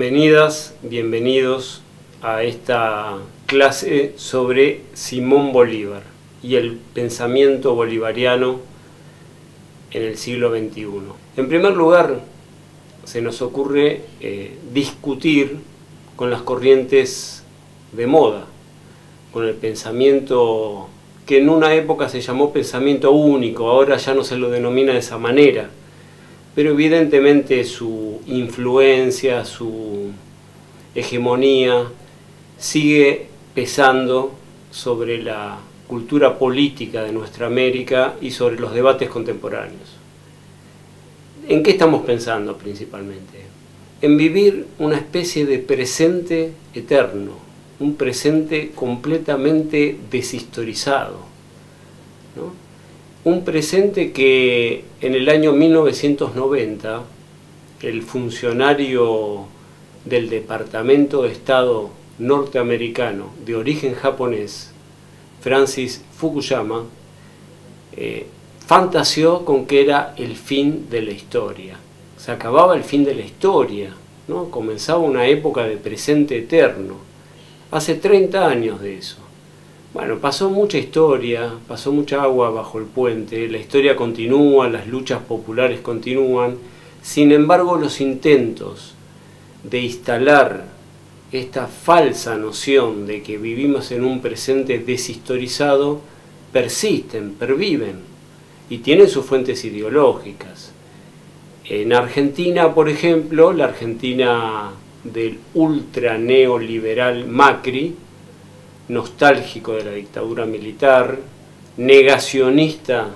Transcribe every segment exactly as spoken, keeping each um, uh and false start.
Bienvenidas, bienvenidos a esta clase sobre Simón Bolívar y el pensamiento bolivariano en el siglo veintiuno. En primer lugar, se nos ocurre eh, discutir con las corrientes de moda, con el pensamiento que en una época se llamó pensamiento único, ahora ya no se lo denomina de esa manera, pero evidentemente su influencia, su hegemonía sigue pesando sobre la cultura política de nuestra América y sobre los debates contemporáneos. ¿En qué estamos pensando principalmente? En vivir una especie de presente eterno, un presente completamente deshistorizado, ¿no? Un presente que en el año mil novecientos noventa el funcionario del Departamento de Estado norteamericano de origen japonés, Francis Fukuyama, eh, fantaseó con que era el fin de la historia. Se acababa el fin de la historia, ¿no? Comenzaba una época de presente eterno. Hace treinta años de eso. Bueno, pasó mucha historia, pasó mucha agua bajo el puente, la historia continúa, las luchas populares continúan. Sin embargo, los intentos de instalar esta falsa noción de que vivimos en un presente deshistorizado persisten, perviven y tienen sus fuentes ideológicas. En Argentina, por ejemplo, la Argentina del ultra neoliberal Macri, nostálgico de la dictadura militar, negacionista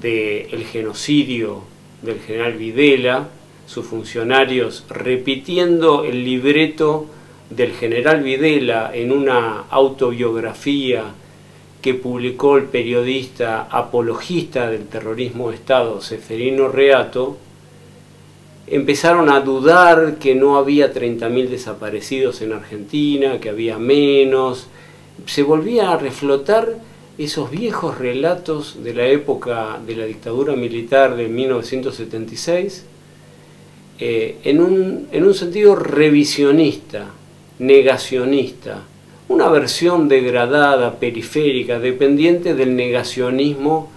del genocidio del general Videla, sus funcionarios repitiendo el libreto del general Videla en una autobiografía que publicó el periodista apologista del terrorismo de Estado, Ceferino Reato, empezaron a dudar que no había treinta mil desaparecidos en Argentina, que había menos. Se volvía a reflotar esos viejos relatos de la época de la dictadura militar de mil novecientos setenta y seis, eh, en un, en un sentido revisionista, negacionista, una versión degradada, periférica, dependiente del negacionismo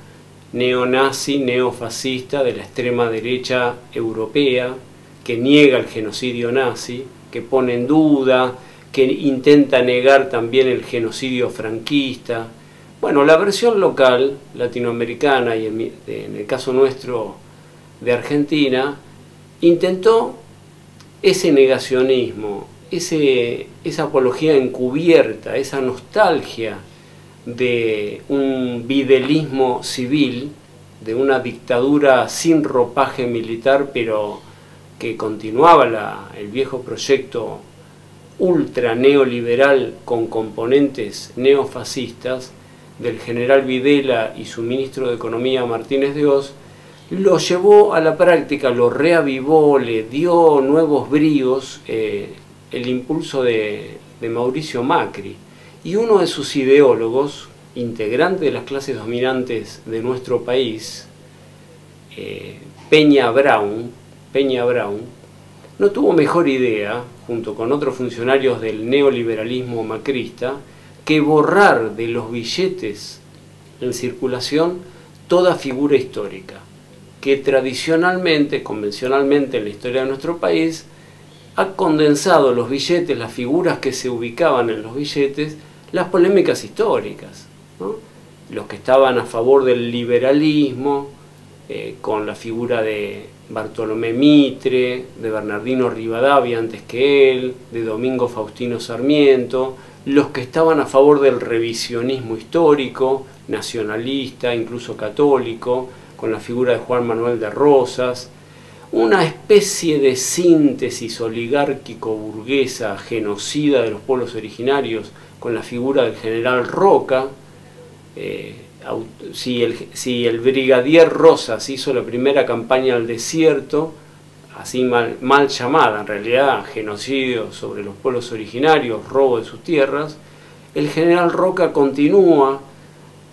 neonazi, neofascista de la extrema derecha europea, que niega el genocidio nazi, que pone en duda, que intenta negar también el genocidio franquista. Bueno, la versión local latinoamericana, y en, en el caso nuestro de Argentina, intentó ese negacionismo, ese, esa apología encubierta, esa nostalgia de un videlismo civil, de una dictadura sin ropaje militar, pero que continuaba la, el viejo proyecto ultra neoliberal con componentes neofascistas del general Videla y su ministro de Economía Martínez de Hoz, lo llevó a la práctica, lo reavivó, le dio nuevos bríos, eh, el impulso de, de Mauricio Macri. Y uno de sus ideólogos, integrante de las clases dominantes de nuestro país, eh, Peña Brown, Peña Brown, no tuvo mejor idea, junto con otros funcionarios del neoliberalismo macrista, que borrar de los billetes en circulación toda figura histórica, que tradicionalmente, convencionalmente en la historia de nuestro país, ha condensado los billetes, las figuras que se ubicaban en los billetes, las polémicas históricas, ¿no? Los que estaban a favor del liberalismo, eh, con la figura de Bartolomé Mitre, de Bernardino Rivadavia antes que él, de Domingo Faustino Sarmiento, los que estaban a favor del revisionismo histórico, nacionalista, incluso católico, con la figura de Juan Manuel de Rosas, una especie de síntesis oligárquico-burguesa, genocida de los pueblos originarios, con la figura del general Roca. Eh, si, el, si el brigadier Rosas hizo la primera campaña al desierto, así mal, mal llamada en realidad, genocidio sobre los pueblos originarios, robo de sus tierras, el general Roca continúa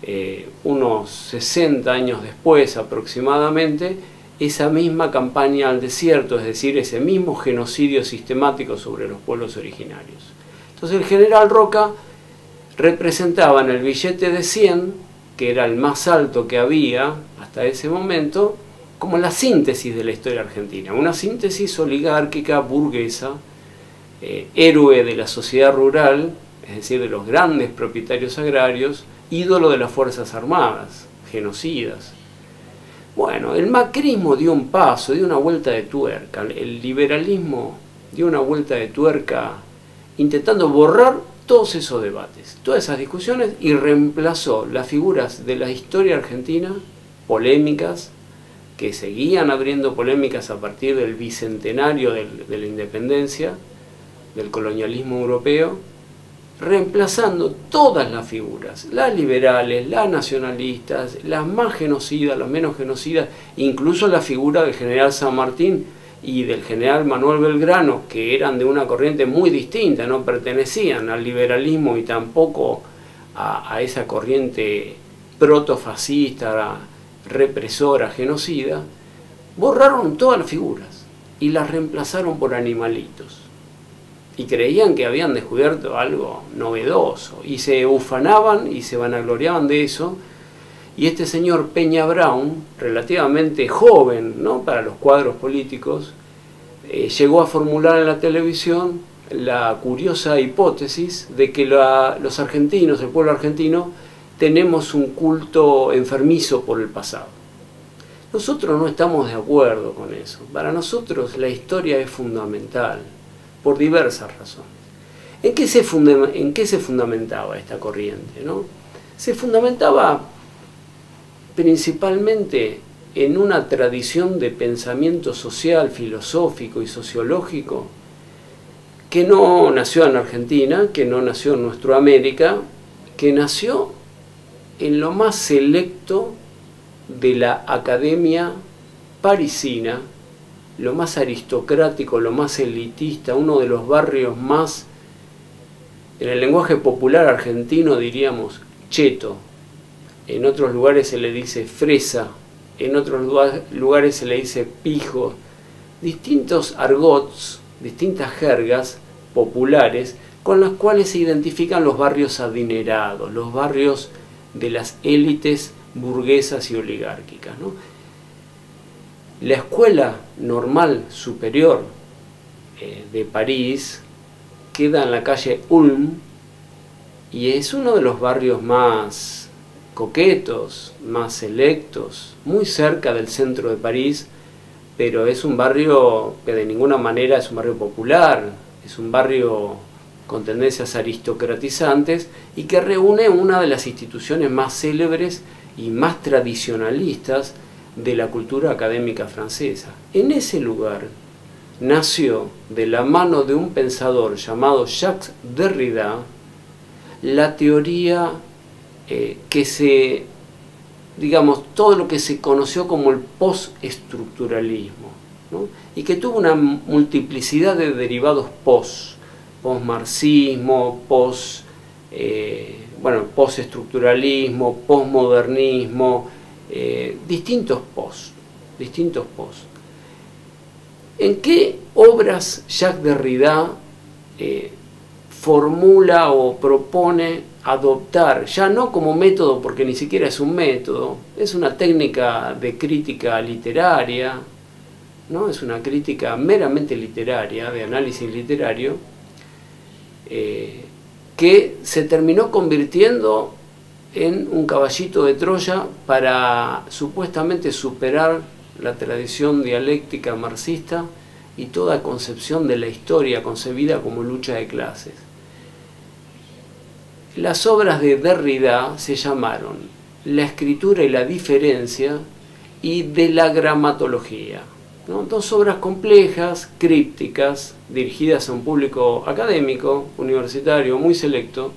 eh, unos sesenta años después aproximadamente, esa misma campaña al desierto, es decir, ese mismo genocidio sistemático sobre los pueblos originarios. Entonces el general Roca representaba en el billete de cien, que era el más alto que había hasta ese momento, como la síntesis de la historia argentina, una síntesis oligárquica, burguesa, eh, héroe de la sociedad rural, es decir, de los grandes propietarios agrarios, ídolo de las fuerzas armadas, genocidas. Bueno, el macrismo dio un paso, dio una vuelta de tuerca, el liberalismo dio una vuelta de tuerca intentando borrar todos esos debates, todas esas discusiones, y reemplazó las figuras de la historia argentina, polémicas, que seguían abriendo polémicas a partir del bicentenario del, de la independencia, del colonialismo europeo, reemplazando todas las figuras, las liberales, las nacionalistas, las más genocidas, las menos genocidas, incluso la figura del general San Martín y del general Manuel Belgrano, que eran de una corriente muy distinta, no pertenecían al liberalismo y tampoco a, a esa corriente protofascista, represora, genocida. Borraron todas las figuras y las reemplazaron por animalitos. Y creían que habían descubierto algo novedoso, y se ufanaban y se vanagloriaban de eso. Y este señor Peña Brown, relativamente joven, ¿no?, para los cuadros políticos, eh, llegó a formular en la televisión la curiosa hipótesis de que la, los argentinos, el pueblo argentino, tenemos un culto enfermizo por el pasado. Nosotros no estamos de acuerdo con eso. Para nosotros la historia es fundamental, por diversas razones. ¿En qué se, funda en qué se fundamentaba esta corriente, ¿no? Se fundamentaba principalmente en una tradición de pensamiento social, filosófico y sociológico que no nació en Argentina, que no nació en nuestra América, que nació en lo más selecto de la academia parisina, lo más aristocrático, lo más elitista, uno de los barrios más, en el lenguaje popular argentino diríamos, cheto. En otros lugares se le dice fresa, en otros lugares se le dice pijo. Distintos argots, distintas jergas populares con las cuales se identifican los barrios adinerados, los barrios de las élites burguesas y oligárquicas, ¿no? La escuela normal superior eh, de París queda en la calle Ulm y es uno de los barrios más coquetos, más selectos, muy cerca del centro de París, pero es un barrio que de ninguna manera es un barrio popular, es un barrio con tendencias aristocratizantes y que reúne una de las instituciones más célebres y más tradicionalistas de la cultura académica francesa. En ese lugar nació, de la mano de un pensador llamado Jacques Derrida, la teoría eh, que se, digamos, todo lo que se conoció como el postestructuralismo, ¿no?, y que tuvo una multiplicidad de derivados post, postmarxismo, post, eh, bueno, postestructuralismo, postmodernismo, Eh, distintos post, distintos post. ¿En qué obras Jacques Derrida eh, formula o propone adoptar, ya no como método, porque ni siquiera es un método, es una técnica de crítica literaria, ¿no?, es una crítica meramente literaria, de análisis literario, eh, que se terminó convirtiendo en un caballito de Troya para supuestamente superar la tradición dialéctica marxista y toda concepción de la historia concebida como lucha de clases? Las obras de Derrida se llamaron La escritura y la diferencia y De la gramatología, ¿no?, dos obras complejas, crípticas, dirigidas a un público académico, universitario, muy selecto.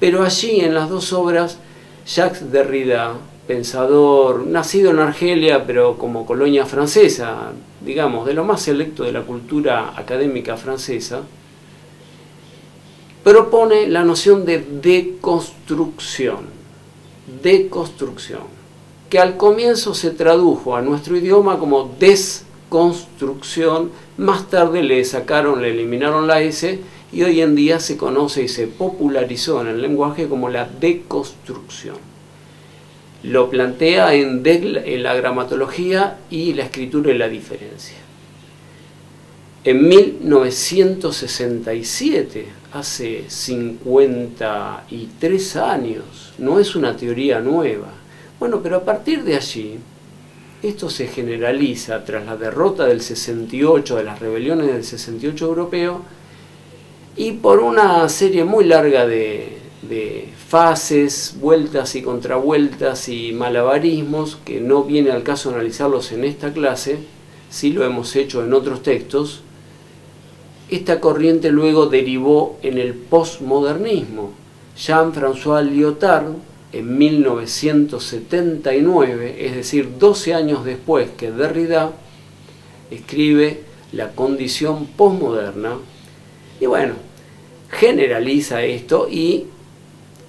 Pero allí, en las dos obras, Jacques Derrida, pensador, nacido en Argelia, pero como colonia francesa, digamos, de lo más selecto de la cultura académica francesa, propone la noción de deconstrucción. Deconstrucción. que al comienzo se tradujo a nuestro idioma como desconstrucción, más tarde le sacaron, le eliminaron la S y hoy en día se conoce y se popularizó en el lenguaje como la deconstrucción. Lo plantea en, de, en la gramatología y la escritura y la diferencia. En mil novecientos sesenta y siete, hace cincuenta y tres años, no es una teoría nueva. Bueno, pero a partir de allí, esto se generaliza tras la derrota del sesenta y ocho, de las rebeliones del sesenta y ocho europeo, y por una serie muy larga de, de fases, vueltas y contravueltas y malabarismos, que no viene al caso analizarlos en esta clase, sí lo hemos hecho en otros textos, esta corriente luego derivó en el posmodernismo. Jean-François Lyotard, en mil novecientos setenta y nueve, es decir, doce años después que Derrida, escribe La condición posmoderna, y bueno, generaliza esto y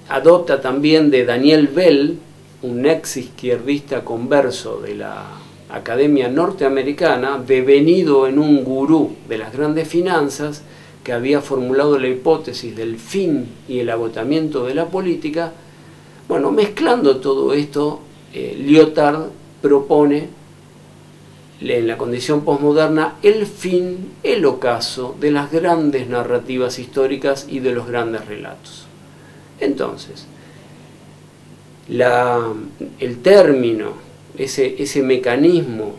adopta también de Daniel Bell, un ex izquierdista converso de la Academia Norteamericana, devenido en un gurú de las grandes finanzas, que había formulado la hipótesis del fin y el agotamiento de la política. Bueno, mezclando todo esto, eh, Lyotard propone en La condición posmoderna el fin, el ocaso de las grandes narrativas históricas y de los grandes relatos. Entonces, la, el término, ese, ese mecanismo,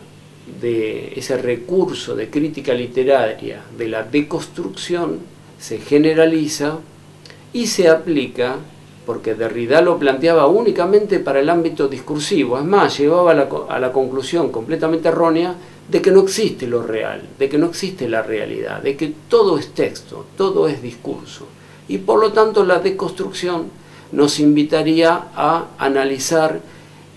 de, ese recurso de crítica literaria de la deconstrucción se generaliza y se aplica, porque Derrida lo planteaba únicamente para el ámbito discursivo, es más, llevaba a la, a la conclusión completamente errónea de que no existe lo real, de que no existe la realidad, de que todo es texto, todo es discurso, y por lo tanto la deconstrucción nos invitaría a analizar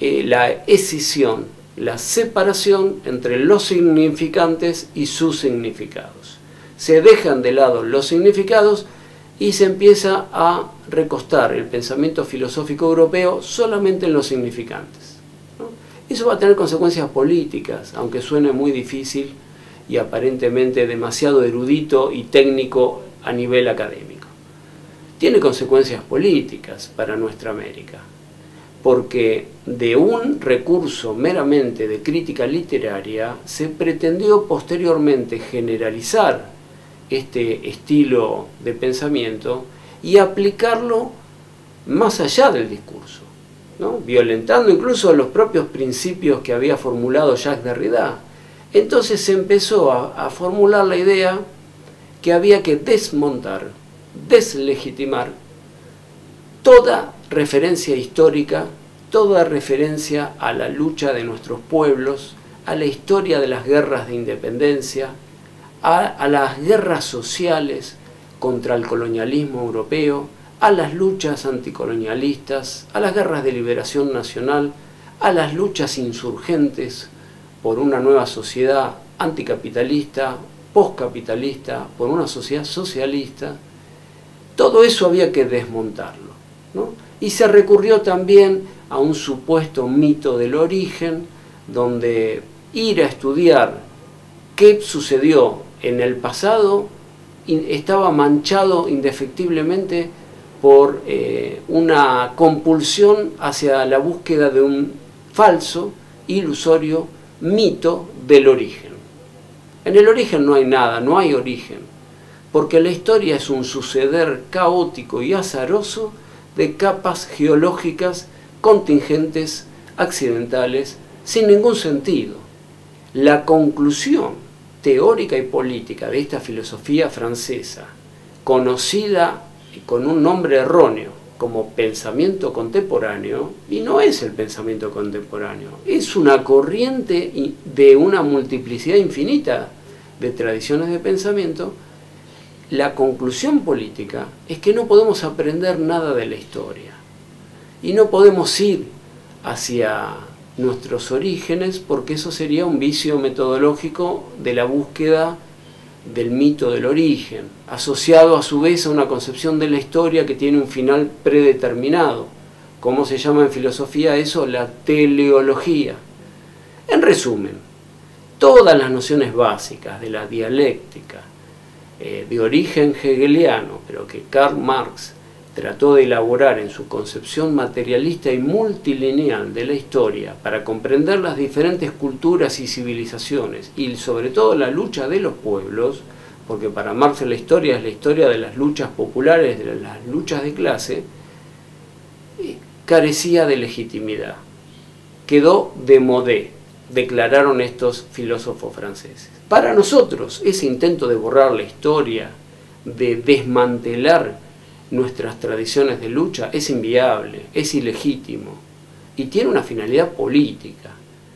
eh, la escisión, la separación entre los significantes y sus significados. Se dejan de lado los significados y se empieza a recostar el pensamiento filosófico europeo solamente en los significantes, ¿no? Eso va a tener consecuencias políticas, aunque suene muy difícil y aparentemente demasiado erudito y técnico a nivel académico. Tiene consecuencias políticas para nuestra América, porque de un recurso meramente de crítica literaria se pretendió posteriormente generalizar este estilo de pensamiento y aplicarlo más allá del discurso, ¿no? Violentando incluso los propios principios que había formulado Jacques Derrida. Entonces se empezó a, a formular la idea que había que desmontar, deslegitimar toda referencia histórica, toda referencia a la lucha de nuestros pueblos, a la historia de las guerras de independencia, A, a las guerras sociales contra el colonialismo europeo, a las luchas anticolonialistas, a las guerras de liberación nacional, a las luchas insurgentes por una nueva sociedad anticapitalista, poscapitalista, por una sociedad socialista. Todo eso había que desmontarlo, ¿no? Y se recurrió también a un supuesto mito del origen, donde ir a estudiar qué sucedió en el pasado estaba manchado indefectiblemente por eh, una compulsión hacia la búsqueda de un falso, ilusorio mito del origen. En el origen no hay nada, no hay origen, porque la historia es un suceder caótico y azaroso de capas geológicas, contingentes, accidentales, sin ningún sentido. La conclusión teórica y política de esta filosofía francesa, conocida con un nombre erróneo como pensamiento contemporáneo, y no es el pensamiento contemporáneo, es una corriente de una multiplicidad infinita de tradiciones de pensamiento, la conclusión política es que no podemos aprender nada de la historia y no podemos ir hacia nuestros orígenes, porque eso sería un vicio metodológico de la búsqueda del mito del origen, asociado a su vez a una concepción de la historia que tiene un final predeterminado, ¿Cómo se llama en filosofía eso? La teleología. En resumen, todas las nociones básicas de la dialéctica eh, de origen hegeliano, pero que Karl Marx trató de elaborar en su concepción materialista y multilineal de la historia para comprender las diferentes culturas y civilizaciones y sobre todo la lucha de los pueblos, porque para Marx la historia es la historia de las luchas populares, de las luchas de clase, carecía de legitimidad. Quedó démodé, declararon estos filósofos franceses. Para nosotros, ese intento de borrar la historia, de desmantelar nuestras tradiciones de lucha es inviable, es ilegítimo y tiene una finalidad política.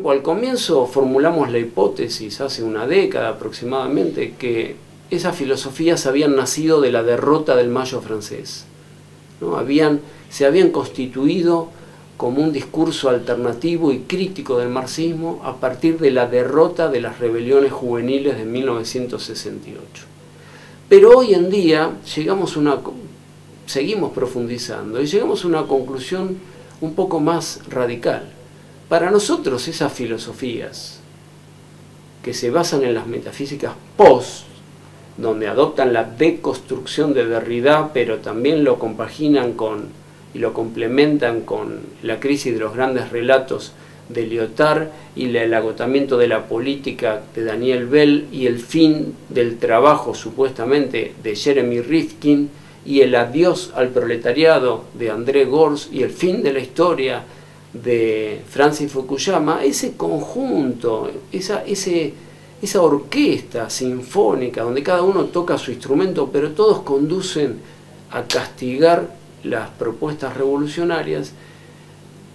Al comienzo formulamos la hipótesis, hace una década aproximadamente, que esas filosofías habían nacido de la derrota del Mayo francés, ¿no? Habían, se habían constituido como un discurso alternativo y crítico del marxismo a partir de la derrota de las rebeliones juveniles de mil novecientos sesenta y ocho. Pero hoy en día llegamos a una... seguimos profundizando y llegamos a una conclusión un poco más radical. Para nosotros esas filosofías que se basan en las metafísicas post, donde adoptan la deconstrucción de Derrida, pero también lo compaginan con y lo complementan con la crisis de los grandes relatos de Lyotard y el agotamiento de la política de Daniel Bell y el fin del trabajo supuestamente de Jeremy Rifkin, y el adiós al proletariado de André Gorz y el fin de la historia de Francis Fukuyama, ese conjunto, esa, ese, esa orquesta sinfónica donde cada uno toca su instrumento, pero todos conducen a castigar las propuestas revolucionarias,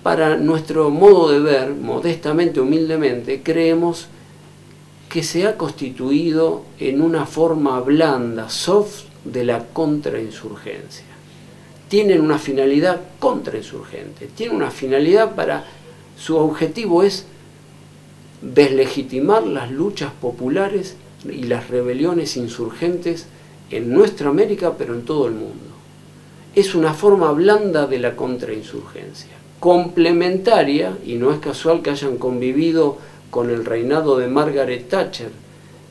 para nuestro modo de ver, modestamente, humildemente, creemos que se ha constituido en una forma blanda, soft, de la contrainsurgencia. Tienen una finalidad contrainsurgente, tienen una finalidad para... su objetivo es deslegitimar las luchas populares y las rebeliones insurgentes en nuestra América, pero en todo el mundo. Es una forma blanda de la contrainsurgencia, complementaria, y no es casual que hayan convivido con el reinado de Margaret Thatcher,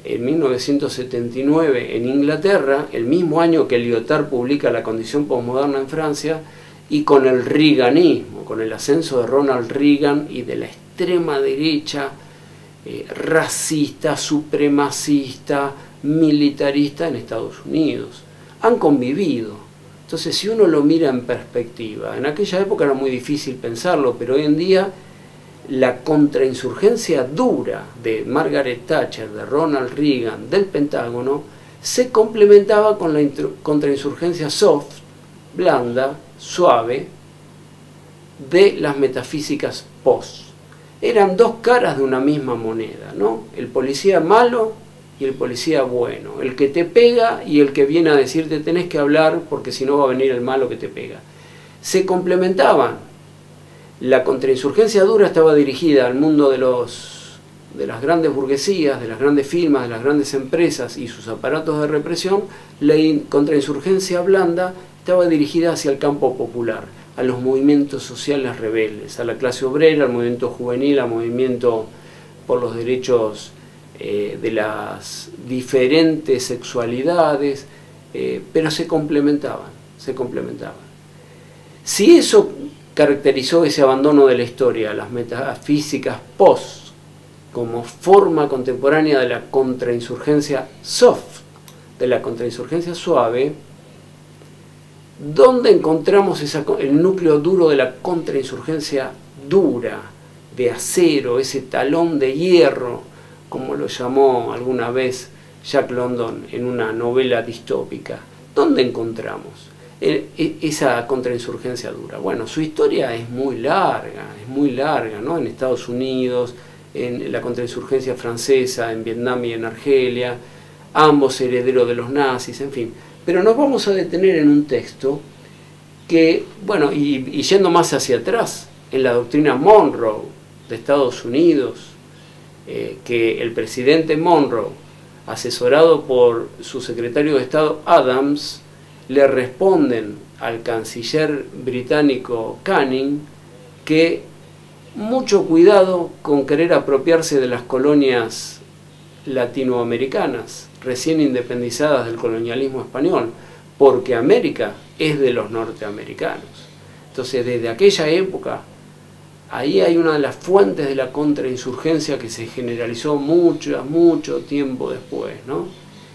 en mil novecientos setenta y nueve en Inglaterra, el mismo año que Lyotard publica La condición posmoderna en Francia, y con el reaganismo, con el ascenso de Ronald Reagan y de la extrema derecha eh, racista, supremacista, militarista en Estados Unidos. Han convivido. Entonces, si uno lo mira en perspectiva, en aquella época era muy difícil pensarlo, pero hoy en día la contrainsurgencia dura de Margaret Thatcher, de Ronald Reagan, del Pentágono, se complementaba con la contrainsurgencia soft, blanda, suave, de las metafísicas post. Eran dos caras de una misma moneda, ¿no? El policía malo y el policía bueno, el que te pega y el que viene a decirte tenés que hablar porque si no va a venir el malo que te pega. Se complementaban. La contrainsurgencia dura estaba dirigida al mundo de, los, de las grandes burguesías, de las grandes firmas, de las grandes empresas y sus aparatos de represión. La contrainsurgencia blanda estaba dirigida hacia el campo popular, a los movimientos sociales rebeldes, a la clase obrera, al movimiento juvenil, al movimiento por los derechos eh, de las diferentes sexualidades, eh, pero se complementaban, se complementaban. Si eso caracterizó ese abandono de la historia, las metafísicas post, como forma contemporánea de la contrainsurgencia soft, de la contrainsurgencia suave, ¿dónde encontramos esa, el núcleo duro de la contrainsurgencia dura, de acero, ese talón de hierro, como lo llamó alguna vez Jack London en una novela distópica? ¿Dónde encontramos esa contrainsurgencia dura? Bueno, su historia es muy larga, es muy larga, ¿no? En Estados Unidos, en la contrainsurgencia francesa, en Vietnam y en Argelia, ambos herederos de los nazis, en fin. Pero nos vamos a detener en un texto que, bueno, y, y yendo más hacia atrás, en la doctrina Monroe de Estados Unidos, eh, que el presidente Monroe, asesorado por su secretario de Estado Adams, le responden al canciller británico Canning que mucho cuidado con querer apropiarse de las colonias latinoamericanas recién independizadas del colonialismo español, porque América es de los norteamericanos. Entonces, desde aquella época, ahí hay una de las fuentes de la contrainsurgencia que se generalizó mucho, mucho tiempo después, ¿no?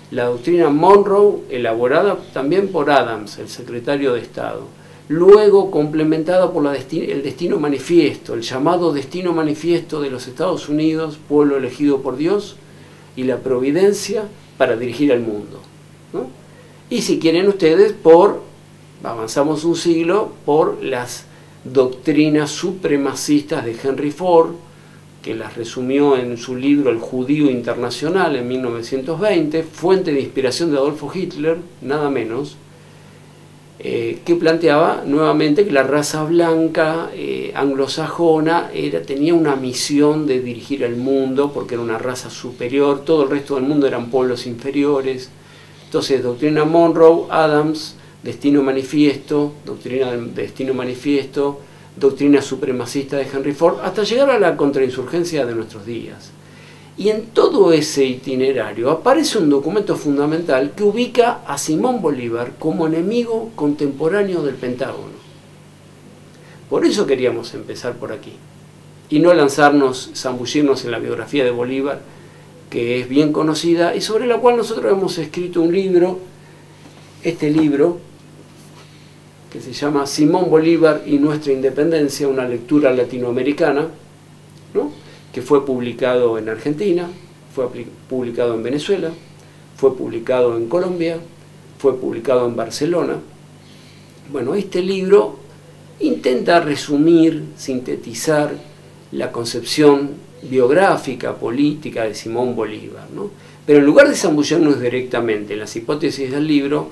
La doctrina Monroe, elaborada también por Adams, el secretario de Estado, luego complementada por la desti- el destino manifiesto, el llamado destino manifiesto de los Estados Unidos, pueblo elegido por Dios, y la providencia para dirigir al mundo, ¿no? Y si quieren ustedes, por avanzamos un siglo, por las doctrinas supremacistas de Henry Ford, que las resumió en su libro El Judío Internacional en mil novecientos veinte, fuente de inspiración de Adolfo Hitler, nada menos, eh, que planteaba nuevamente que la raza blanca eh, anglosajona era, tenía una misión de dirigir al mundo porque era una raza superior, todo el resto del mundo eran pueblos inferiores. Entonces, doctrina Monroe, Adams, destino manifiesto, doctrina del destino manifiesto, doctrina supremacista de Henry Ford, hasta llegar a la contrainsurgencia de nuestros días. Y en todo ese itinerario aparece un documento fundamental que ubica a Simón Bolívar como enemigo contemporáneo del Pentágono. Por eso queríamos empezar por aquí, y no lanzarnos, zambullirnos en la biografía de Bolívar, que es bien conocida y sobre la cual nosotros hemos escrito un libro, este libro, que se llama Simón Bolívar y nuestra independencia, una lectura latinoamericana, ¿no? Que fue publicado en Argentina, fue publicado en Venezuela, fue publicado en Colombia, fue publicado en Barcelona. Bueno, este libro intenta resumir, sintetizar la concepción biográfica, política de Simón Bolívar, ¿no? Pero en lugar de zambullirnos directamente en las hipótesis del libro,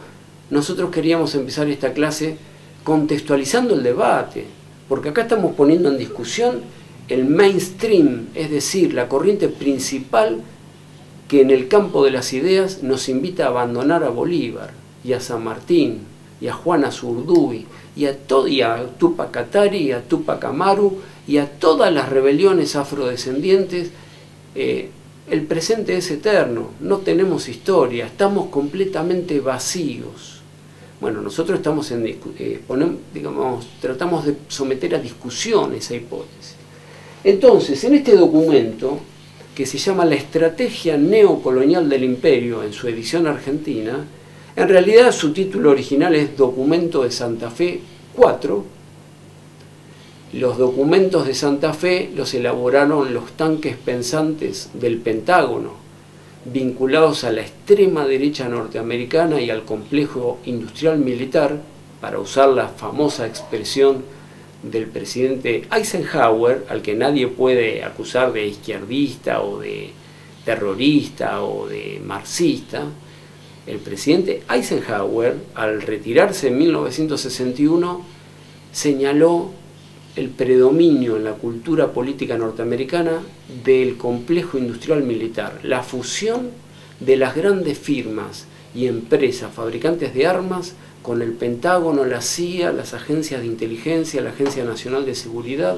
nosotros queríamos empezar esta clase contextualizando el debate, porque acá estamos poniendo en discusión el mainstream, es decir, la corriente principal que en el campo de las ideas nos invita a abandonar a Bolívar, y a San Martín, y a Juana Zurduy, y a, y a Tupac Katari, y a Tupac Amaru, y a todas las rebeliones afrodescendientes. eh, El presente es eterno, no tenemos historia, estamos completamente vacíos. Bueno, nosotros estamos en, eh, ponemos, digamos, tratamos de someter a discusión esa hipótesis. Entonces, en este documento, que se llama La Estrategia Neocolonial del Imperio, en su edición argentina, en realidad su título original es Documento de Santa Fe cuatro, Los documentos de Santa Fe los elaboraron los tanques pensantes del Pentágono, vinculados a la extrema derecha norteamericana y al complejo industrial militar, para usar la famosa expresión del presidente Eisenhower, al que nadie puede acusar de izquierdista o de terrorista o de marxista. El presidente Eisenhower, al retirarse en mil novecientos sesenta y uno, señaló el predominio en la cultura política norteamericana del complejo industrial militar, la fusión de las grandes firmas y empresas fabricantes de armas con el Pentágono, la C I A, las agencias de inteligencia, la Agencia Nacional de Seguridad.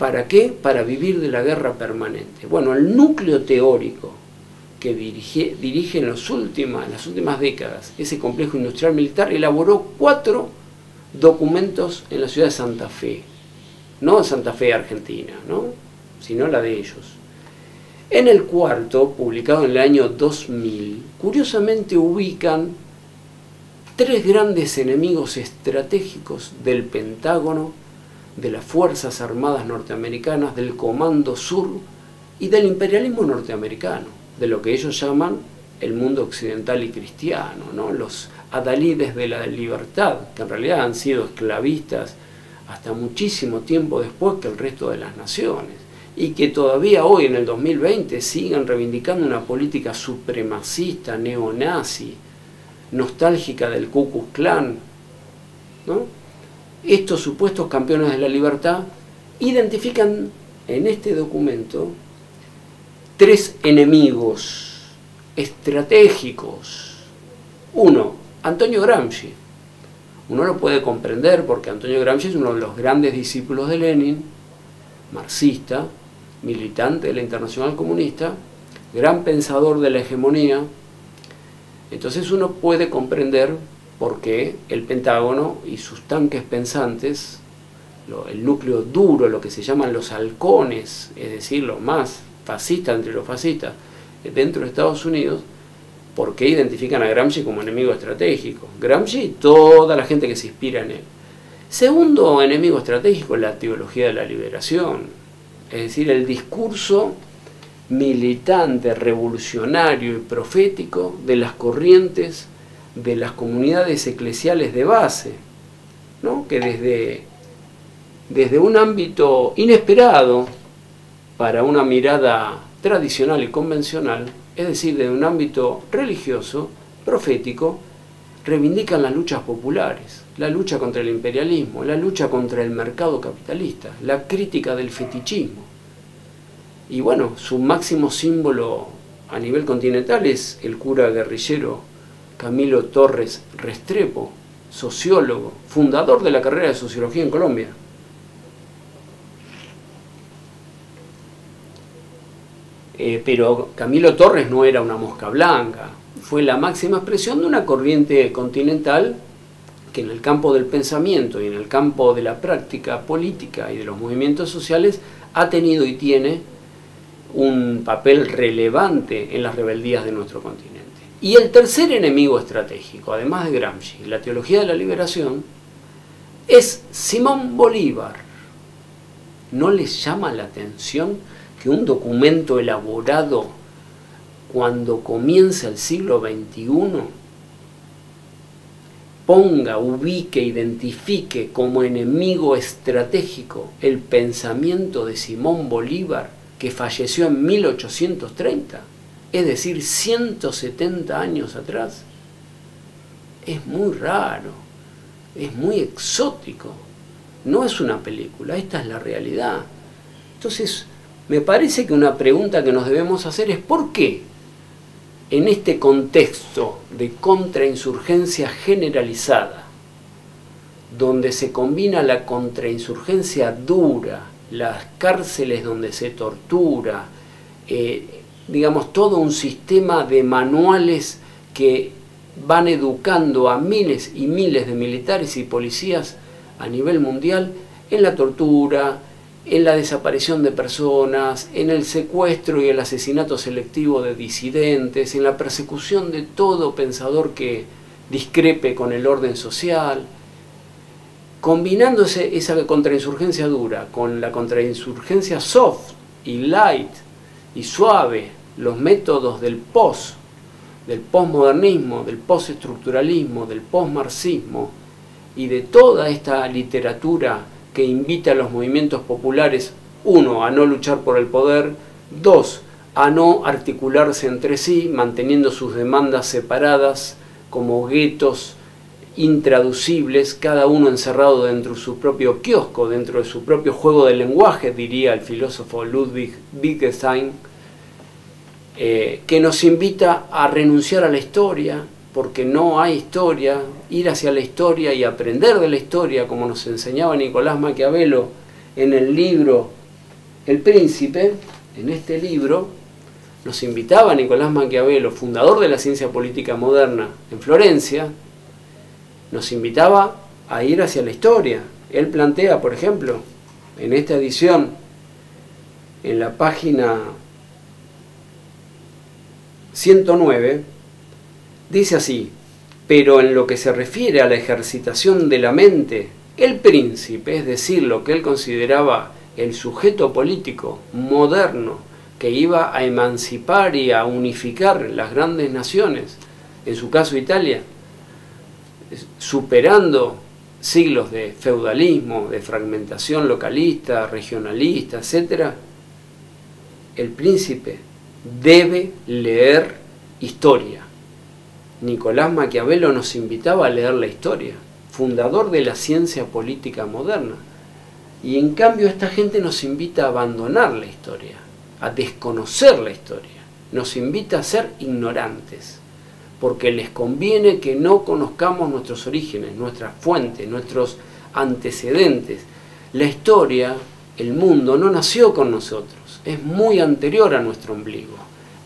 ¿Para qué? Para vivir de la guerra permanente. Bueno, el núcleo teórico que dirige, dirige en, los últimos, en las últimas décadas ese complejo industrial militar elaboró cuatro documentos en la ciudad de Santa Fe, no Santa Fe Argentina, ¿no? sino la de ellos. En el cuarto, publicado en el año dos mil, curiosamente ubican tres grandes enemigos estratégicos del Pentágono, de las Fuerzas Armadas norteamericanas, del Comando Sur y del imperialismo norteamericano, de lo que ellos llaman el mundo occidental y cristiano, ¿no? Los adalides de la libertad, que en realidad han sido esclavistas hasta muchísimo tiempo después que el resto de las naciones, y que todavía hoy, en el dos mil veinte, siguen reivindicando una política supremacista, neonazi, nostálgica del Ku Klux Klan, ¿no? Estos supuestos campeones de la libertad identifican en este documento tres enemigos estratégicos. Uno, Antonio Gramsci, uno lo puede comprender porque Antonio Gramsci es uno de los grandes discípulos de Lenin, marxista, militante de la Internacional Comunista, gran pensador de la hegemonía. Entonces uno puede comprender por qué el Pentágono y sus tanques pensantes, lo, el núcleo duro, lo que se llaman los halcones, es decir, los más fascistas entre los fascistas dentro de Estados Unidos, por qué identifican a Gramsci como enemigo estratégico. Gramsci y toda la gente que se inspira en él. Segundo enemigo estratégico es la teología de la liberación, es decir, el discurso militante, revolucionario y profético de las corrientes de las comunidades eclesiales de base, ¿no? Que desde, desde un ámbito inesperado para una mirada tradicional y convencional, es decir, de un ámbito religioso, profético, reivindican las luchas populares, la lucha contra el imperialismo, la lucha contra el mercado capitalista, la crítica del fetichismo. Y bueno, su máximo símbolo a nivel continental es el cura guerrillero Camilo Torres Restrepo, sociólogo, fundador de la carrera de sociología en Colombia. Eh, pero Camilo Torres no era una mosca blanca, fue la máxima expresión de una corriente continental que en el campo del pensamiento y en el campo de la práctica política y de los movimientos sociales ha tenido y tiene un papel relevante en las rebeldías de nuestro continente. Y el tercer enemigo estratégico, además de Gramsci, la teología de la liberación, es Simón Bolívar. ¿No les llama la atención que un documento elaborado cuando comienza el siglo veintiuno ponga, ubique, identifique como enemigo estratégico el pensamiento de Simón Bolívar, que falleció en mil ochocientos treinta, es decir, ciento setenta años atrás? Es muy raro, es muy exótico, no es una película, esta es la realidad. Entonces, me parece que una pregunta que nos debemos hacer es ¿por qué en este contexto de contrainsurgencia generalizada, donde se combina la contrainsurgencia dura, las cárceles donde se tortura, eh, digamos, todo un sistema de manuales que van educando a miles y miles de militares y policías a nivel mundial en la tortura, en la desaparición de personas, en el secuestro y el asesinato selectivo de disidentes, en la persecución de todo pensador que discrepe con el orden social, combinándose esa contrainsurgencia dura con la contrainsurgencia soft y light y suave, los métodos del post, del postmodernismo, del postestructuralismo, del postmarxismo y de toda esta literatura que invita a los movimientos populares, uno, a no luchar por el poder, dos, a no articularse entre sí, manteniendo sus demandas separadas como guetos intraducibles, cada uno encerrado dentro de su propio kiosco, dentro de su propio juego de lenguaje, diría el filósofo Ludwig Wittgenstein, eh, que nos invita a renunciar a la historia, porque no hay historia, ir hacia la historia y aprender de la historia, como nos enseñaba Nicolás Maquiavelo en el libro El Príncipe. En este libro nos invitaba Nicolás Maquiavelo, fundador de la ciencia política moderna en Florencia, nos invitaba a ir hacia la historia. Él plantea, por ejemplo, en esta edición, en la página ciento nueve, dice así: pero en lo que se refiere a la ejercitación de la mente, el príncipe, es decir, lo que él consideraba el sujeto político moderno que iba a emancipar y a unificar las grandes naciones, en su caso Italia, superando siglos de feudalismo, de fragmentación localista, regionalista, etcétera, el príncipe debe leer historia. Nicolás Maquiavelo nos invitaba a leer la historia, fundador de la ciencia política moderna. Y en cambio esta gente nos invita a abandonar la historia, a desconocer la historia, nos invita a ser ignorantes. porque les conviene que no conozcamos nuestros orígenes, nuestras fuentes, nuestros antecedentes. La historia, el mundo, no nació con nosotros, es muy anterior a nuestro ombligo.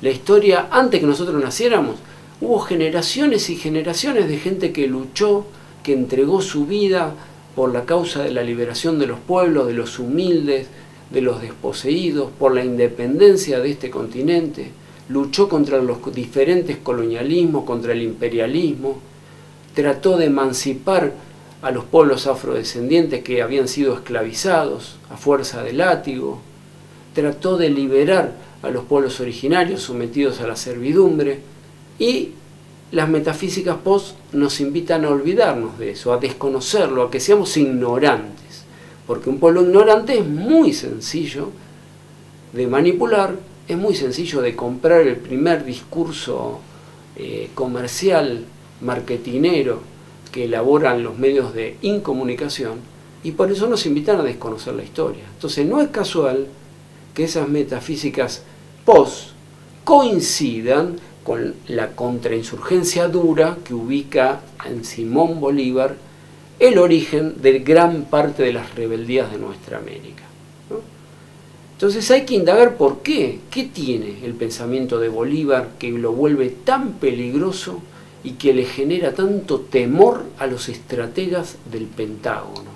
La historia, antes que nosotros naciéramos, hubo generaciones y generaciones de gente que luchó, que entregó su vida por la causa de la liberación de los pueblos, de los humildes, de los desposeídos, por la independencia de este continente. Luchó contra los diferentes colonialismos, contra el imperialismo, trató de emancipar a los pueblos afrodescendientes que habían sido esclavizados a fuerza de látigo, trató de liberar a los pueblos originarios sometidos a la servidumbre, y las metafísicas post nos invitan a olvidarnos de eso, a desconocerlo, a que seamos ignorantes, porque un pueblo ignorante es muy sencillo de manipular. Es muy sencillo de comprar el primer discurso eh, comercial, marketinero, que elaboran los medios de incomunicación, y por eso nos invitan a desconocer la historia. Entonces no es casual que esas metafísicas post coincidan con la contrainsurgencia dura que ubica en Simón Bolívar el origen de gran parte de las rebeldías de nuestra América. Entonces hay que indagar por qué, qué tiene el pensamiento de Bolívar que lo vuelve tan peligroso y que le genera tanto temor a los estrategas del Pentágono,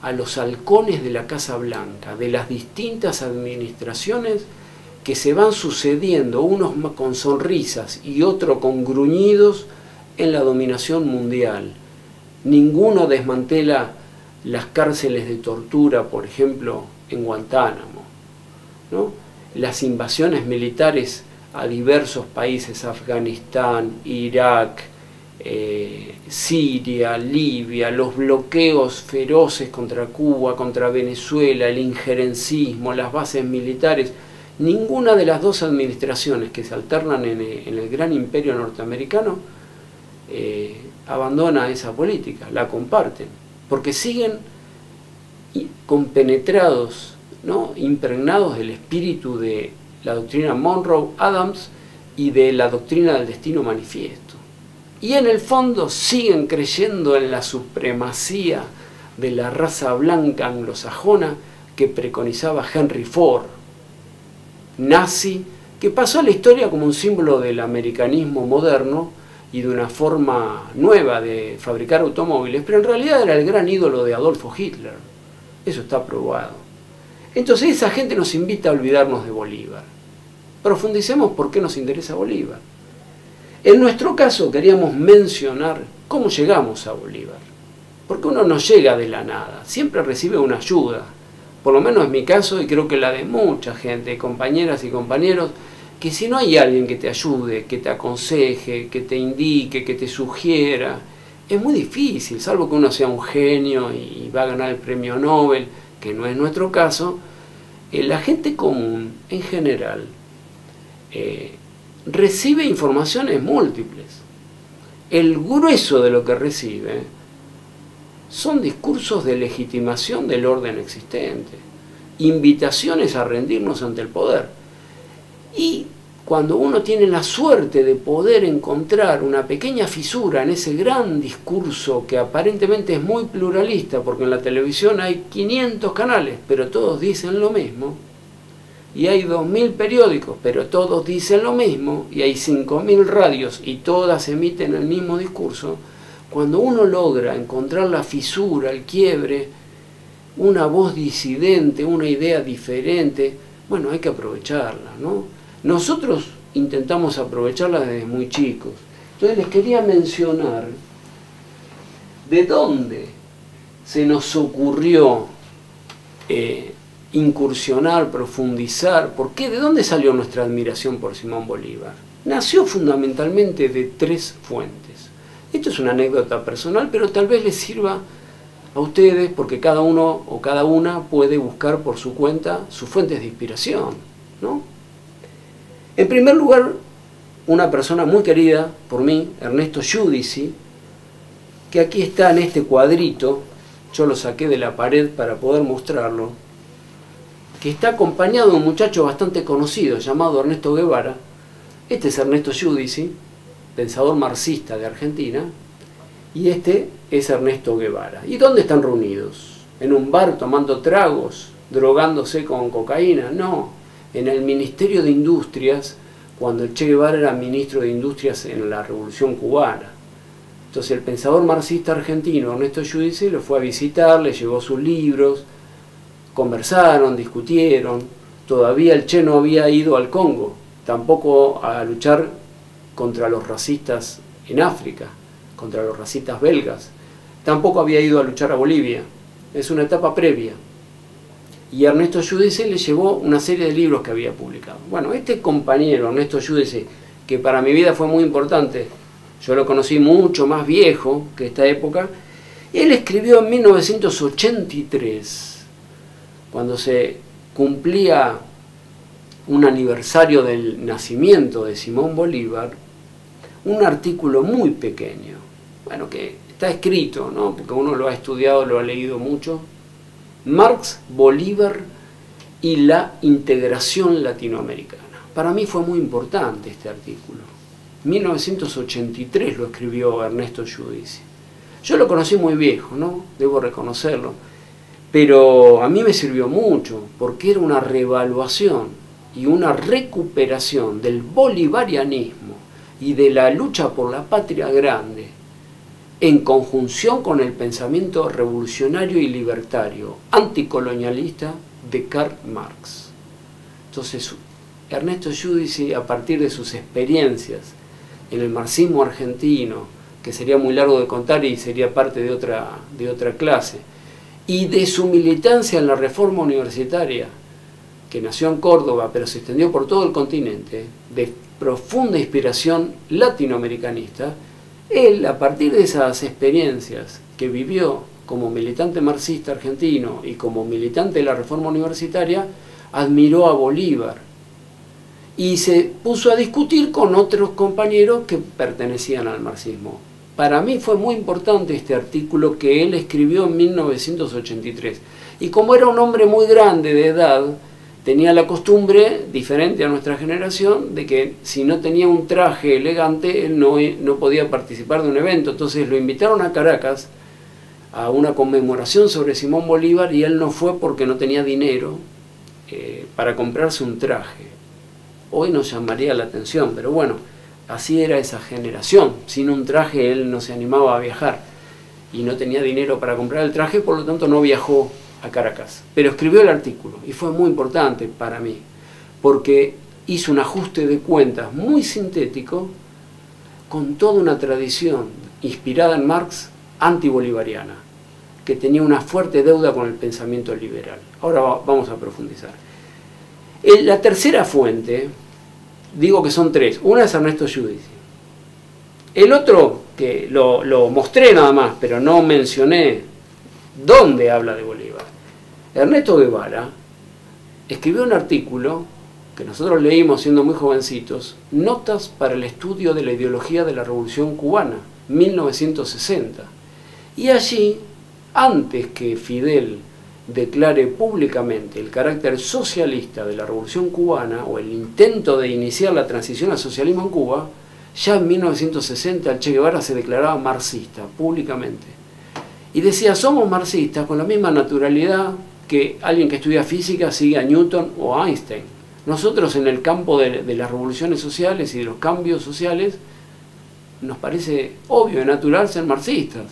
a los halcones de la Casa Blanca, de las distintas administraciones que se van sucediendo, unos con sonrisas y otros con gruñidos, en la dominación mundial. Ninguno desmantela las cárceles de tortura, por ejemplo, en Guantánamo, ¿no? Las invasiones militares a diversos países, Afganistán, Irak, eh, Siria, Libia, los bloqueos feroces contra Cuba, contra Venezuela, el injerencismo, las bases militares. Ninguna de las dos administraciones que se alternan en, en el gran imperio norteamericano eh, abandona esa política, la comparten, porque siguen compenetrados, ¿no? Impregnados del espíritu de la doctrina Monroe, Adams y de la doctrina del destino manifiesto, y en el fondo siguen creyendo en la supremacía de la raza blanca anglosajona que preconizaba Henry Ford, nazi, que pasó a la historia como un símbolo del americanismo moderno y de una forma nueva de fabricar automóviles, pero en realidad era el gran ídolo de Adolfo Hitler. Eso está probado. Entonces esa gente nos invita a olvidarnos de Bolívar. Profundicemos por qué nos interesa Bolívar. En nuestro caso queríamos mencionar cómo llegamos a Bolívar, porque uno no llega de la nada, siempre recibe una ayuda, por lo menos en mi caso, y creo que la de mucha gente, compañeras y compañeros, que si no hay alguien que te ayude, que te aconseje, que te indique, que te sugiera, es muy difícil, salvo que uno sea un genio y va a ganar el premio Nobel, que no es nuestro caso. Eh, la gente común, en general, eh, recibe informaciones múltiples. El grueso de lo que recibe son discursos de legitimación del orden existente, invitaciones a rendirnos ante el poder. Y cuando uno tiene la suerte de poder encontrar una pequeña fisura en ese gran discurso que aparentemente es muy pluralista, porque en la televisión hay quinientos canales, pero todos dicen lo mismo, y hay dos mil periódicos, pero todos dicen lo mismo, y hay cinco mil radios y todas emiten el mismo discurso, cuando uno logra encontrar la fisura, el quiebre, una voz disidente, una idea diferente, bueno, hay que aprovecharla, ¿no? Nosotros intentamos aprovecharla desde muy chicos. Entonces les quería mencionar de dónde se nos ocurrió eh, incursionar, profundizar, por qué, de dónde salió nuestra admiración por Simón Bolívar. Nació fundamentalmente de tres fuentes. Esto es una anécdota personal, pero tal vez les sirva a ustedes, porque cada uno o cada una puede buscar por su cuenta sus fuentes de inspiración, ¿no? En primer lugar, una persona muy querida por mí, Ernesto Giudici, que aquí está en este cuadrito, yo lo saqué de la pared para poder mostrarlo, que está acompañado de un muchacho bastante conocido llamado Ernesto Guevara. Este es Ernesto Giudici, pensador marxista de Argentina, y este es Ernesto Guevara. ¿Y dónde están reunidos? ¿En un bar tomando tragos, drogándose con cocaína? No, en el Ministerio de Industrias, cuando Che Guevara era ministro de Industrias en la Revolución Cubana. Entonces el pensador marxista argentino Ernesto Giudici lo fue a visitar, le llevó sus libros, conversaron, discutieron. Todavía el Che no había ido al Congo, tampoco a luchar contra los racistas en África, contra los racistas belgas. Tampoco había ido a luchar a Bolivia, es una etapa previa. Y Ernesto Giudici le llevó una serie de libros que había publicado. Bueno, este compañero Ernesto Giudici, que para mi vida fue muy importante, yo lo conocí mucho más viejo que esta época. Él escribió en mil novecientos ochenta y tres, cuando se cumplía un aniversario del nacimiento de Simón Bolívar, un artículo muy pequeño. Bueno, que está escrito, ¿no? Porque uno lo ha estudiado, lo ha leído mucho. Marx, Bolívar y la integración latinoamericana. Para mí fue muy importante este artículo. mil novecientos ochenta y tres lo escribió Ernesto Giudici. Yo lo conocí muy viejo, ¿no? Debo reconocerlo. Pero a mí me sirvió mucho, porque era una revaluación y una recuperación del bolivarianismo y de la lucha por la patria grande en conjunción con el pensamiento revolucionario y libertario, anticolonialista de Karl Marx. Entonces, Ernesto Giudici, a partir de sus experiencias en el marxismo argentino, que sería muy largo de contar y sería parte de otra, de otra clase, y de su militancia en la reforma universitaria, que nació en Córdoba, pero se extendió por todo el continente, de profunda inspiración latinoamericanista, él, a partir de esas experiencias que vivió como militante marxista argentino y como militante de la reforma universitaria, admiró a Bolívar, y se puso a discutir con otros compañeros que pertenecían al marxismo. Para mí fue muy importante este artículo que él escribió en mil novecientos ochenta y tres. Y como era un hombre muy grande de edad, tenía la costumbre, diferente a nuestra generación, de que si no tenía un traje elegante, él no, no podía participar de un evento. Entonces lo invitaron a Caracas a una conmemoración sobre Simón Bolívar y él no fue porque no tenía dinero eh, para comprarse un traje. Hoy nos llamaría la atención, pero bueno, así era esa generación. Sin un traje él no se animaba a viajar y no tenía dinero para comprar el traje, por lo tanto no viajó a Caracas. Pero escribió el artículo y fue muy importante para mí, porque hizo un ajuste de cuentas muy sintético con toda una tradición inspirada en Marx, antibolivariana, que tenía una fuerte deuda con el pensamiento liberal. Ahora vamos a profundizar. La tercera fuente, digo que son tres, una es Ernesto Giudici. El otro, que lo, lo mostré nada más, pero no mencioné dónde habla de Bolívar. Ernesto Guevara escribió un artículo que nosotros leímos siendo muy jovencitos, Notas para el estudio de la ideología de la Revolución Cubana, mil novecientos sesenta. Y allí, antes que Fidel declare públicamente el carácter socialista de la Revolución Cubana o el intento de iniciar la transición al socialismo en Cuba, ya en mil novecientos sesenta el Che Guevara se declaraba marxista públicamente. Y decía, somos marxistas con la misma naturalidad que alguien que estudia física sigue a Newton o a Einstein. Nosotros en el campo de, de las revoluciones sociales y de los cambios sociales nos parece obvio y natural ser marxistas,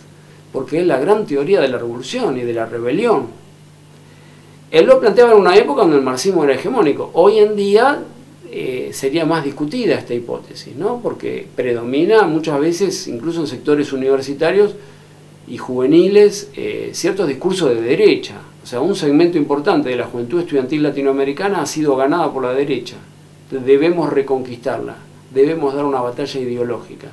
porque es la gran teoría de la revolución y de la rebelión. Él lo planteaba en una época donde el marxismo era hegemónico. Hoy en día eh, sería más discutida esta hipótesis, ¿no? Porque predomina muchas veces, incluso en sectores universitarios y juveniles, eh, ciertos discursos de derecha. O sea, un segmento importante de la juventud estudiantil latinoamericana ha sido ganada por la derecha. Debemos reconquistarla, debemos dar una batalla ideológica.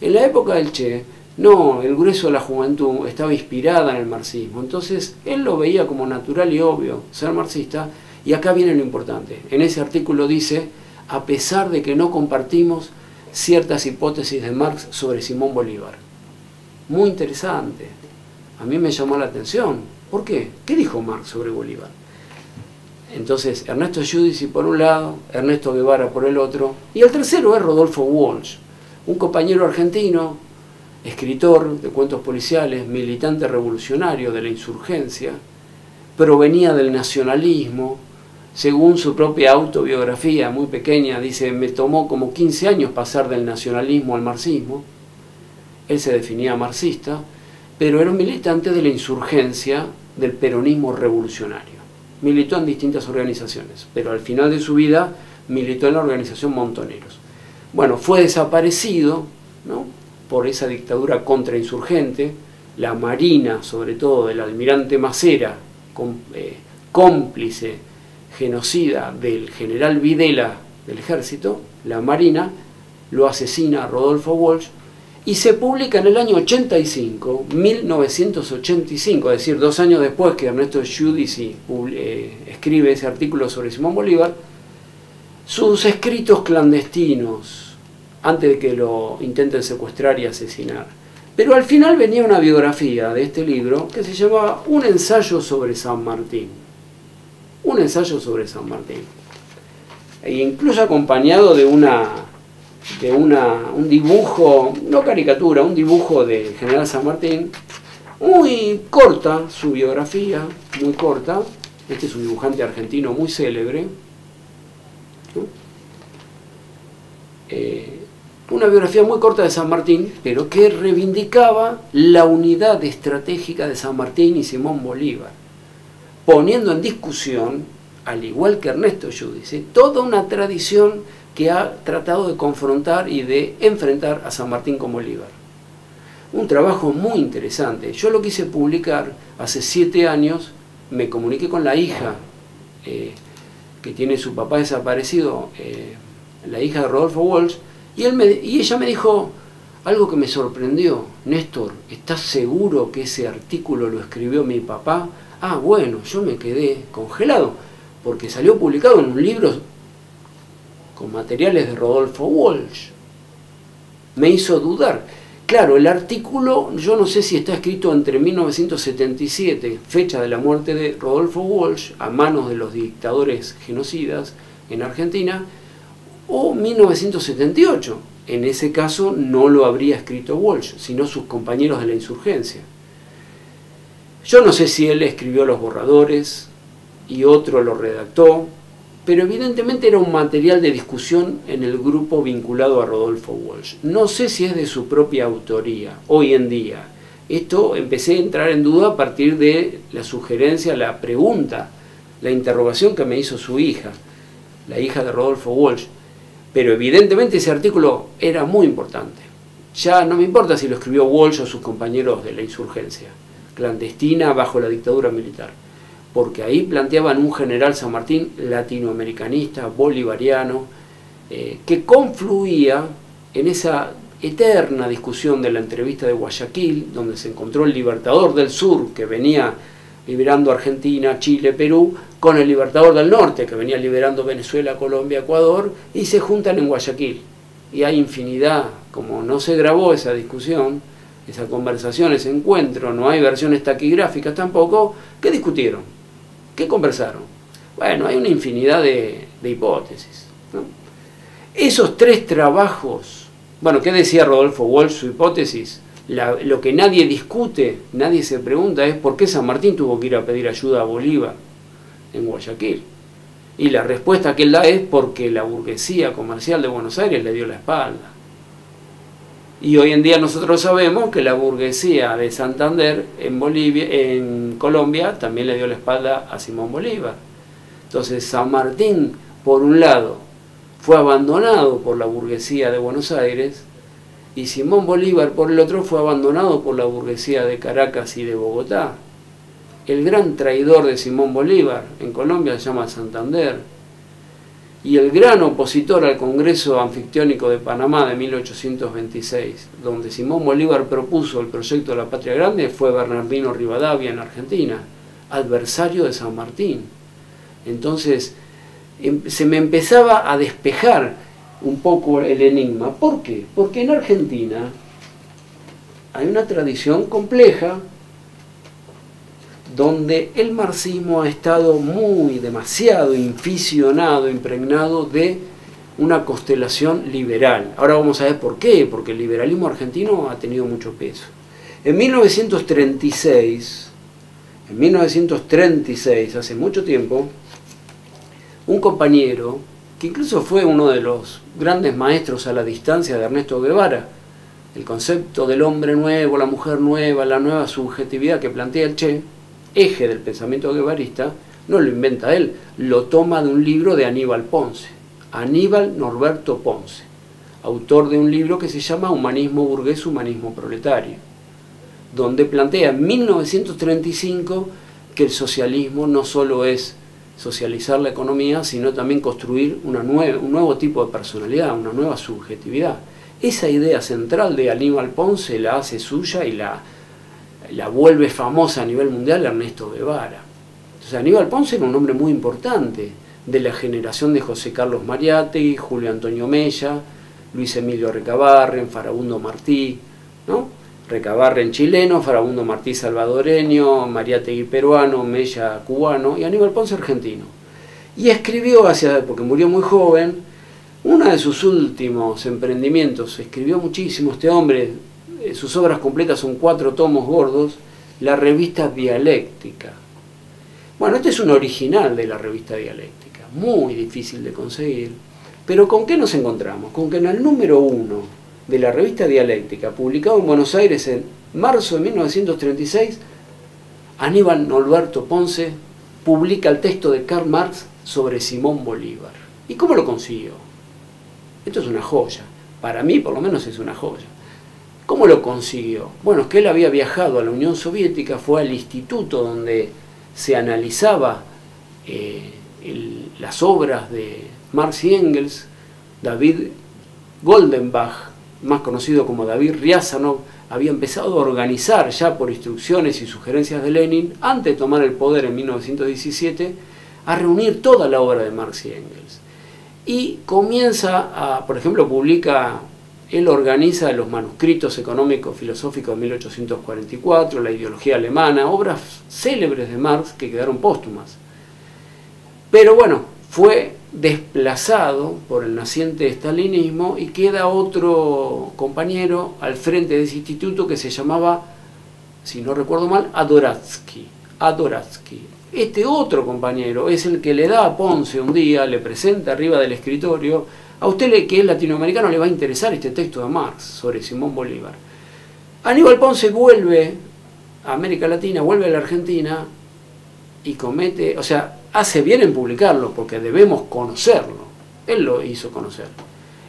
En la época del Che, no, el grueso de la juventud estaba inspirada en el marxismo, entonces él lo veía como natural y obvio ser marxista, y acá viene lo importante. En ese artículo dice, a pesar de que no compartimos ciertas hipótesis de Marx sobre Simón Bolívar. Muy interesante, a mí me llamó la atención. ¿Por qué? ¿Qué dijo Marx sobre Bolívar? Entonces, Ernesto Giudici por un lado, Ernesto Guevara por el otro, y el tercero es Rodolfo Walsh. un compañero argentino, escritor de cuentos policiales, militante revolucionario de la insurgencia, provenía del nacionalismo. Según su propia autobiografía, muy pequeña, dice, me tomó como quince años pasar del nacionalismo al marxismo. Él se definía marxista, pero era un militante de la insurgencia, del peronismo revolucionario. Militó en distintas organizaciones, pero al final de su vida militó en la organización Montoneros. Bueno, fue desaparecido, ¿no?, por esa dictadura contrainsurgente. La Marina, sobre todo del almirante Macera, com, eh, cómplice genocida del general Videla del ejército, la Marina lo asesina a Rodolfo Walsh, y se publica en el año ochenta y cinco, mil novecientos ochenta y cinco, es decir, dos años después que Ernesto Giudici eh, escribe ese artículo sobre Simón Bolívar, sus escritos clandestinos, antes de que lo intenten secuestrar y asesinar. Pero al final venía una biografía de este libro que se llamaba Un ensayo sobre San Martín. Un ensayo sobre San Martín. E incluso acompañado de una... de una, un dibujo, no caricatura, un dibujo del general San Martín, muy corta su biografía, muy corta. Este es un dibujante argentino muy célebre, ¿no? eh, una biografía muy corta de San Martín, pero que reivindicaba la unidad estratégica de San Martín y Simón Bolívar, poniendo en discusión, al igual que Ernesto Giudici, toda una tradición que ha tratado de confrontar y de enfrentar a San Martín con Bolívar. Un trabajo muy interesante. Yo lo quise publicar hace siete años, me comuniqué con la hija, eh, que tiene su papá desaparecido, eh, la hija de Rodolfo Walsh, y, él me, y ella me dijo algo que me sorprendió. Néstor, ¿estás seguro que ese artículo lo escribió mi papá? Ah, bueno, yo me quedé congelado, porque salió publicado en un libro con materiales de Rodolfo Walsh. Me hizo dudar. Claro, el artículo, yo no sé si está escrito entre mil novecientos setenta y siete, fecha de la muerte de Rodolfo Walsh, a manos de los dictadores genocidas en Argentina, o mil novecientos setenta y ocho. En ese caso no lo habría escrito Walsh, sino sus compañeros de la insurgencia. Yo no sé si él escribió los borradores y otro lo redactó, pero evidentemente era un material de discusión en el grupo vinculado a Rodolfo Walsh. No sé si es de su propia autoría, hoy en día. Esto empecé a entrar en duda a partir de la sugerencia, la pregunta, la interrogación que me hizo su hija, la hija de Rodolfo Walsh. Pero evidentemente ese artículo era muy importante. Ya no me importa si lo escribió Walsh o sus compañeros de la insurgencia clandestina bajo la dictadura militar, porque ahí planteaban un general San Martín latinoamericanista, bolivariano, eh, que confluía en esa eterna discusión de la entrevista de Guayaquil, donde se encontró el libertador del sur, que venía liberando Argentina, Chile, Perú, con el libertador del norte, que venía liberando Venezuela, Colombia, Ecuador, y se juntan en Guayaquil. Y hay infinidad, como no se grabó esa discusión, esa conversación, ese encuentro, no hay versiones taquigráficas tampoco, que discutieron. ¿Qué conversaron? Bueno, hay una infinidad de, de hipótesis, ¿no? Esos tres trabajos, bueno, ¿qué decía Rodolfo Walsh, su hipótesis? La, lo que nadie discute, nadie se pregunta, es por qué San Martín tuvo que ir a pedir ayuda a Bolívar en Guayaquil. Y la respuesta que él da es porque la burguesía comercial de Buenos Aires le dio la espalda. Y hoy en día nosotros sabemos que la burguesía de Santander en, Bolivia, en Colombia también le dio la espalda a Simón Bolívar. Entonces San Martín, por un lado, fue abandonado por la burguesía de Buenos Aires, y Simón Bolívar, por el otro, fue abandonado por la burguesía de Caracas y de Bogotá. El gran traidor de Simón Bolívar en Colombia se llama Santander, y el gran opositor al Congreso Anfictiónico de Panamá de mil ochocientos veintiséis, donde Simón Bolívar propuso el proyecto de la Patria Grande, fue Bernardino Rivadavia en Argentina, adversario de San Martín. Entonces se me empezaba a despejar un poco el enigma. ¿Por qué? Porque en Argentina hay una tradición compleja donde el marxismo ha estado muy, demasiado inficionado, impregnado de una constelación liberal. Ahora vamos a ver por qué, porque el liberalismo argentino ha tenido mucho peso. En mil novecientos treinta y seis, en mil novecientos treinta y seis, hace mucho tiempo, un compañero, que incluso fue uno de los grandes maestros a la distancia de Ernesto Guevara, el concepto del hombre nuevo, la mujer nueva, la nueva subjetividad que plantea el Che, eje del pensamiento guevarista, no lo inventa él, lo toma de un libro de Aníbal Ponce, Aníbal Norberto Ponce, autor de un libro que se llama Humanismo burgués, humanismo proletario, donde plantea en mil novecientos treinta y cinco que el socialismo no solo es socializar la economía, sino también construir una nueva, un nuevo tipo de personalidad, una nueva subjetividad. Esa idea central de Aníbal Ponce la hace suya y la, la vuelve famosa a nivel mundial Ernesto Guevara. Entonces Aníbal Ponce era un hombre muy importante de la generación de José Carlos Mariátegui, Julio Antonio Mella, Luis Emilio Recabarren, Farabundo Martí, ¿no? Recabarren chileno, Farabundo Martí salvadoreño, Mariátegui peruano, Mella cubano y Aníbal Ponce argentino. Y escribió, hacia, porque murió muy joven, uno de sus últimos emprendimientos, escribió muchísimo este hombre, sus obras completas son cuatro tomos gordos, la revista Dialéctica. Bueno, este es un original de la revista Dialéctica, muy difícil de conseguir, pero ¿con qué nos encontramos? Con que en el número uno de la revista Dialéctica, publicado en Buenos Aires en marzo de mil novecientos treinta y seis, Aníbal Norberto Ponce publica el texto de Karl Marx sobre Simón Bolívar. ¿Y cómo lo consiguió? Esto es una joya, para mí por lo menos es una joya. ¿Cómo lo consiguió? Bueno, es que él había viajado a la Unión Soviética, fue al instituto donde se analizaba eh, El, las obras de Marx y Engels. David Goldenbach, más conocido como David Riazanov, había empezado a organizar ya por instrucciones y sugerencias de Lenin, antes de tomar el poder en mil novecientos diecisiete, a reunir toda la obra de Marx y Engels. Y comienza a, por ejemplo, publica, él organiza los manuscritos económicos filosóficos de mil ochocientos cuarenta y cuatro, la ideología alemana, obras célebres de Marx que quedaron póstumas. Pero bueno, fue desplazado por el naciente estalinismo y queda otro compañero al frente de ese instituto que se llamaba, si no recuerdo mal, Adoratsky. Adoratsky. Este otro compañero es el que le da a Ponce un día, le presenta arriba del escritorio, a usted que es latinoamericano le va a interesar este texto de Marx sobre Simón Bolívar. Aníbal Ponce vuelve a América Latina, vuelve a la Argentina y comete, o sea, hace bien en publicarlo, porque debemos conocerlo. Él lo hizo conocer.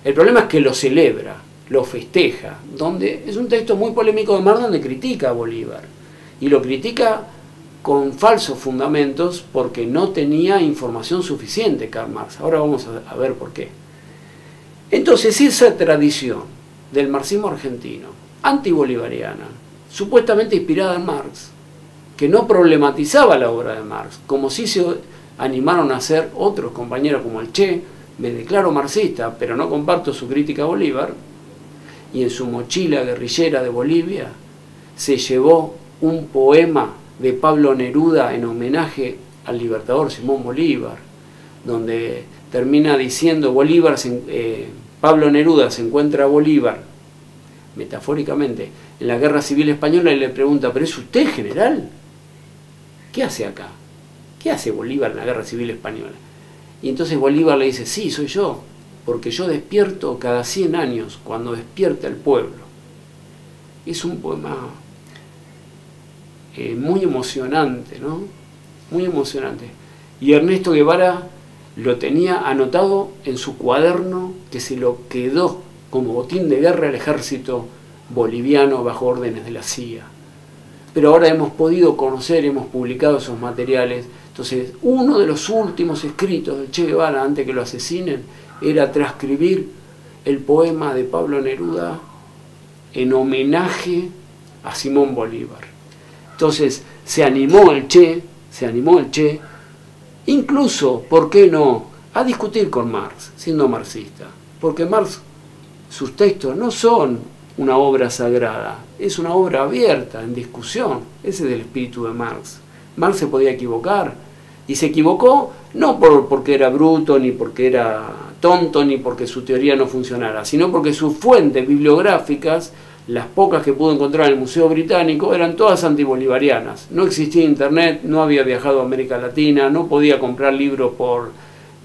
El problema es que lo celebra, lo festeja, donde es un texto muy polémico de Marx donde critica a Bolívar. Y lo critica con falsos fundamentos porque no tenía información suficiente Karl Marx. Ahora vamos a ver por qué. Entonces, esa tradición del marxismo argentino, antibolivariana, supuestamente inspirada en Marx, que no problematizaba la obra de Marx, como sí se animaron a hacer otros compañeros como el Che, me declaro marxista, pero no comparto su crítica a Bolívar, y en su mochila guerrillera de Bolivia se llevó un poema de Pablo Neruda en homenaje al libertador Simón Bolívar, donde termina diciendo Bolívar se, eh, Pablo Neruda se encuentra a Bolívar, metafóricamente, en la Guerra Civil Española y le pregunta, ¿pero es usted general? ¿Qué hace acá? ¿Qué hace Bolívar en la Guerra Civil Española? Y entonces Bolívar le dice, sí, soy yo, porque yo despierto cada cien años cuando despierta el pueblo. Es un poema eh, muy emocionante, ¿no? Muy emocionante. Y Ernesto Guevara lo tenía anotado en su cuaderno que se lo quedó como botín de guerra al ejército boliviano bajo órdenes de la C I A. Pero ahora hemos podido conocer, hemos publicado esos materiales. Entonces, uno de los últimos escritos del Che Guevara, antes que lo asesinen, era transcribir el poema de Pablo Neruda en homenaje a Simón Bolívar. Entonces, se animó el Che, se animó el Che, incluso, ¿por qué no?, a discutir con Marx, siendo marxista. Porque Marx, sus textos no son una obra sagrada, es una obra abierta, en discusión. Ese es el espíritu de Marx. Marx se podía equivocar, y se equivocó no por, porque era bruto, ni porque era tonto ni porque su teoría no funcionara, sino porque sus fuentes bibliográficas, las pocas que pudo encontrar en el Museo Británico, eran todas antibolivarianas. No existía internet, no había viajado a América Latina, no podía comprar libros por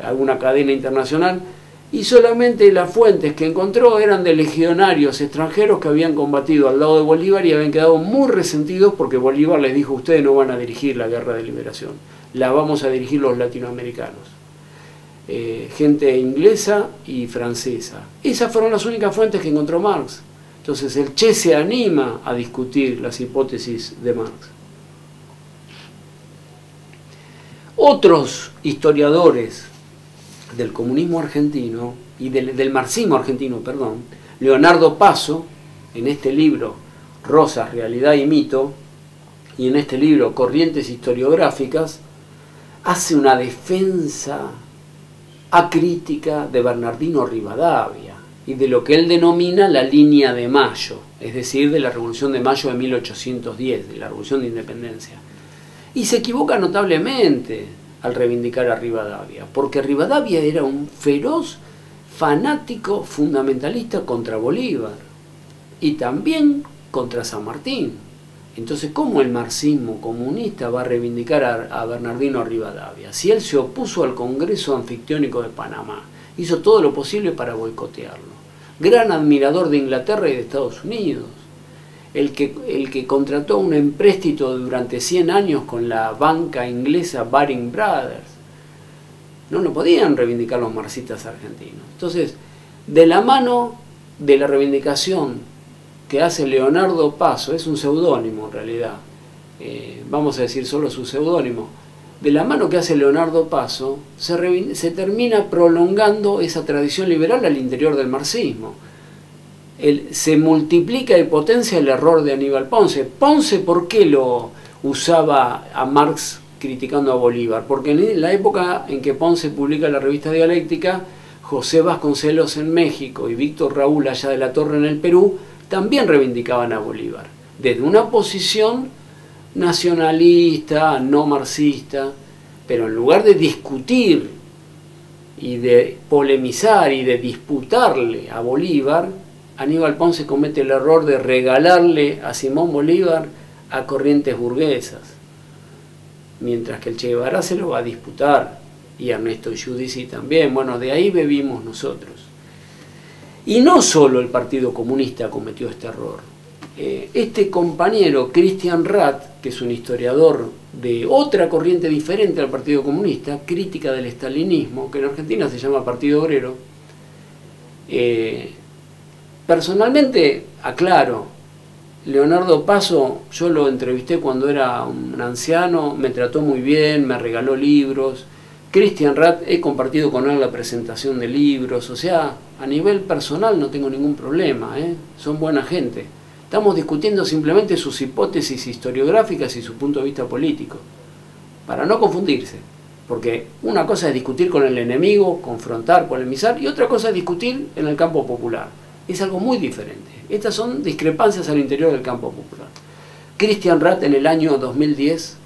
alguna cadena internacional, y solamente las fuentes que encontró eran de legionarios extranjeros que habían combatido al lado de Bolívar y habían quedado muy resentidos porque Bolívar les dijo: ustedes no van a dirigir la guerra de liberación, la vamos a dirigir los latinoamericanos. Eh, gente inglesa y francesa. Esas fueron las únicas fuentes que encontró Marx. Entonces el Che se anima a discutir las hipótesis de Marx. Otros historiadores del comunismo argentino y del, del marxismo argentino, perdón, Leonardo Paso, en este libro Rosas, Realidad y Mito, y en este libro Corrientes Historiográficas, hace una defensa acrítica de Bernardino Rivadavia y de lo que él denomina la línea de Mayo, es decir, de la Revolución de Mayo de mil ochocientos diez, de la Revolución de Independencia. Y se equivoca notablemente al reivindicar a Rivadavia, porque Rivadavia era un feroz fanático fundamentalista contra Bolívar y también contra San Martín. Entonces, ¿cómo el marxismo comunista va a reivindicar a, a Bernardino Rivadavia? Si él se opuso al Congreso Anfictiónico de Panamá, hizo todo lo posible para boicotearlo. Gran admirador de Inglaterra y de Estados Unidos, el que, el que contrató un empréstito durante cien años con la banca inglesa Baring Brothers. No, no podían reivindicar los marxistas argentinos. Entonces, de la mano de la reivindicación que hace Leonardo Paso, es un seudónimo en realidad, eh, vamos a decir solo su seudónimo, de la mano que hace Leonardo Paso, se, se termina prolongando esa tradición liberal al interior del marxismo. El, se multiplica y potencia el error de Aníbal Ponce. Ponce, ¿por qué lo usaba a Marx criticando a Bolívar? Porque en la época en que Ponce publica la revista Dialéctica, José Vasconcelos en México y Víctor Raúl allá de la Torre en el Perú, también reivindicaban a Bolívar, desde una posición nacionalista, no marxista, pero en lugar de discutir y de polemizar y de disputarle a Bolívar, Aníbal Ponce comete el error de regalarle a Simón Bolívar a corrientes burguesas, mientras que el Che Guevara se lo va a disputar, y Ernesto Giudici también. Bueno, de ahí bebimos nosotros. Y no solo el Partido Comunista cometió este error. Este compañero, Christian Rath, que es un historiador de otra corriente diferente al Partido Comunista, crítica del estalinismo, que en Argentina se llama Partido Obrero, eh, personalmente, aclaro, Leonardo Paso, yo lo entrevisté cuando era un anciano, me trató muy bien, me regaló libros. Christian Rath, he compartido con él la presentación de libros, o sea, a nivel personal no tengo ningún problema, ¿eh? Son buena gente. Estamos discutiendo simplemente sus hipótesis historiográficas y su punto de vista político, para no confundirse, porque una cosa es discutir con el enemigo, confrontar, polemizar, y otra cosa es discutir en el campo popular. Es algo muy diferente. Estas son discrepancias al interior del campo popular. Christian Rath, en el año dos mil diez,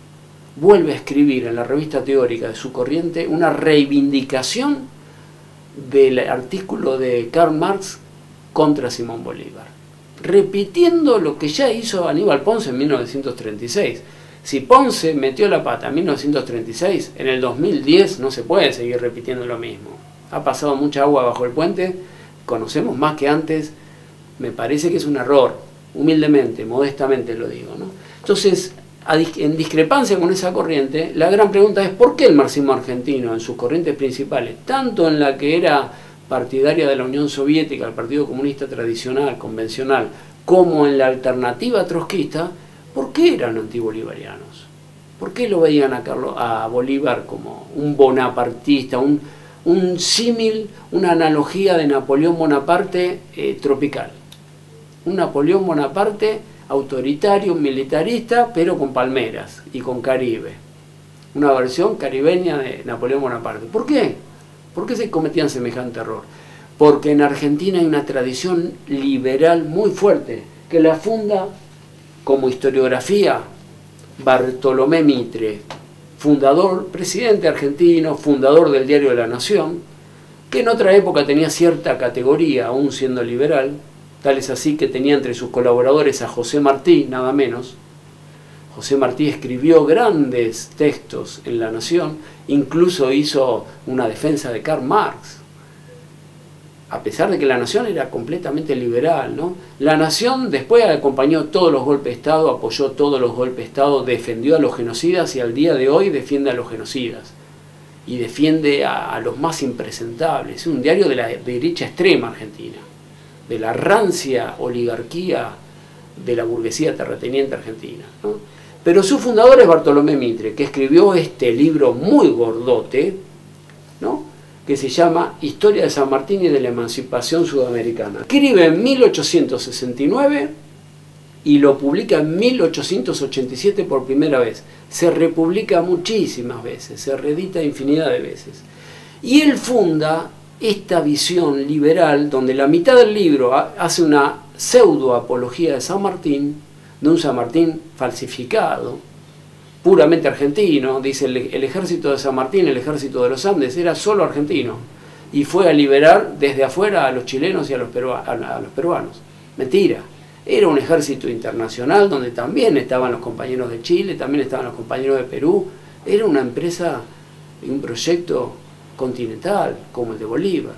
vuelve a escribir en la revista teórica de su corriente una reivindicación del artículo de Karl Marx contra Simón Bolívar, repitiendo lo que ya hizo Aníbal Ponce en mil novecientos treinta y seis. Si Ponce metió la pata en mil novecientos treinta y seis, en el dos mil diez no se puede seguir repitiendo lo mismo. Ha pasado mucha agua bajo el puente, conocemos más que antes. Me parece que es un error, humildemente, modestamente lo digo, ¿no? Entonces, en discrepancia con esa corriente, la gran pregunta es ¿por qué el marxismo argentino en sus corrientes principales, tanto en la que era partidaria de la Unión Soviética, el Partido Comunista tradicional, convencional, como en la alternativa trotskista, por qué eran antibolivarianos? ¿Por qué lo veían a, Carlos, a Bolívar como un bonapartista, un, un símil, una analogía de Napoleón Bonaparte eh, tropical? Un Napoleón Bonaparte autoritario, militarista, pero con palmeras y con Caribe. Una versión caribeña de Napoleón Bonaparte. ¿Por qué? ¿Por qué se cometían semejante error? Porque en Argentina hay una tradición liberal muy fuerte, que la funda como historiografía Bartolomé Mitre, fundador, presidente argentino, fundador del Diario de la Nación, que en otra época tenía cierta categoría, aún siendo liberal, tal es así que tenía entre sus colaboradores a José Martí, nada menos. José Martí escribió grandes textos en La Nación, incluso hizo una defensa de Karl Marx, a pesar de que La Nación era completamente liberal, ¿no? La Nación después acompañó todos los golpes de Estado, apoyó todos los golpes de Estado, defendió a los genocidas y al día de hoy defiende a los genocidas. Y defiende a, a los más impresentables. Es un diario de la derecha extrema argentina, de la rancia oligarquía de la burguesía terrateniente argentina, ¿no? Pero su fundador es Bartolomé Mitre, que escribió este libro muy gordote, ¿no?, que se llama Historia de San Martín y de la Emancipación Sudamericana. Escribe en mil ochocientos sesenta y nueve y lo publica en mil ochocientos ochenta y siete por primera vez. Se republica muchísimas veces, se reedita infinidad de veces. Y él funda esta visión liberal, donde la mitad del libro hace una pseudo-apología de San Martín, de un San Martín falsificado, puramente argentino. Dice, el, el ejército de San Martín, el ejército de los Andes, era solo argentino, y fue a liberar desde afuera a los chilenos y a los, perua, a, a los peruanos. Mentira. Era un ejército internacional donde también estaban los compañeros de Chile, también estaban los compañeros de Perú. Era una empresa, un proyecto continental como el de Bolívar.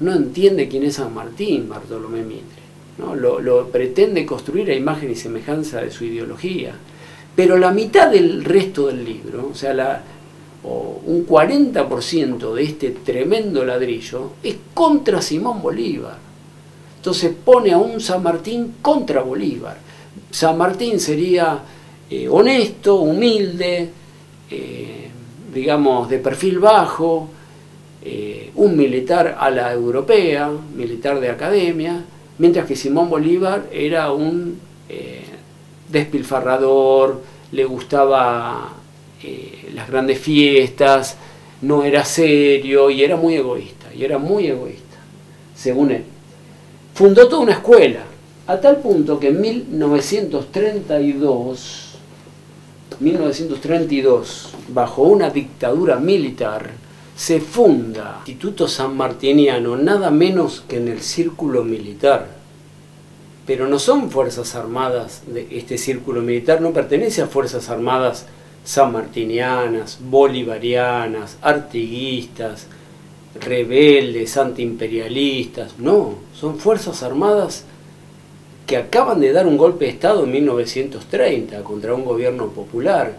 No entiende quién es San Martín, Bartolomé Mitre, ¿no? Lo, lo pretende construir a imagen y semejanza de su ideología. Pero la mitad del resto del libro, o sea, la, o un cuarenta por ciento de este tremendo ladrillo, es contra Simón Bolívar. Entonces pone a un San Martín contra Bolívar. San Martín sería eh, honesto, humilde, eh, digamos de perfil bajo, eh, un militar a la europea, militar de academia, mientras que Simón Bolívar era un eh, despilfarrador, le gustaba eh, las grandes fiestas, no era serio y era muy egoísta, y era muy egoísta, según él. Fundó toda una escuela, a tal punto que en mil novecientos treinta y dos, mil novecientos treinta y dos, bajo una dictadura militar, se funda el Instituto Sanmartiniano, nada menos que en el círculo militar. Pero no son Fuerzas Armadas, de este círculo militar no pertenece a Fuerzas Armadas sanmartinianas, bolivarianas, artiguistas, rebeldes, antiimperialistas, no, son fuerzas armadas que acaban de dar un golpe de Estado en mil novecientos treinta contra un gobierno popular.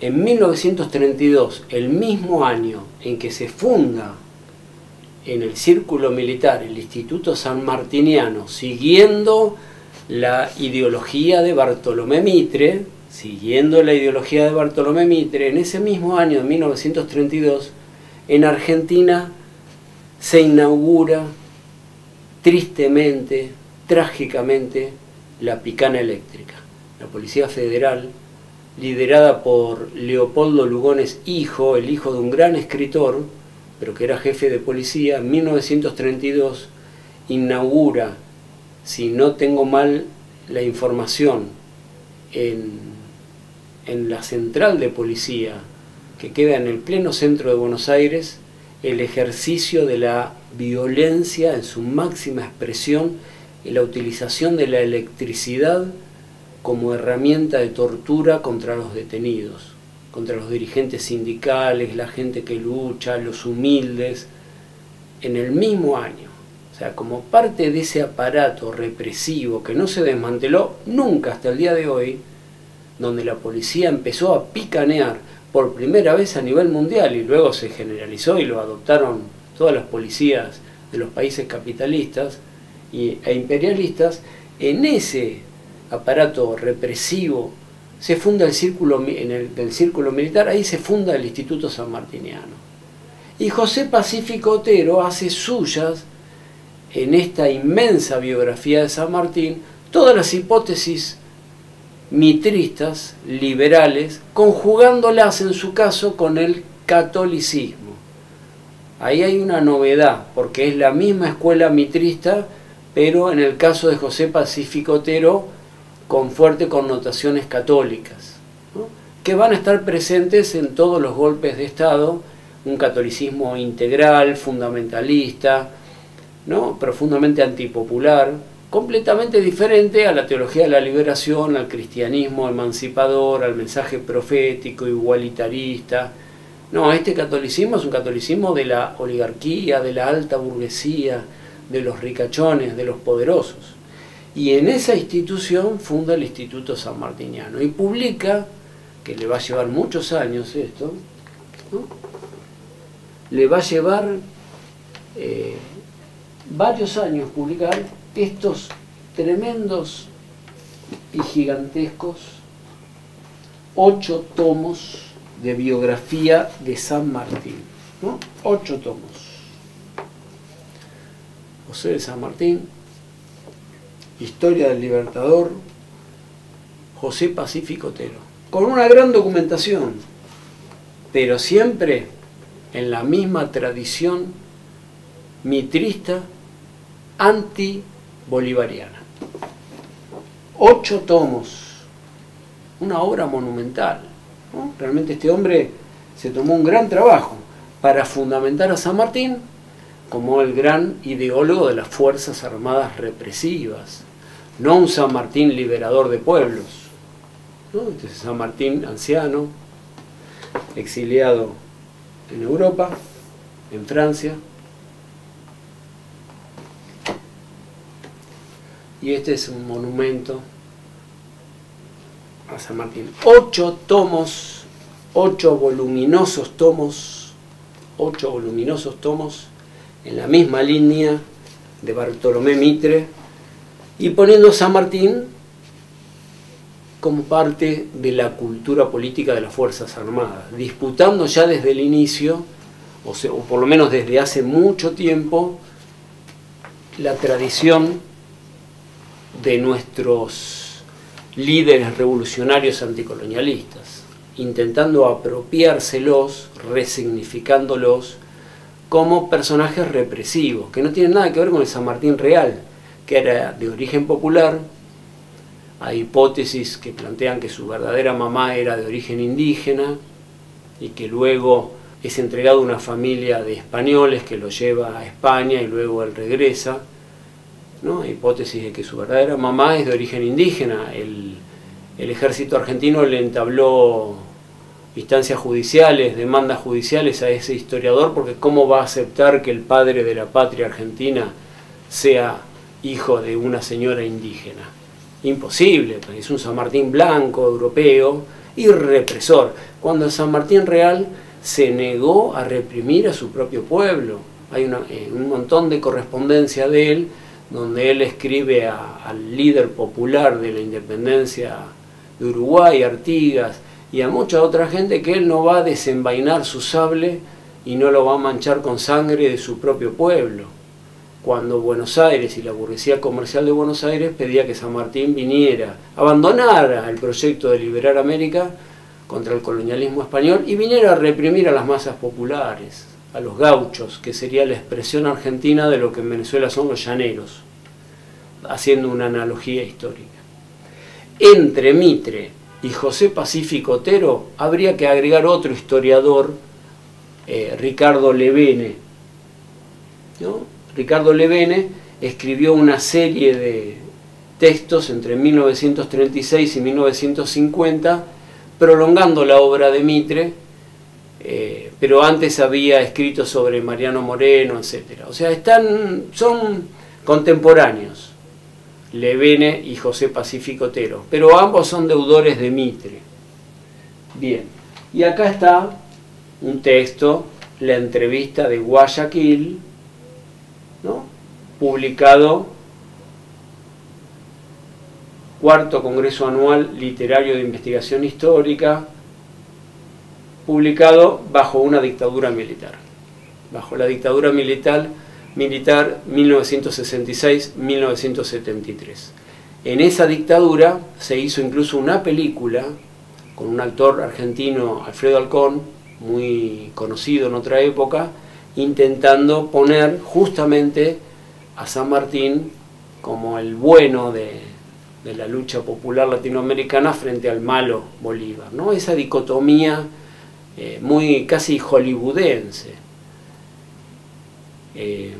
En mil novecientos treinta y dos, el mismo año en que se funda en el círculo militar el Instituto Sanmartiniano, siguiendo la ideología de Bartolomé Mitre, siguiendo la ideología de Bartolomé Mitre, en ese mismo año de mil novecientos treinta y dos, en Argentina se inaugura tristemente, trágicamente, la picana eléctrica. La Policía Federal, liderada por Leopoldo Lugones hijo, el hijo de un gran escritor, pero que era jefe de policía, en mil novecientos treinta y dos inaugura, si no tengo mal la información, en, en la central de policía, que queda en el pleno centro de Buenos Aires, el ejercicio de la violencia en su máxima expresión y la utilización de la electricidad como herramienta de tortura contra los detenidos, contra los dirigentes sindicales, la gente que lucha, los humildes, en el mismo año. O sea, como parte de ese aparato represivo que no se desmanteló nunca hasta el día de hoy, donde la policía empezó a picanear por primera vez a nivel mundial y luego se generalizó y lo adoptaron todas las policías de los países capitalistas e imperialistas, en ese aparato represivo se funda el círculo, en el del círculo militar, ahí se funda el Instituto Sanmartiniano. Y José Pacífico Otero hace suyas en esta inmensa biografía de San Martín todas las hipótesis mitristas, liberales, conjugándolas en su caso con el catolicismo. Ahí hay una novedad, porque es la misma escuela mitrista, pero en el caso de José Pacífico Otero, con fuertes connotaciones católicas, ¿no?, que van a estar presentes en todos los golpes de Estado, un catolicismo integral, fundamentalista, ¿no? Profundamente antipopular, completamente diferente a la teología de la liberación, al cristianismo emancipador, al mensaje profético, igualitarista. No, este catolicismo es un catolicismo de la oligarquía, de la alta burguesía, de los ricachones, de los poderosos. Y en esa institución funda el Instituto Sanmartiniano y publica, que le va a llevar muchos años esto, ¿no? Le va a llevar eh, varios años publicar estos tremendos y gigantescos ocho tomos de biografía de San Martín, ¿no? Ocho tomos. José de San Martín, Historia del Libertador, José Pacífico Otero, con una gran documentación, pero siempre en la misma tradición mitrista antibolivariana. Ocho tomos, una obra monumental, ¿no? Realmente este hombre se tomó un gran trabajo para fundamentar a San Martín como el gran ideólogo de las fuerzas armadas represivas, no un San Martín liberador de pueblos, ¿no? Este es San Martín anciano, exiliado en Europa, en Francia, y este es un monumento a San Martín. Ocho tomos, ocho voluminosos tomos, ocho voluminosos tomos, en la misma línea de Bartolomé Mitre, y poniendo San Martín como parte de la cultura política de las Fuerzas Armadas, disputando ya desde el inicio, o sea, o por lo menos desde hace mucho tiempo, la tradición de nuestros líderes revolucionarios anticolonialistas, intentando apropiárselos, resignificándolos como personajes represivos, que no tienen nada que ver con el San Martín real, que era de origen popular. Hay hipótesis que plantean que su verdadera mamá era de origen indígena y que luego es entregado a una familia de españoles que lo lleva a España y luego él regresa, ¿no? Hipótesis de que su verdadera mamá es de origen indígena. El, el ejército argentino le entabló instancias judiciales, demandas judiciales a ese historiador, porque cómo va a aceptar que el padre de la patria argentina sea hijo de una señora indígena. Imposible, pues es un San Martín blanco, europeo y represor, cuando el San Martín real se negó a reprimir a su propio pueblo. Hay una, eh, un montón de correspondencia de él, donde él escribe a, al líder popular de la independencia de Uruguay, Artigas, y a mucha otra gente, que él no va a desenvainar su sable y no lo va a manchar con sangre de su propio pueblo. Cuando Buenos Aires y la burguesía comercial de Buenos Aires pedía que San Martín viniera, abandonara el proyecto de liberar América contra el colonialismo español y viniera a reprimir a las masas populares, a los gauchos, que sería la expresión argentina de lo que en Venezuela son los llaneros, haciendo una analogía histórica. Entre Mitre y José Pacífico Otero habría que agregar otro historiador, eh, Ricardo Levene, ¿no? Ricardo Levene escribió una serie de textos entre mil novecientos treinta y seis y mil novecientos cincuenta, prolongando la obra de Mitre, eh, pero antes había escrito sobre Mariano Moreno, etcétera. O sea, están, son contemporáneos, Levene y José Pacífico Otero, pero ambos son deudores de Mitre. Bien, y acá está un texto, la entrevista de Guayaquil, ¿no? Publicado, Cuarto Congreso Anual Literario de Investigación Histórica, publicado bajo una dictadura militar, bajo la dictadura militar militar mil novecientos sesenta y seis a mil novecientos setenta y tres. En esa dictadura se hizo incluso una película con un actor argentino, Alfredo Alcón, muy conocido en otra época, intentando poner justamente a San Martín como el bueno de, de la lucha popular latinoamericana frente al malo Bolívar, ¿no? Esa dicotomía eh, muy casi hollywoodense. Eh,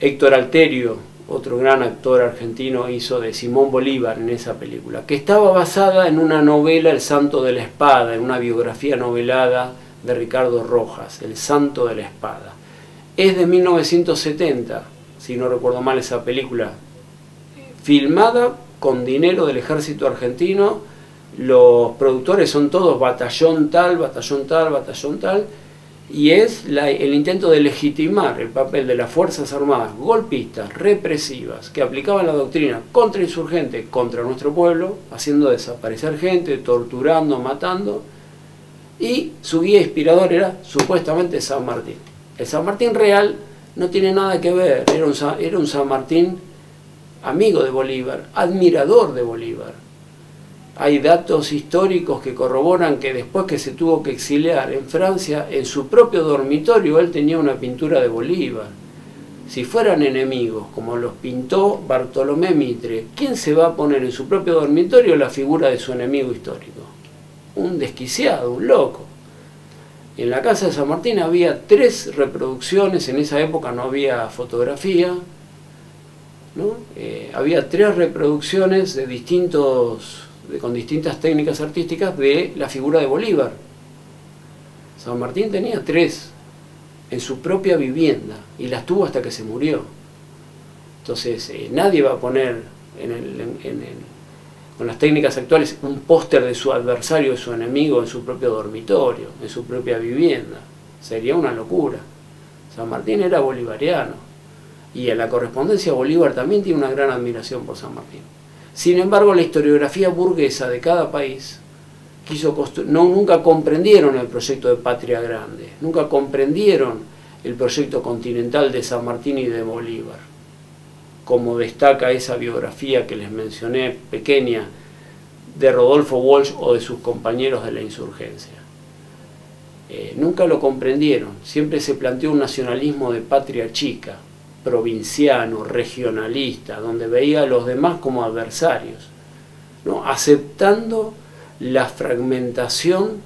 Héctor Alterio, otro gran actor argentino, hizo de Simón Bolívar en esa película, que estaba basada en una novela, El Santo de la Espada, en una biografía novelada de Ricardo Rojas, El Santo de la Espada. Es de mil novecientos setenta, si no recuerdo mal esa película, filmada con dinero del ejército argentino. Los productores son todos batallón tal, batallón tal, batallón tal, y es la, el intento de legitimar el papel de las Fuerzas Armadas golpistas, represivas, que aplicaban la doctrina contrainsurgente contra nuestro pueblo, haciendo desaparecer gente, torturando, matando, y su guía inspirador era supuestamente San Martín. El San Martín real no tiene nada que ver, era un, era un San Martín amigo de Bolívar, admirador de Bolívar. Hay datos históricos que corroboran que después que se tuvo que exiliar en Francia, en su propio dormitorio él tenía una pintura de Bolívar. Si fueran enemigos, como los pintó Bartolomé Mitre, ¿quién se va a poner en su propio dormitorio la figura de su enemigo histórico? Un desquiciado, un loco. En la casa de San Martín había tres reproducciones, en esa época no había fotografía, ¿no? Eh, había tres reproducciones de distintos... con distintas técnicas artísticas de la figura de Bolívar. San Martín tenía tres en su propia vivienda y las tuvo hasta que se murió. Entonces eh, nadie va a poner en el, en, en el, con las técnicas actuales un póster de su adversario, de su enemigo en su propio dormitorio, en su propia vivienda. Sería una locura. San Martín era bolivariano y en la correspondencia Bolívar también tiene una gran admiración por San Martín. Sin embargo, la historiografía burguesa de cada país quiso no, nunca comprendieron el proyecto de Patria Grande, nunca comprendieron el proyecto continental de San Martín y de Bolívar, como destaca esa biografía que les mencioné, pequeña, de Rodolfo Walsh o de sus compañeros de la insurgencia. Eh, nunca lo comprendieron, siempre se planteó un nacionalismo de patria chica, provinciano, regionalista, donde veía a los demás como adversarios, ¿no? Aceptando la fragmentación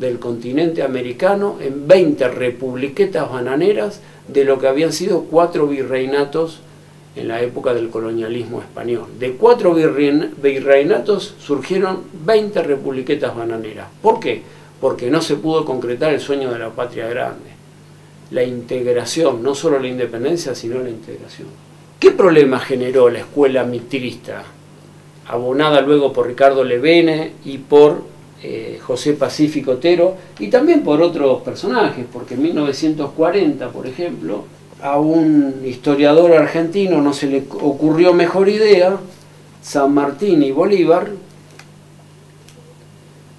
del continente americano en veinte republiquetas bananeras de lo que habían sido cuatro virreinatos en la época del colonialismo español. De cuatro virreinatos surgieron veinte republiquetas bananeras. ¿Por qué? Porque no se pudo concretar el sueño de la patria grande. La integración, no solo la independencia, sino la integración. ¿Qué problema generó la escuela mitrista, abonada luego por Ricardo Levene y por eh, José Pacífico Otero, y también por otros personajes? Porque en mil novecientos cuarenta, por ejemplo, a un historiador argentino no se le ocurrió mejor idea. San Martín y Bolívar,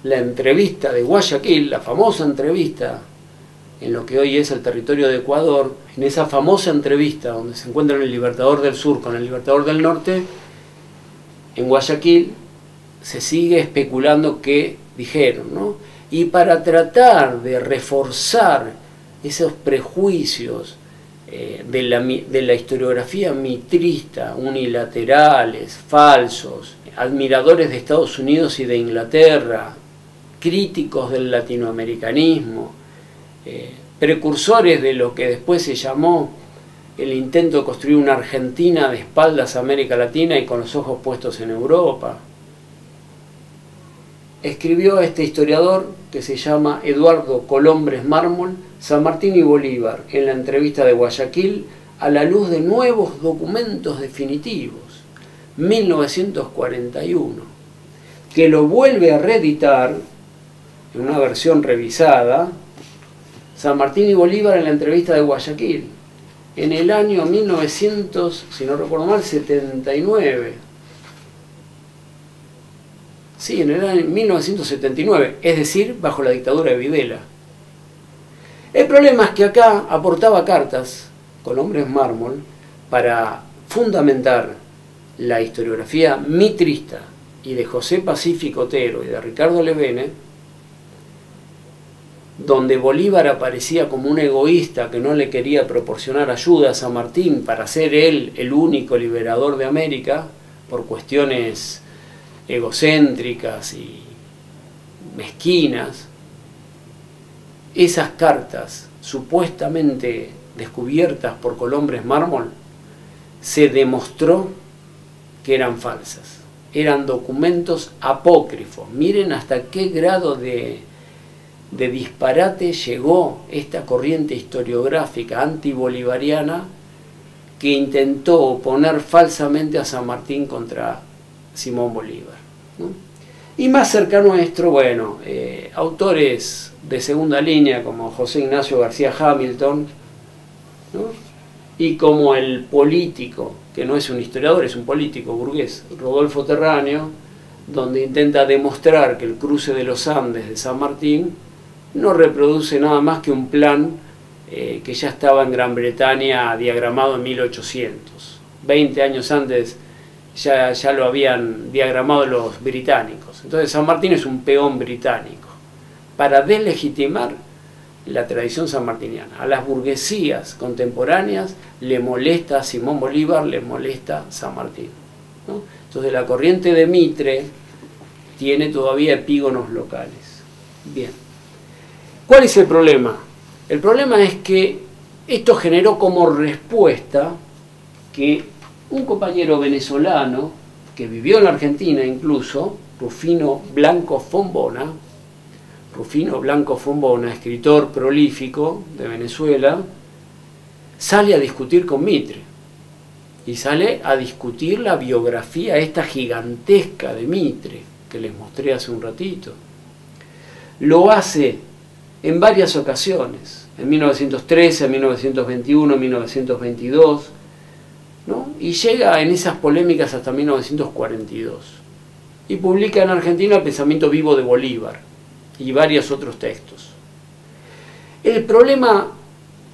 la entrevista de Guayaquil, la famosa entrevista en lo que hoy es el territorio de Ecuador, en esa famosa entrevista donde se encuentran el Libertador del Sur con el Libertador del Norte, en Guayaquil se sigue especulando qué dijeron, ¿no? Y para tratar de reforzar esos prejuicios eh, de, la, de la historiografía mitrista, unilaterales, falsos, admiradores de Estados Unidos y de Inglaterra, críticos del latinoamericanismo, Eh, precursores de lo que después se llamó el intento de construir una Argentina de espaldas a América Latina y con los ojos puestos en Europa. Escribió este historiador que se llama Eduardo Colombres Mármol, San Martín y Bolívar, en la entrevista de Guayaquil, a la luz de nuevos documentos definitivos, mil novecientos cuarenta y uno, que lo vuelve a reeditar en una versión revisada, San Martín y Bolívar en la entrevista de Guayaquil, en el año mil novecientos, si no recuerdo mal, setenta y nueve. Sí, en el año mil novecientos setenta y nueve, es decir, bajo la dictadura de Videla. El problema es que acá aportaba cartas con hombres mármol para fundamentar la historiografía mitrista y de José Pacífico Otero y de Ricardo Levene, donde Bolívar aparecía como un egoísta que no le quería proporcionar ayuda a San Martín para ser él el único liberador de América, por cuestiones egocéntricas y mezquinas, esas cartas supuestamente descubiertas por Colombres Mármol, se demostró que eran falsas, eran documentos apócrifos. Miren hasta qué grado de, de disparate llegó esta corriente historiográfica antibolivariana que intentó oponer falsamente a San Martín contra Simón Bolívar, ¿no? Y más cercano a esto, bueno, eh, autores de segunda línea como José Ignacio García Hamilton, ¿no? Y como el político, que no es un historiador, es un político burgués, Rodolfo Terráneo, donde intenta demostrar que el cruce de los Andes de San Martín no reproduce nada más que un plan eh, que ya estaba en Gran Bretaña diagramado en mil ochocientos. veinte años antes ya, ya lo habían diagramado los británicos. Entonces San Martín es un peón británico para deslegitimar la tradición sanmartiniana. A las burguesías contemporáneas le molesta Simón Bolívar, le molesta San Martín, ¿no? Entonces la corriente de Mitre tiene todavía epígonos locales. Bien. ¿Cuál es el problema? El problema es que esto generó como respuesta que un compañero venezolano que vivió en la Argentina incluso, Rufino Blanco Fombona, Rufino Blanco Fombona, escritor prolífico de Venezuela, sale a discutir con Mitre y sale a discutir la biografía esta gigantesca de Mitre que les mostré hace un ratito. Lo hace en varias ocasiones, en mil novecientos trece, en mil novecientos veintiuno, en mil novecientos veintidós, ¿no? Y llega en esas polémicas hasta mil novecientos cuarenta y dos y publica en Argentina El pensamiento vivo de Bolívar y varios otros textos. El problema,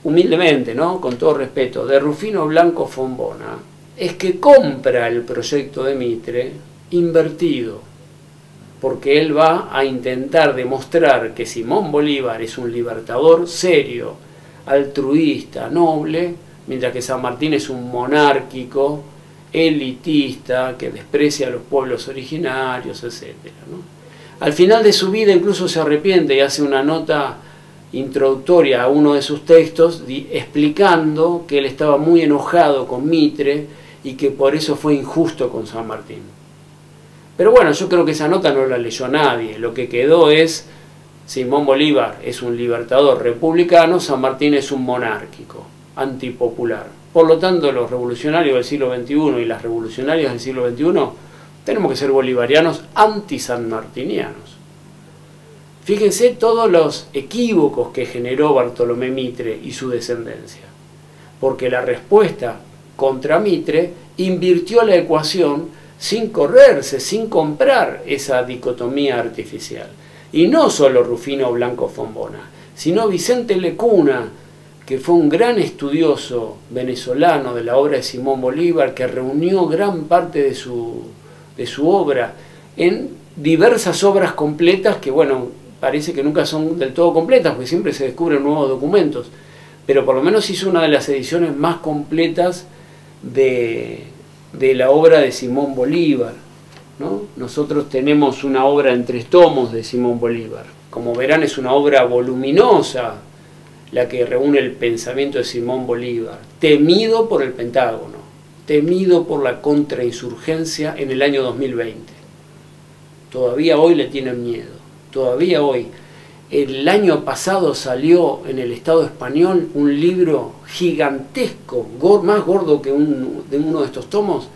humildemente, ¿no?, con todo respeto, de Rufino Blanco Fombona es que compra el proyecto de Mitre invertido, porque él va a intentar demostrar que Simón Bolívar es un libertador serio, altruista, noble, mientras que San Martín es un monárquico, elitista, que desprecia a los pueblos originarios, etcétera, ¿no? Al final de su vida incluso se arrepiente y hace una nota introductoria a uno de sus textos explicando que él estaba muy enojado con Mitre y que por eso fue injusto con San Martín. Pero bueno, yo creo que esa nota no la leyó nadie. Lo que quedó es: Simón Bolívar es un libertador republicano, San Martín es un monárquico, antipopular. Por lo tanto, los revolucionarios del siglo veintiuno y las revolucionarias del siglo veintiuno tenemos que ser bolivarianos anti-sanmartinianos. Fíjense todos los equívocos que generó Bartolomé Mitre y su descendencia, porque la respuesta contra Mitre invirtió la ecuación sin correrse, sin comprar esa dicotomía artificial. Y no solo Rufino Blanco Fombona, sino Vicente Lecuna, que fue un gran estudioso venezolano de la obra de Simón Bolívar, que reunió gran parte de su... de su obra en diversas obras completas que, bueno, parece que nunca son del todo completas porque siempre se descubren nuevos documentos, pero por lo menos hizo una de las ediciones más completas de, de la obra de Simón Bolívar, ¿no? Nosotros tenemos una obra en tres tomos de Simón Bolívar. Como verán, es una obra voluminosa la que reúne el pensamiento de Simón Bolívar, temido por el Pentágono, temido por la contrainsurgencia en el año dos mil veinte. Todavía hoy le tienen miedo, todavía hoy. El año pasado salió en el Estado español un libro gigantesco, más gordo que un, de uno de estos tomos,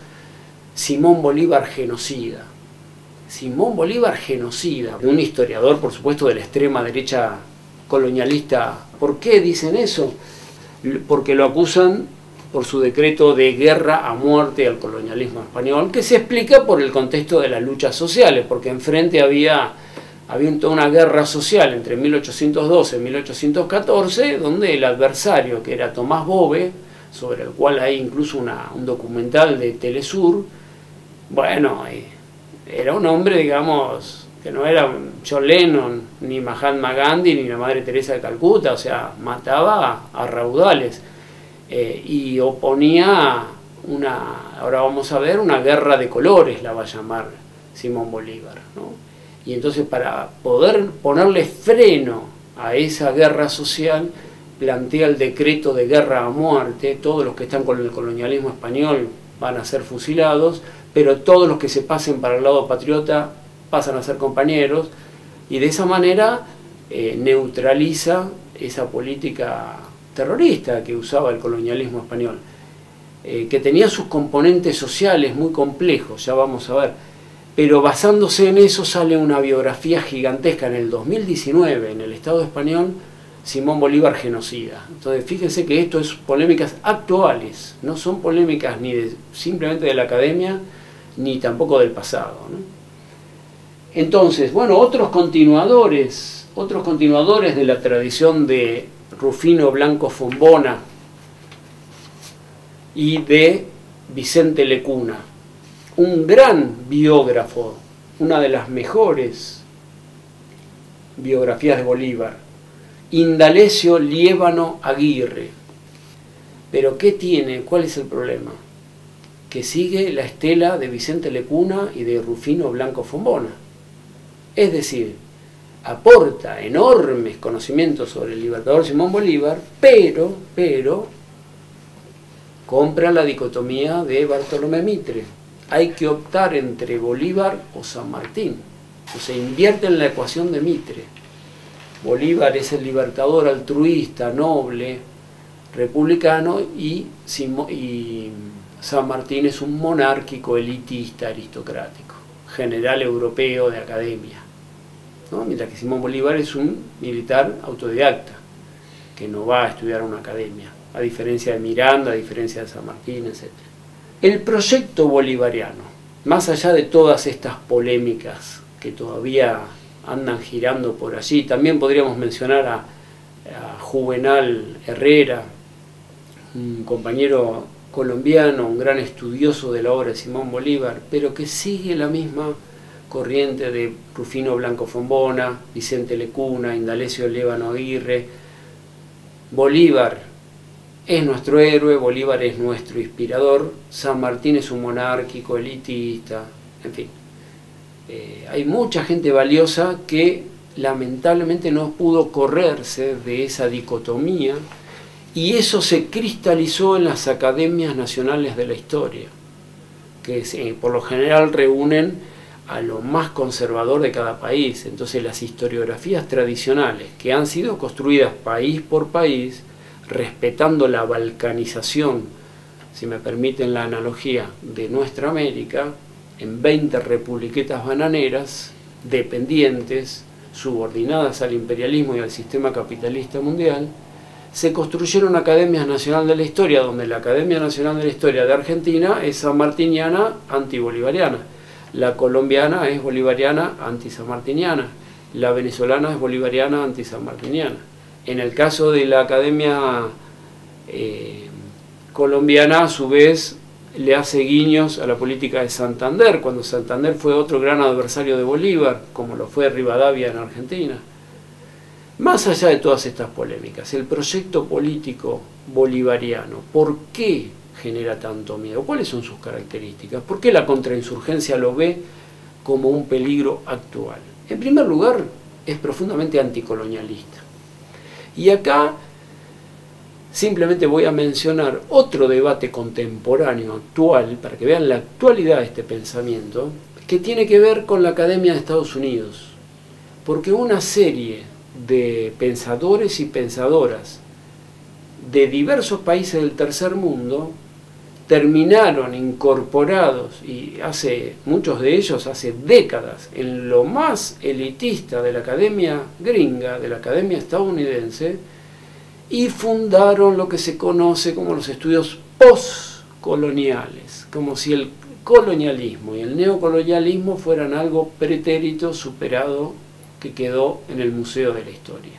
Simón Bolívar genocida. Simón Bolívar genocida, un historiador, por supuesto, de la extrema derecha colonialista. ¿Por qué dicen eso? Porque lo acusan por su decreto de guerra a muerte al colonialismo español, que se explica por el contexto de las luchas sociales, porque enfrente había, había toda una guerra social entre mil ochocientos doce y mil ochocientos catorce, donde el adversario, que era Tomás Bove, sobre el cual hay incluso una, un documental de Telesur, bueno, era un hombre, digamos, que no era John Lennon, ni Mahatma Gandhi, ni la Madre Teresa de Calcuta, o sea, mataba a raudales. Eh, y oponía una, ahora vamos a ver, una guerra de colores, la va a llamar Simón Bolívar, ¿no? Y entonces, para poder ponerle freno a esa guerra social, plantea el decreto de guerra a muerte. Todos los que están con el colonialismo español van a ser fusilados, pero todos los que se pasen para el lado patriota pasan a ser compañeros, y de esa manera eh, neutraliza esa política terrorista que usaba el colonialismo español, eh, que tenía sus componentes sociales muy complejos, ya vamos a ver, pero basándose en eso sale una biografía gigantesca en el dos mil diecinueve, en el Estado español, Simón Bolívar genocida. Entonces fíjense que esto es polémicas actuales, no son polémicas ni de, simplemente de la academia, ni tampoco del pasado, ¿no? Entonces, bueno, otros continuadores, otros continuadores de la tradición de Rufino Blanco Fombona y de Vicente Lecuna, un gran biógrafo, una de las mejores biografías de Bolívar, Indalecio Liévano Aguirre. Pero ¿qué tiene? ¿Cuál es el problema? Que sigue la estela de Vicente Lecuna y de Rufino Blanco Fombona. Es decir, aporta enormes conocimientos sobre el libertador Simón Bolívar, pero, pero, compra la dicotomía de Bartolomé Mitre. Hay que optar entre Bolívar o San Martín. O se invierte en la ecuación de Mitre. Bolívar es el libertador altruista, noble, republicano, y, y San Martín es un monárquico, elitista, aristocrático, general europeo de academia, ¿no? Mientras que Simón Bolívar es un militar autodidacta, que no va a estudiar una academia, a diferencia de Miranda, a diferencia de San Martín, etcétera. El proyecto bolivariano, más allá de todas estas polémicas que todavía andan girando por allí, también podríamos mencionar a, a Juvenal Herrera, un compañero colombiano, un gran estudioso de la obra de Simón Bolívar, pero que sigue la misma corriente de Rufino Blanco Fombona, Vicente Lecuna, Indalecio Liévano Aguirre. Bolívar es nuestro héroe, Bolívar es nuestro inspirador, San Martín es un monárquico, elitista, en fin. Eh, hay mucha gente valiosa que lamentablemente no pudo correrse de esa dicotomía, y eso se cristalizó en las academias nacionales de la historia, que eh, por lo general reúnen a lo más conservador de cada país. Entonces las historiografías tradicionales, que han sido construidas país por país, respetando la balcanización, si me permiten la analogía, de nuestra América, en veinte republiquetas bananeras, dependientes, subordinadas al imperialismo y al sistema capitalista mundial, se construyeron academias nacionales de la historia, donde la Academia Nacional de la Historia de Argentina es sanmartiniana, antibolivariana, la colombiana es bolivariana, antisanmartiniana, la venezolana es bolivariana, antisanmartiniana. En el caso de la Academia eh, colombiana, a su vez, le hace guiños a la política de Santander, cuando Santander fue otro gran adversario de Bolívar, como lo fue Rivadavia en Argentina. Más allá de todas estas polémicas, el proyecto político bolivariano, ¿por qué genera tanto miedo? ¿Cuáles son sus características? ¿Por qué la contrainsurgencia lo ve como un peligro actual? En primer lugar, es profundamente anticolonialista. Y acá simplemente voy a mencionar otro debate contemporáneo, actual, para que vean la actualidad de este pensamiento, que tiene que ver con la Academia de Estados Unidos. Porque una serie de pensadores y pensadoras de diversos países del tercer mundo terminaron incorporados, y hace muchos de ellos hace décadas, en lo más elitista de la academia gringa, de la academia estadounidense, y fundaron lo que se conoce como los estudios postcoloniales, como si el colonialismo y el neocolonialismo fueran algo pretérito, superado, que quedó en el Museo de la Historia.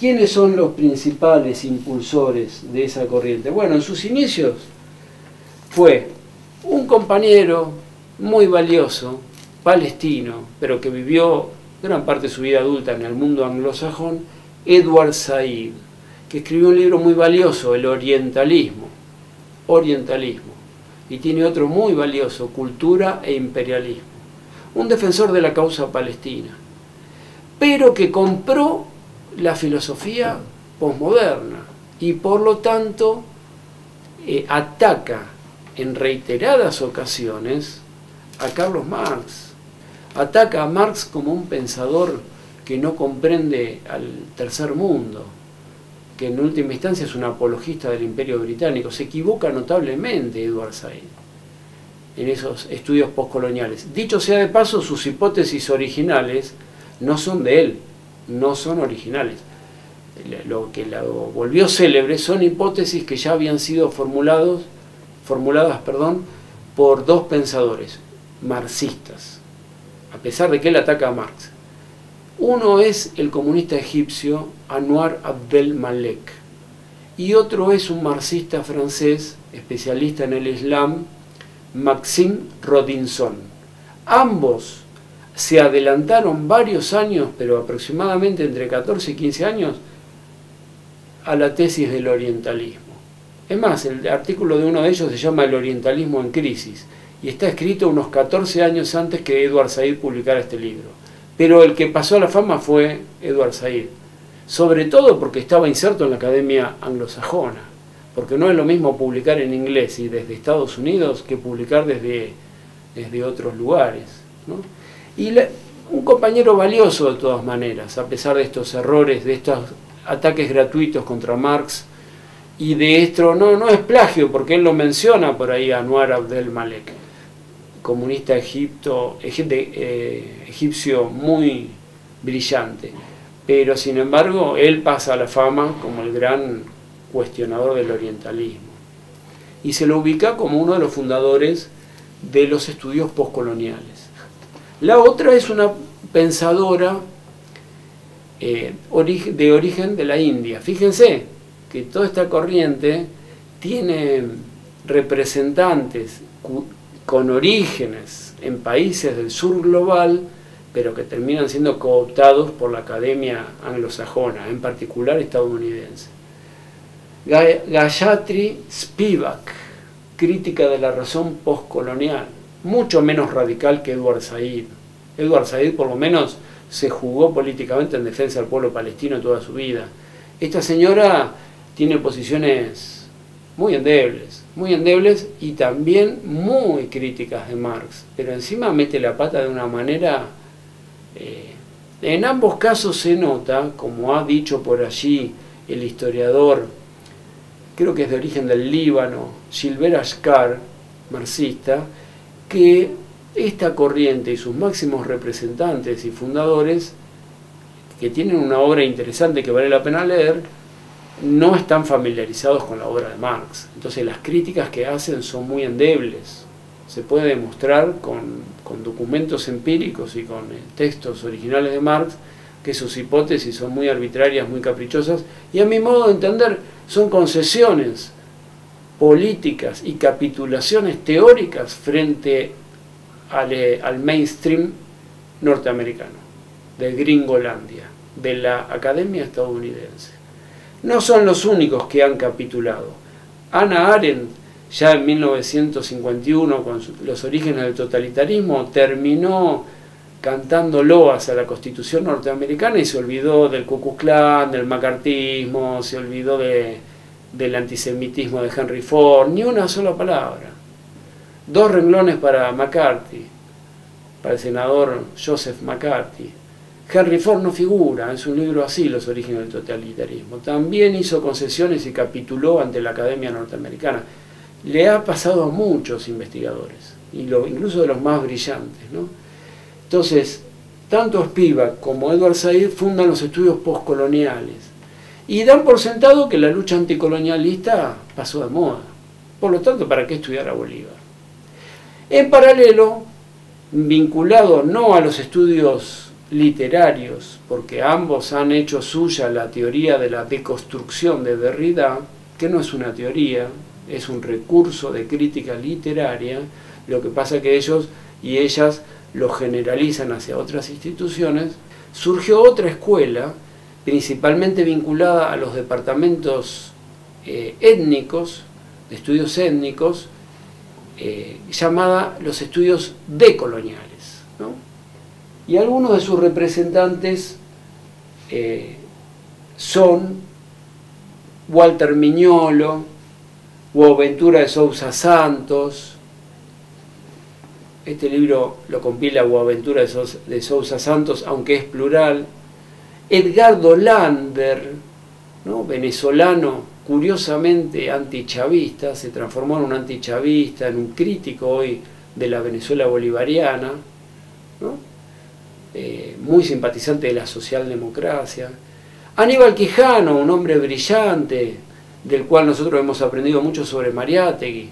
¿Quiénes son los principales impulsores de esa corriente? Bueno, en sus inicios fue un compañero muy valioso, palestino, pero que vivió gran parte de su vida adulta en el mundo anglosajón, Edward Said, que escribió un libro muy valioso, El orientalismo, orientalismo, y tiene otro muy valioso, Cultura e imperialismo, un defensor de la causa palestina, pero que compró la filosofía posmoderna y por lo tanto eh, ataca en reiteradas ocasiones a Karl Marx, ataca a Marx como un pensador que no comprende al tercer mundo, que en última instancia es un apologista del Imperio Británico. Se equivoca notablemente Edward Said en esos estudios postcoloniales. Dicho sea de paso, sus hipótesis originales no son de él, no son originales. Lo que lo volvió célebre son hipótesis que ya habían sido formulados, formuladas perdón, por dos pensadores marxistas, a pesar de que él ataca a Marx. Uno es el comunista egipcio Anwar Abdel Malek y otro es un marxista francés especialista en el Islam, Maxime Rodinson. Ambos se adelantaron varios años, pero aproximadamente entre catorce y quince años, a la tesis del orientalismo. Es más, el artículo de uno de ellos se llama El orientalismo en crisis y está escrito unos catorce años antes que Edward Said publicara este libro. Pero el que pasó a la fama fue Edward Said, sobre todo porque estaba inserto en la academia anglosajona, porque no es lo mismo publicar en inglés y desde Estados Unidos que publicar desde, desde otros lugares, ¿no? Y la, un compañero valioso de todas maneras, a pesar de estos errores, de estos ataques gratuitos contra Marx, y de esto no, no es plagio, porque él lo menciona por ahí a Anwar Abdel Malek, comunista egipto, egipte, eh, egipcio muy brillante, pero sin embargo él pasa a la fama como el gran cuestionador del orientalismo y se lo ubica como uno de los fundadores de los estudios postcoloniales. La otra es una pensadora eh, orig- de origen de la India. Fíjense que toda esta corriente tiene representantes con orígenes en países del sur global, pero que terminan siendo cooptados por la academia anglosajona, en particular estadounidense. Gayatri Spivak, crítica de la razón postcolonial, mucho menos radical que Edward Said. Edward Said por lo menos se jugó políticamente en defensa del pueblo palestino toda su vida. Esta señora tiene posiciones muy endebles, muy endebles y también muy críticas de Marx, pero encima mete la pata de una manera... Eh, en ambos casos se nota, como ha dicho por allí el historiador, creo que es de origen del Líbano, Gilbert Ashkar, marxista, que esta corriente y sus máximos representantes y fundadores, que tienen una obra interesante que vale la pena leer, no están familiarizados con la obra de Marx. Entonces las críticas que hacen son muy endebles. Se puede demostrar con, con documentos empíricos y con textos originales de Marx que sus hipótesis son muy arbitrarias, muy caprichosas, y a mi modo de entender son concesiones políticas y capitulaciones teóricas frente al, al mainstream norteamericano, de Gringolandia, de la academia estadounidense. No son los únicos que han capitulado. Hannah Arendt, ya en mil novecientos cincuenta y uno, con los orígenes del totalitarismo, terminó cantando loas a la Constitución norteamericana y se olvidó del Ku Klux Klan, del macartismo, se olvidó de, del antisemitismo de Henry Ford, ni una sola palabra. Dos renglones para McCarthy, para el senador Joseph McCarthy. Henry Ford no figura, en su libro así, Los orígenes del totalitarismo. También hizo concesiones y capituló ante la academia norteamericana. Le ha pasado a muchos investigadores, y lo, incluso de los más brillantes, ¿no? Entonces, tanto Spivak como Edward Said fundan los estudios postcoloniales y dan por sentado que la lucha anticolonialista pasó de moda. Por lo tanto, ¿para qué estudiar a Bolívar? En paralelo, vinculado no a los estudios literarios, porque ambos han hecho suya la teoría de la deconstrucción de Derrida, que no es una teoría, es un recurso de crítica literaria, lo que pasa que ellos y ellas lo generalizan hacia otras instituciones. Surgió otra escuela, principalmente vinculada a los departamentos eh, étnicos, de estudios étnicos, eh, llamada los estudios decoloniales, ¿no? Y algunos de sus representantes eh, son Walter Miñolo, Boaventura de Sousa Santos. Este libro lo compila Boaventura de Sousa Santos, aunque es plural. Edgardo Lander, ¿no?, venezolano, curiosamente antichavista, se transformó en un antichavista, en un crítico hoy de la Venezuela bolivariana, ¿no?, eh, muy simpatizante de la socialdemocracia. Aníbal Quijano, un hombre brillante, del cual nosotros hemos aprendido mucho sobre Mariátegui.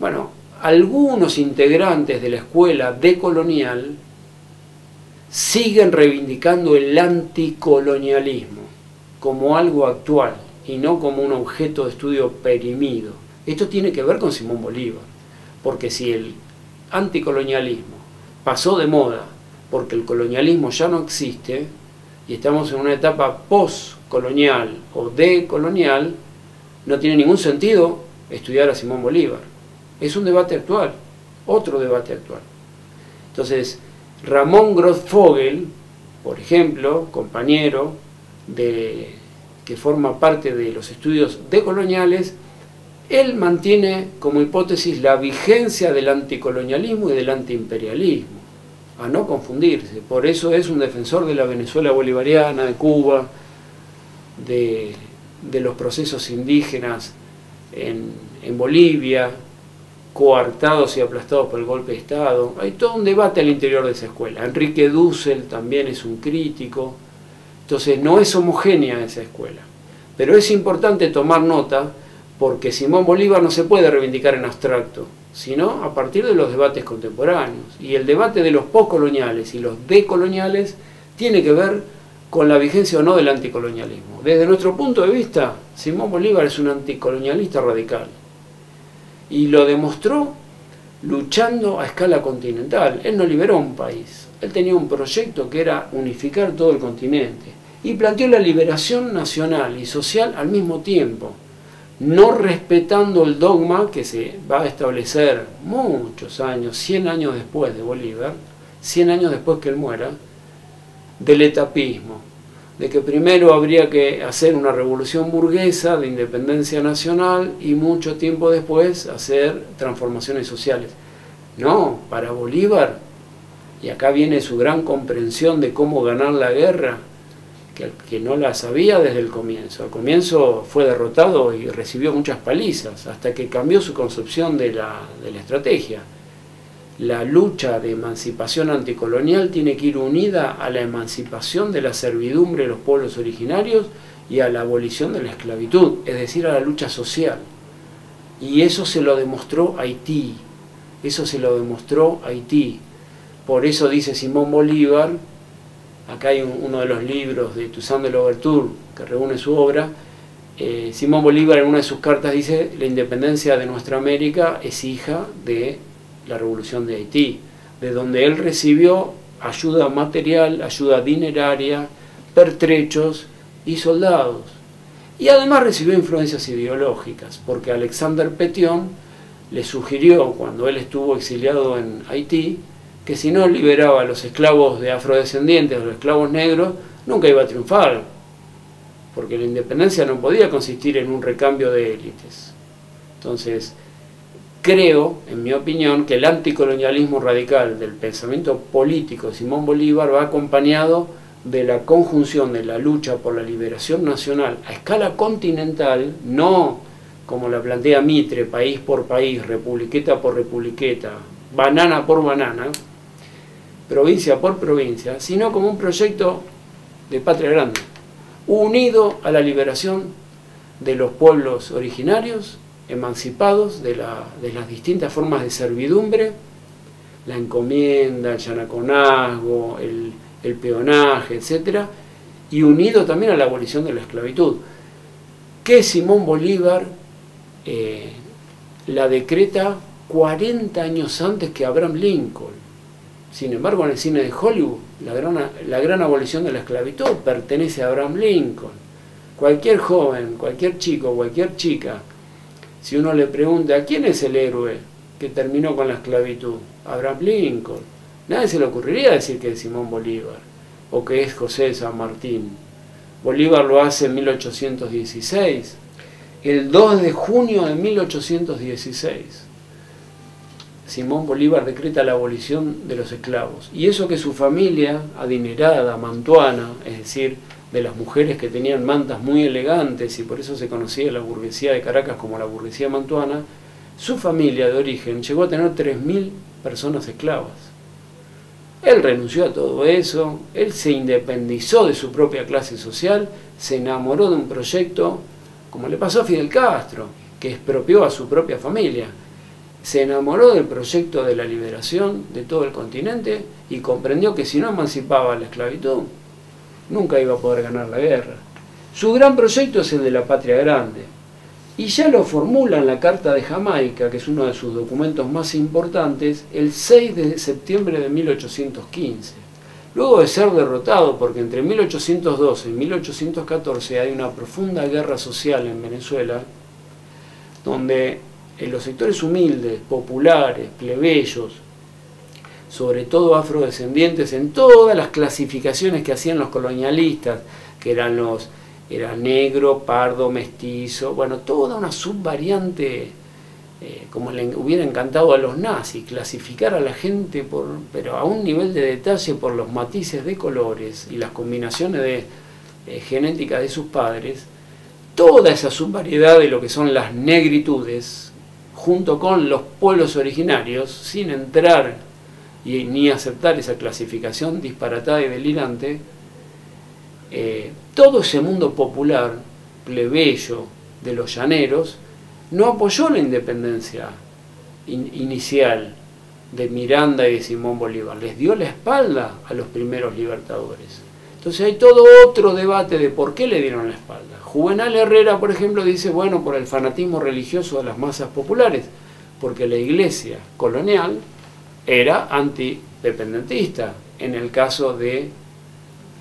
Bueno, algunos integrantes de la escuela decolonial siguen reivindicando el anticolonialismo como algo actual y no como un objeto de estudio perimido. Esto tiene que ver con Simón Bolívar, porque si el anticolonialismo pasó de moda porque el colonialismo ya no existe y estamos en una etapa postcolonial o decolonial, no tiene ningún sentido estudiar a Simón Bolívar. Es un debate actual, otro debate actual. Entonces, Ramón Grossfogel, por ejemplo, compañero de, que forma parte de los estudios decoloniales, él mantiene como hipótesis la vigencia del anticolonialismo y del antiimperialismo, a no confundirse. Por eso es un defensor de la Venezuela bolivariana, de Cuba, de, de los procesos indígenas en, en Bolivia, coartados y aplastados por el golpe de Estado. Hay todo un debate al interior de esa escuela. Enrique Dussel también es un crítico. Entonces no es homogénea esa escuela. Pero es importante tomar nota, porque Simón Bolívar no se puede reivindicar en abstracto, sino a partir de los debates contemporáneos. Y el debate de los poscoloniales y los decoloniales tiene que ver con la vigencia o no del anticolonialismo. Desde nuestro punto de vista, Simón Bolívar es un anticolonialista radical. Y lo demostró luchando a escala continental. Él no liberó un país. Él tenía un proyecto que era unificar todo el continente. Y planteó la liberación nacional y social al mismo tiempo, no respetando el dogma que se va a establecer muchos años, cien años después de Bolívar, cien años después que él muera, del etapismo. De que primero habría que hacer una revolución burguesa de independencia nacional y mucho tiempo después hacer transformaciones sociales. No, para Bolívar, y acá viene su gran comprensión de cómo ganar la guerra, que, que no la sabía desde el comienzo. Al comienzo fue derrotado y recibió muchas palizas, hasta que cambió su concepción de la, de la estrategia. La lucha de emancipación anticolonial tiene que ir unida a la emancipación de la servidumbre de los pueblos originarios y a la abolición de la esclavitud, es decir, a la lucha social. Y eso se lo demostró Haití, eso se lo demostró Haití. Por eso dice Simón Bolívar, acá hay un, uno de los libros de Toussaint de Louverture que reúne su obra, eh, Simón Bolívar en una de sus cartas dice: la independencia de nuestra América es hija de la revolución de Haití, de donde él recibió ayuda material, ayuda dineraria, pertrechos y soldados. Y además recibió influencias ideológicas, porque Alexander Petión le sugirió, cuando él estuvo exiliado en Haití, que si no liberaba a los esclavos de afrodescendientes, a los esclavos negros, nunca iba a triunfar, porque la independencia no podía consistir en un recambio de élites. Entonces, creo, en mi opinión, que el anticolonialismo radical del pensamiento político de Simón Bolívar va acompañado de la conjunción de la lucha por la liberación nacional a escala continental, no como la plantea Mitre, país por país, republiqueta por republiqueta, banana por banana, provincia por provincia, sino como un proyecto de patria grande, unido a la liberación de los pueblos originarios, emancipados de, la, de las distintas formas de servidumbre, la encomienda, el yanaconazgo, el, el peonaje, etcétera, y unido también a la abolición de la esclavitud, que Simón Bolívar eh, la decreta cuarenta años antes que Abraham Lincoln. Sin embargo, en el cine de Hollywood, la gran, la gran abolición de la esclavitud pertenece a Abraham Lincoln. Cualquier joven, cualquier chico, cualquier chica, si uno le pregunta, ¿quién es el héroe que terminó con la esclavitud? Abraham Lincoln. Nadie se le ocurriría decir que es Simón Bolívar o que es José de San Martín. Bolívar lo hace en mil ochocientos dieciséis, el dos de junio de mil ochocientos dieciséis. Simón Bolívar decreta la abolición de los esclavos. Y eso que su familia adinerada, mantuana, es decir, de las mujeres que tenían mantas muy elegantes, y por eso se conocía la burguesía de Caracas como la burguesía mantuana, su familia de origen llegó a tener tres mil personas esclavas. Él renunció a todo eso, él se independizó de su propia clase social, se enamoró de un proyecto, como le pasó a Fidel Castro, que expropió a su propia familia. Se enamoró del proyecto de la liberación de todo el continente y comprendió que si no emancipaba la esclavitud, nunca iba a poder ganar la guerra. Su gran proyecto es el de la patria grande. Y ya lo formula en la Carta de Jamaica, que es uno de sus documentos más importantes, el seis de septiembre de mil ochocientos quince. Luego de ser derrotado, porque entre mil ochocientos doce y mil ochocientos catorce hay una profunda guerra social en Venezuela, donde en los sectores humildes, populares, plebeyos, sobre todo afrodescendientes, en todas las clasificaciones que hacían los colonialistas, que eran los era negro, pardo, mestizo, bueno, toda una subvariante, eh, como le hubiera encantado a los nazis, clasificar a la gente, por, pero a un nivel de detalle por los matices de colores y las combinaciones de, eh, genéticas de sus padres, toda esa subvariedad de lo que son las negritudes, junto con los pueblos originarios, sin entrar y, ni aceptar esa clasificación disparatada y delirante, eh, todo ese mundo popular, plebeyo, de los llaneros, no apoyó la independencia in- inicial de Miranda y de Simón Bolívar, les dio la espalda a los primeros libertadores. Entonces hay todo otro debate de por qué le dieron la espalda. Juvenal Herrera, por ejemplo, dice, bueno, por el fanatismo religioso de las masas populares, porque la iglesia colonial era antidependentista, en el caso de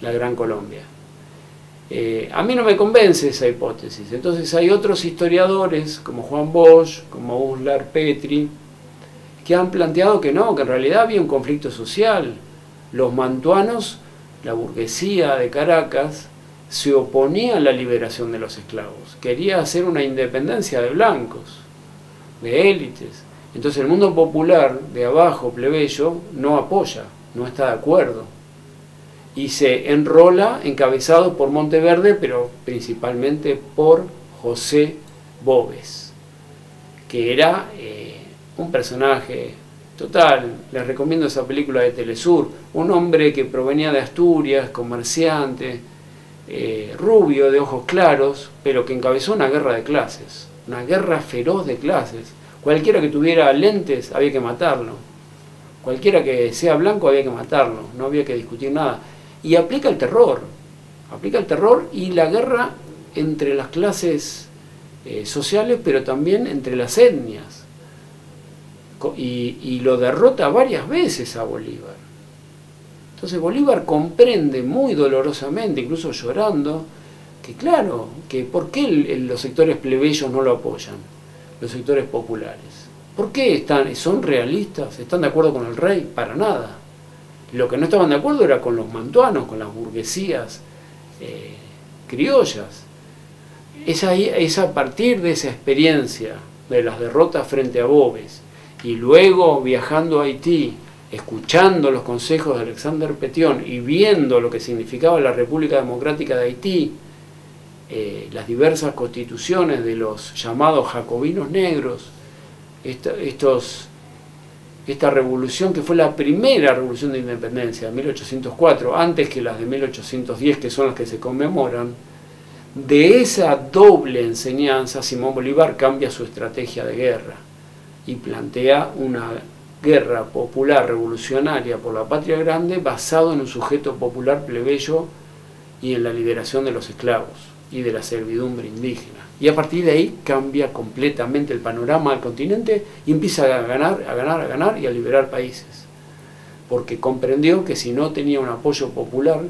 la Gran Colombia. Eh, a mí no me convence esa hipótesis. Entonces hay otros historiadores, como Juan Bosch, como Uslar Petri, que han planteado que no, que en realidad había un conflicto social. Los mantuanos, la burguesía de Caracas, se oponía a la liberación de los esclavos. Quería hacer una independencia de blancos, de élites. Entonces el mundo popular, de abajo, plebeyo, no apoya, no está de acuerdo. Y se enrola, encabezado por Monteverde, pero principalmente por José Boves, que era eh, un personaje total. Les recomiendo esa película de Telesur. Un hombre que provenía de Asturias, comerciante, eh, rubio, de ojos claros, pero que encabezó una guerra de clases, una guerra feroz de clases. Cualquiera que tuviera lentes había que matarlo, cualquiera que sea blanco había que matarlo, no había que discutir nada. Y aplica el terror, aplica el terror y la guerra entre las clases eh, sociales, pero también entre las etnias. Y, y lo derrota varias veces a Bolívar. Entonces Bolívar comprende muy dolorosamente, incluso llorando, que claro, que ¿por qué el, el, los sectores plebeyos no lo apoyan? Los sectores populares. ¿Por qué están, son realistas? ¿Están de acuerdo con el rey? Para nada. Lo que no estaban de acuerdo era con los mantuanos, con las burguesías eh, criollas. Es, ahí, es a partir de esa experiencia, de las derrotas frente a Boves, y luego viajando a Haití, escuchando los consejos de Alexander Petión y viendo lo que significaba la República Democrática de Haití, eh, las diversas constituciones de los llamados jacobinos negros, esta, estos, esta revolución que fue la primera revolución de independencia, mil ochocientos cuatro, antes que las de mil ochocientos diez, que son las que se conmemoran, de esa doble enseñanza Simón Bolívar cambia su estrategia de guerra y plantea una guerra popular revolucionaria por la patria grande basado en un sujeto popular plebeyo y en la liberación de los esclavos y de la servidumbre indígena. Y a partir de ahí cambia completamente el panorama del continente y empieza a ganar, a ganar, a ganar y a liberar países. Porque comprendió que si no tenía un apoyo popular,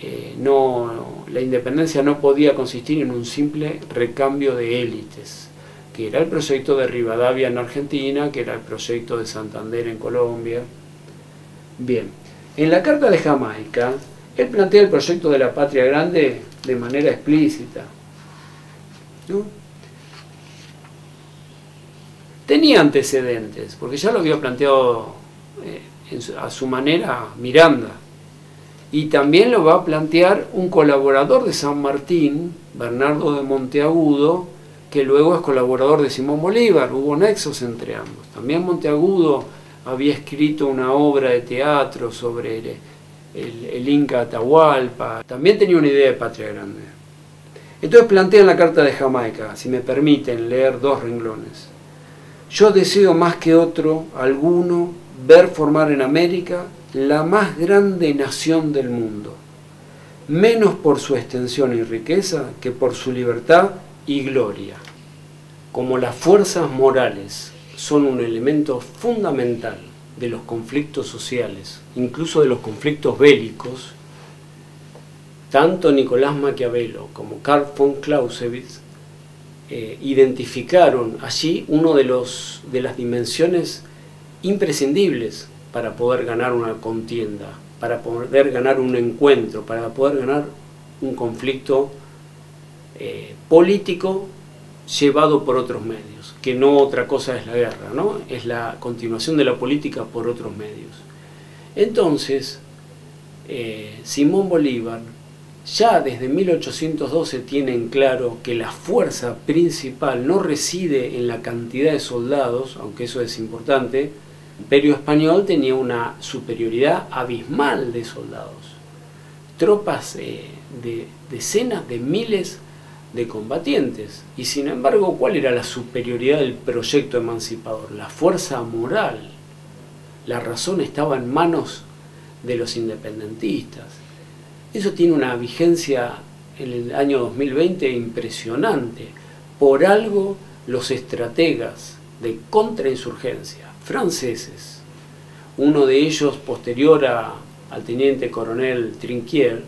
eh, no, la independencia no podía consistir en un simple recambio de élites, que era el proyecto de Rivadavia en Argentina, que era el proyecto de Santander en Colombia. Bien, en la Carta de Jamaica, Él plantea el proyecto de la patria grande de manera explícita, ¿no? Tenía antecedentes, porque ya lo había planteado eh, en su, a su manera Miranda, y también lo va a plantear un colaborador de San Martín, Bernardo de Monteagudo, que luego es colaborador de Simón Bolívar. Hubo nexos entre ambos. También Monteagudo había escrito una obra de teatro sobre el, el, el Inca Atahualpa. También tenía una idea de patria grande. Entonces plantean la Carta de Jamaica, si me permiten leer dos renglones. Yo deseo más que otro, alguno, ver formar en América la más grande nación del mundo, menos por su extensión y riqueza que por su libertad y gloria. Como las fuerzas morales son un elemento fundamental de los conflictos sociales, incluso de los conflictos bélicos, tanto Nicolás Maquiavelo como Karl von Clausewitz eh, identificaron allí uno de, los, de las dimensiones imprescindibles para poder ganar una contienda, para poder ganar un encuentro, para poder ganar un conflicto eh, político llevado por otros medios, que no otra cosa es la guerra, ¿no? Es la continuación de la política por otros medios. Entonces, eh, Simón Bolívar ya desde mil ochocientos doce tiene en claro que la fuerza principal no reside en la cantidad de soldados, aunque eso es importante. El Imperio Español tenía una superioridad abismal de soldados, tropas eh, de decenas de miles de combatientes. Y sin embargo, ¿cuál era la superioridad del proyecto emancipador? La fuerza moral. La razón estaba en manos de los independentistas. Eso tiene una vigencia en el año dos mil veinte impresionante. Por algo los estrategas de contrainsurgencia franceses, uno de ellos posterior a, al teniente coronel Trinquier,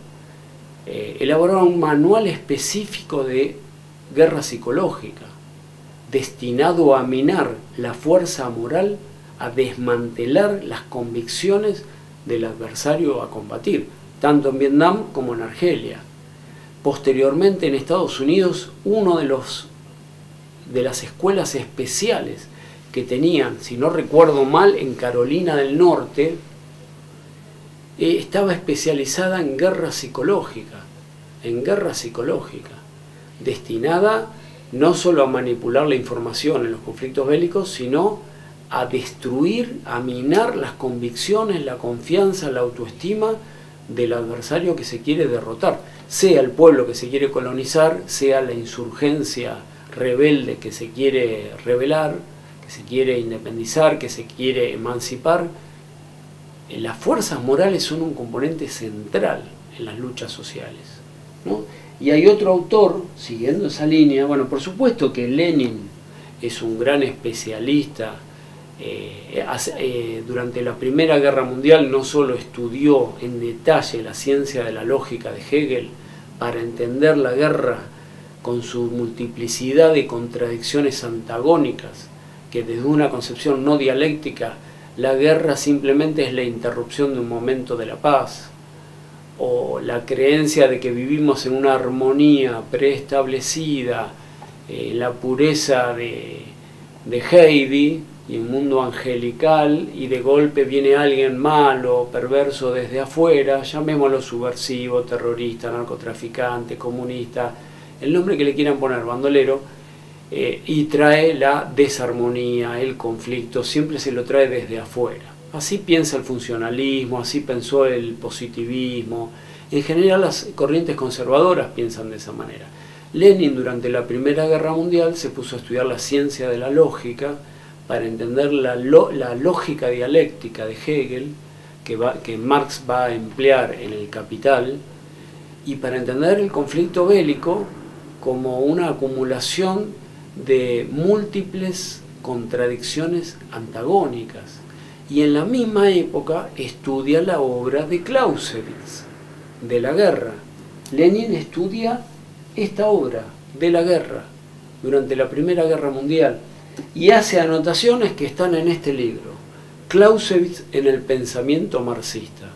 eh, elaboraron un manual específico de guerra psicológica destinado a minar la fuerza moral, a desmantelar las convicciones del adversario a combatir, tanto en Vietnam como en Argelia. Posteriormente en Estados Unidos, uno de, los, de las escuelas especiales que tenían, si no recuerdo mal, en Carolina del Norte, eh, estaba especializada en guerra psicológica, en guerra psicológica, destinada no solo a manipular la información en los conflictos bélicos, sino a destruir, a minar las convicciones, la confianza, la autoestima del adversario que se quiere derrotar, sea el pueblo que se quiere colonizar, sea la insurgencia rebelde que se quiere rebelar, se quiere independizar, que se quiere emancipar. Las fuerzas morales son un componente central en las luchas sociales, ¿no? Y hay otro autor, siguiendo esa línea, bueno, por supuesto que Lenin es un gran especialista, eh, hace, eh, durante la Primera Guerra Mundial no solo estudió en detalle la ciencia de la lógica de Hegel para entender la guerra con su multiplicidad de contradicciones antagónicas, que desde una concepción no dialéctica, la guerra simplemente es la interrupción de un momento de la paz, o la creencia de que vivimos en una armonía preestablecida, eh, la pureza de, de Heidi y un mundo angelical, y de golpe viene alguien malo, perverso desde afuera, llamémoslo subversivo, terrorista, narcotraficante, comunista, el nombre que le quieran poner, bandolero, Eh, y trae la desarmonía, el conflicto, siempre se lo trae desde afuera. Así piensa el funcionalismo, así pensó el positivismo, en general las corrientes conservadoras piensan de esa manera. Lenin durante la Primera Guerra Mundial se puso a estudiar la ciencia de la lógica para entender la, lo, la lógica dialéctica de Hegel, que, va, que Marx va a emplear en El Capital, y para entender el conflicto bélico como una acumulación de múltiples contradicciones antagónicas. Y en la misma época estudia la obra de Clausewitz, de la guerra. Lenin estudia esta obra de la guerra durante la Primera Guerra Mundial y hace anotaciones que están en este libro, Clausewitz en el pensamiento marxista.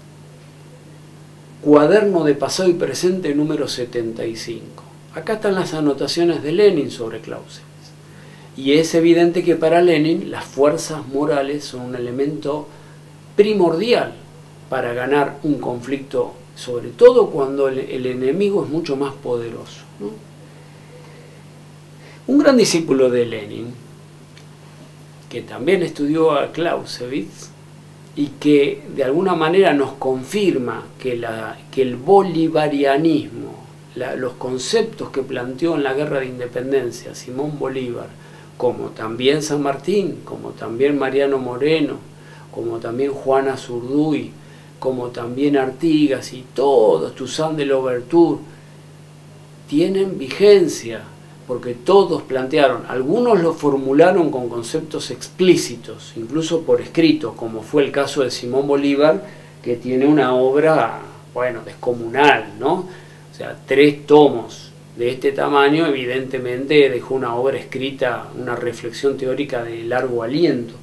Cuaderno de Pasado y Presente número setenta y cinco. Acá están las anotaciones de Lenin sobre cláusulas. Y es evidente que para Lenin las fuerzas morales son un elemento primordial para ganar un conflicto, sobre todo cuando el, el enemigo es mucho más poderoso, ¿no? Un gran discípulo de Lenin, que también estudió a Clausewitz, y que de alguna manera nos confirma que, la, que el bolivarianismo, la, los conceptos que planteó en la Guerra de Independencia Simón Bolívar, como también San Martín, como también Mariano Moreno, como también Juan Azurduy, como también Artigas y todos, Toussaint de Louverture, tienen vigencia, porque todos plantearon, algunos lo formularon con conceptos explícitos, incluso por escrito, como fue el caso de Simón Bolívar, que tiene una obra, bueno, descomunal, ¿no? O sea, tres tomos de este tamaño, evidentemente dejó una obra escrita, una reflexión teórica de largo aliento.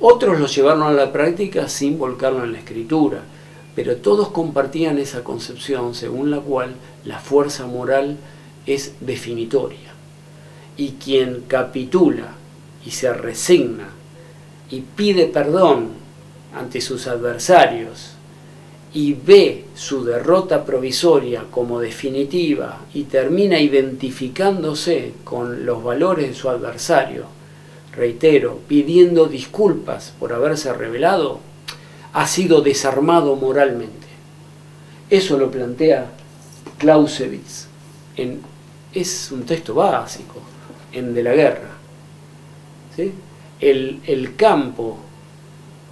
Otros lo llevaron a la práctica sin volcarlo en la escritura, pero todos compartían esa concepción según la cual la fuerza moral es definitoria. Y quien capitula y se resigna y pide perdón ante sus adversarios y ve su derrota provisoria como definitiva y termina identificándose con los valores de su adversario, reitero, pidiendo disculpas por haberse rebelado, ha sido desarmado moralmente. Eso lo plantea Clausewitz. En, es un texto básico. En De la Guerra, ¿sí? el, el campo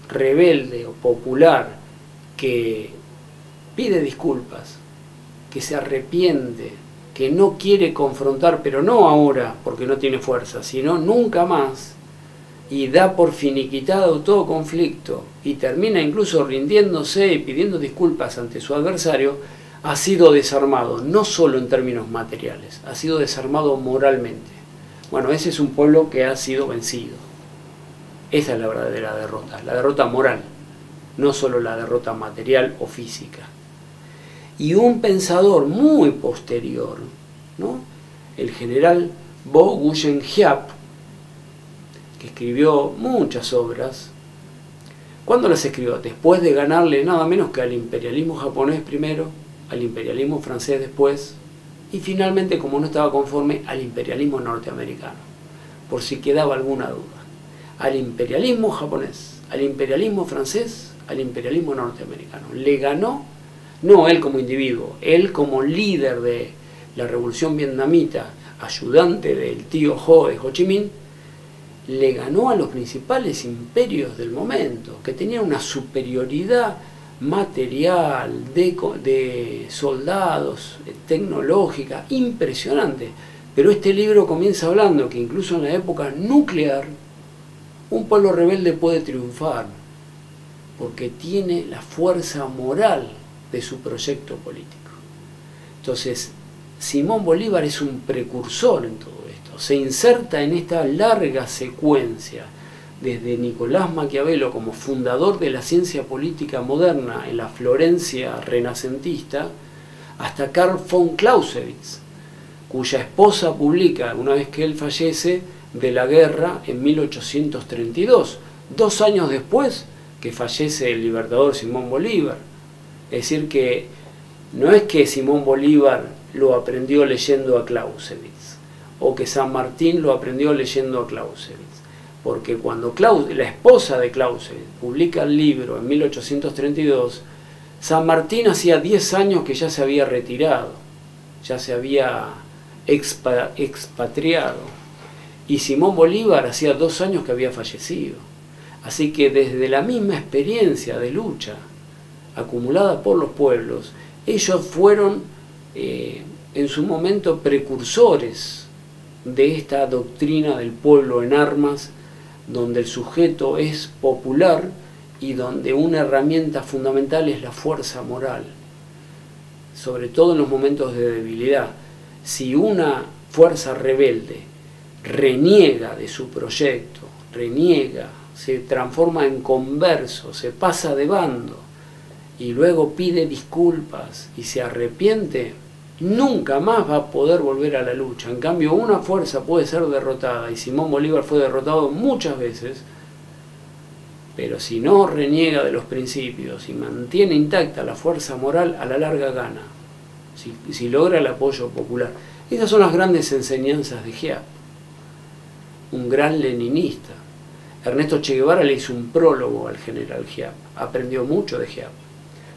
rebelde o popular que pide disculpas, que se arrepiente, que no quiere confrontar, pero no ahora porque no tiene fuerza, sino nunca más, y da por finiquitado todo conflicto y termina incluso rindiéndose y pidiendo disculpas ante su adversario, ha sido desarmado, no solo en términos materiales, ha sido desarmado moralmente. Bueno, ese es un pueblo que ha sido vencido. Esa es la verdadera derrota, la derrota moral, no solo la derrota material o física. Y un pensador muy posterior, ¿no?, el general Bo Guyen Hiap, que escribió muchas obras. ¿Cuándo las escribió? Después de ganarle nada menos que al imperialismo japonés primero, al imperialismo francés después, y finalmente, como no estaba conforme, al imperialismo norteamericano, por si quedaba alguna duda. Al imperialismo japonés, al imperialismo francés, al imperialismo norteamericano. Le ganó, no él como individuo, él como líder de la revolución vietnamita, ayudante del tío Ho de Ho Chi Minh, le ganó a los principales imperios del momento, que tenían una superioridad material, de, de soldados, tecnológica, impresionante. Pero este libro comienza hablando que incluso en la época nuclear un pueblo rebelde puede triunfar porque tiene la fuerza moral de su proyecto político. Entonces, Simón Bolívar es un precursor en todo esto, se inserta en esta larga secuencia desde Nicolás Maquiavelo como fundador de la ciencia política moderna en la Florencia renacentista, hasta Karl von Clausewitz, cuya esposa publica, una vez que él fallece, De la Guerra en mil ochocientos treinta y dos, dos años después que fallece el libertador Simón Bolívar. Es decir, que no es que Simón Bolívar lo aprendió leyendo a Clausewitz, o que San Martín lo aprendió leyendo a Clausewitz. Porque cuando Claus, la esposa de Clausewitz publica el libro en mil ochocientos treinta y dos, San Martín hacía diez años que ya se había retirado, ya se había expa, expatriado, y Simón Bolívar hacía dos años que había fallecido. Así que desde la misma experiencia de lucha acumulada por los pueblos, ellos fueron eh, en su momento precursores de esta doctrina del pueblo en armas, donde el sujeto es popular y donde una herramienta fundamental es la fuerza moral, sobre todo en los momentos de debilidad. Si una fuerza rebelde reniega de su proyecto, reniega, se transforma en converso, se pasa de bando, y luego pide disculpas y se arrepiente, nunca más va a poder volver a la lucha. En cambio, una fuerza puede ser derrotada, y Simón Bolívar fue derrotado muchas veces, pero si no reniega de los principios y mantiene intacta la fuerza moral, a la larga gana, si, si logra el apoyo popular. Esas son las grandes enseñanzas de Giap, un gran leninista. Ernesto Che Guevara le hizo un prólogo al general Giap, aprendió mucho de Giap.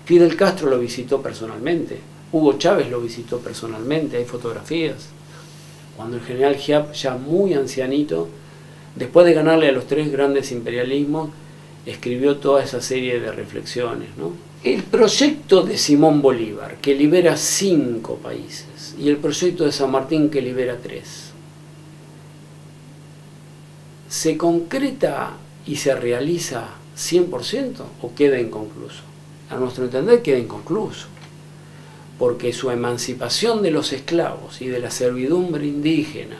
Fidel Castro lo visitó personalmente, Hugo Chávez lo visitó personalmente, hay fotografías. Cuando el general Giap, ya muy ancianito, después de ganarle a los tres grandes imperialismos, escribió toda esa serie de reflexiones, ¿no? El proyecto de Simón Bolívar, que libera cinco países, y el proyecto de San Martín, que libera tres, ¿se concreta y se realiza cien por ciento o queda inconcluso? A nuestro entender queda inconcluso, porque su emancipación de los esclavos y de la servidumbre indígena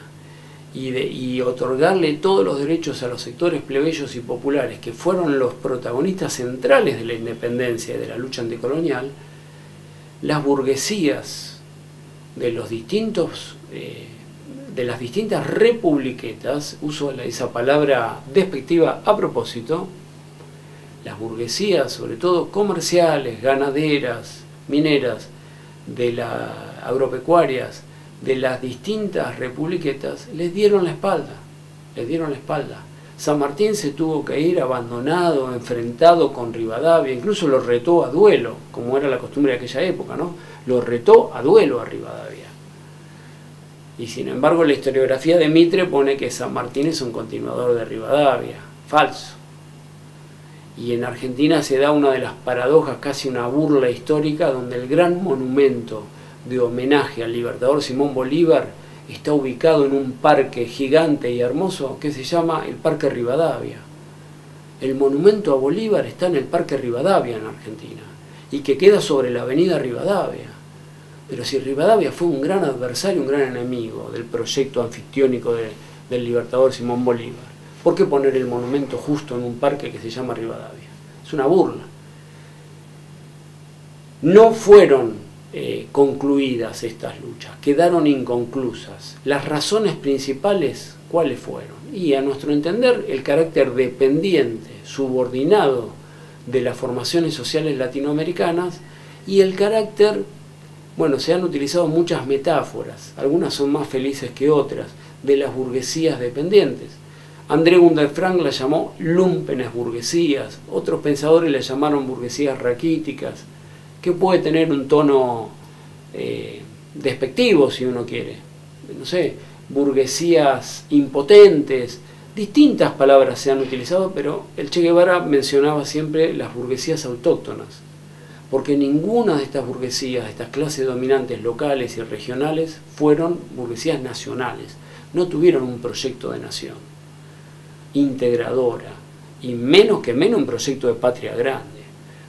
y, de, y otorgarle todos los derechos a los sectores plebeyos y populares, que fueron los protagonistas centrales de la independencia y de la lucha anticolonial, las burguesías de, los distintos, eh, de las distintas republiquetas, uso esa palabra despectiva a propósito, las burguesías, sobre todo comerciales, ganaderas, mineras, de las agropecuarias, de las distintas republiquetas, les dieron la espalda, les dieron la espalda. San Martín se tuvo que ir abandonado, enfrentado con Rivadavia, incluso lo retó a duelo, como era la costumbre de aquella época, ¿no? Lo retó a duelo a Rivadavia. Y sin embargo la historiografía de Mitre pone que San Martín es un continuador de Rivadavia, falso. Y en Argentina se da una de las paradojas, casi una burla histórica, donde el gran monumento de homenaje al libertador Simón Bolívar está ubicado en un parque gigante y hermoso que se llama el Parque Rivadavia. El monumento a Bolívar está en el Parque Rivadavia en Argentina, y que queda sobre la avenida Rivadavia. Pero si Rivadavia fue un gran adversario, un gran enemigo del proyecto anfictiónico de, del libertador Simón Bolívar, ¿por qué poner el monumento justo en un parque que se llama Rivadavia? Es una burla. No fueron eh, concluidas estas luchas, quedaron inconclusas. Las razones principales, ¿cuáles fueron? Y a nuestro entender, el carácter dependiente, subordinado de las formaciones sociales latinoamericanas, y el carácter, bueno, se han utilizado muchas metáforas, algunas son más felices que otras, de las burguesías dependientes. André Gunderfrank la llamó lumpenes burguesías, otros pensadores la llamaron burguesías raquíticas, que puede tener un tono eh, despectivo si uno quiere, no sé, burguesías impotentes, distintas palabras se han utilizado, pero el Che Guevara mencionaba siempre las burguesías autóctonas, porque ninguna de estas burguesías, de estas clases dominantes locales y regionales, fueron burguesías nacionales, no tuvieron un proyecto de nación integradora, y menos que menos un proyecto de patria grande.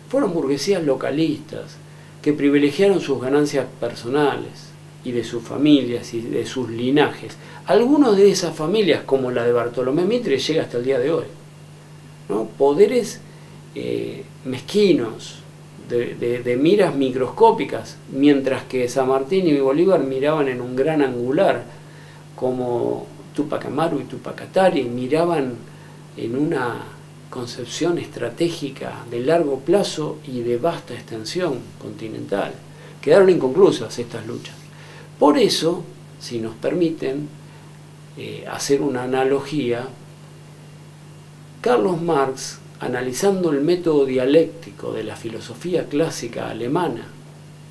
Fueron burguesías localistas que privilegiaron sus ganancias personales y de sus familias y de sus linajes. Algunos de esas familias, como la de Bartolomé Mitre, llega hasta el día de hoy, ¿no? Poderes eh, mezquinos, de, de, de miras microscópicas, mientras que San Martín y Bolívar miraban en un gran angular, como Túpac Amaru y Túpac Atari miraban en una concepción estratégica de largo plazo y de vasta extensión continental. Quedaron inconclusas estas luchas. Por eso, si nos permiten eh, hacer una analogía, Carlos Marx, analizando el método dialéctico de la filosofía clásica alemana,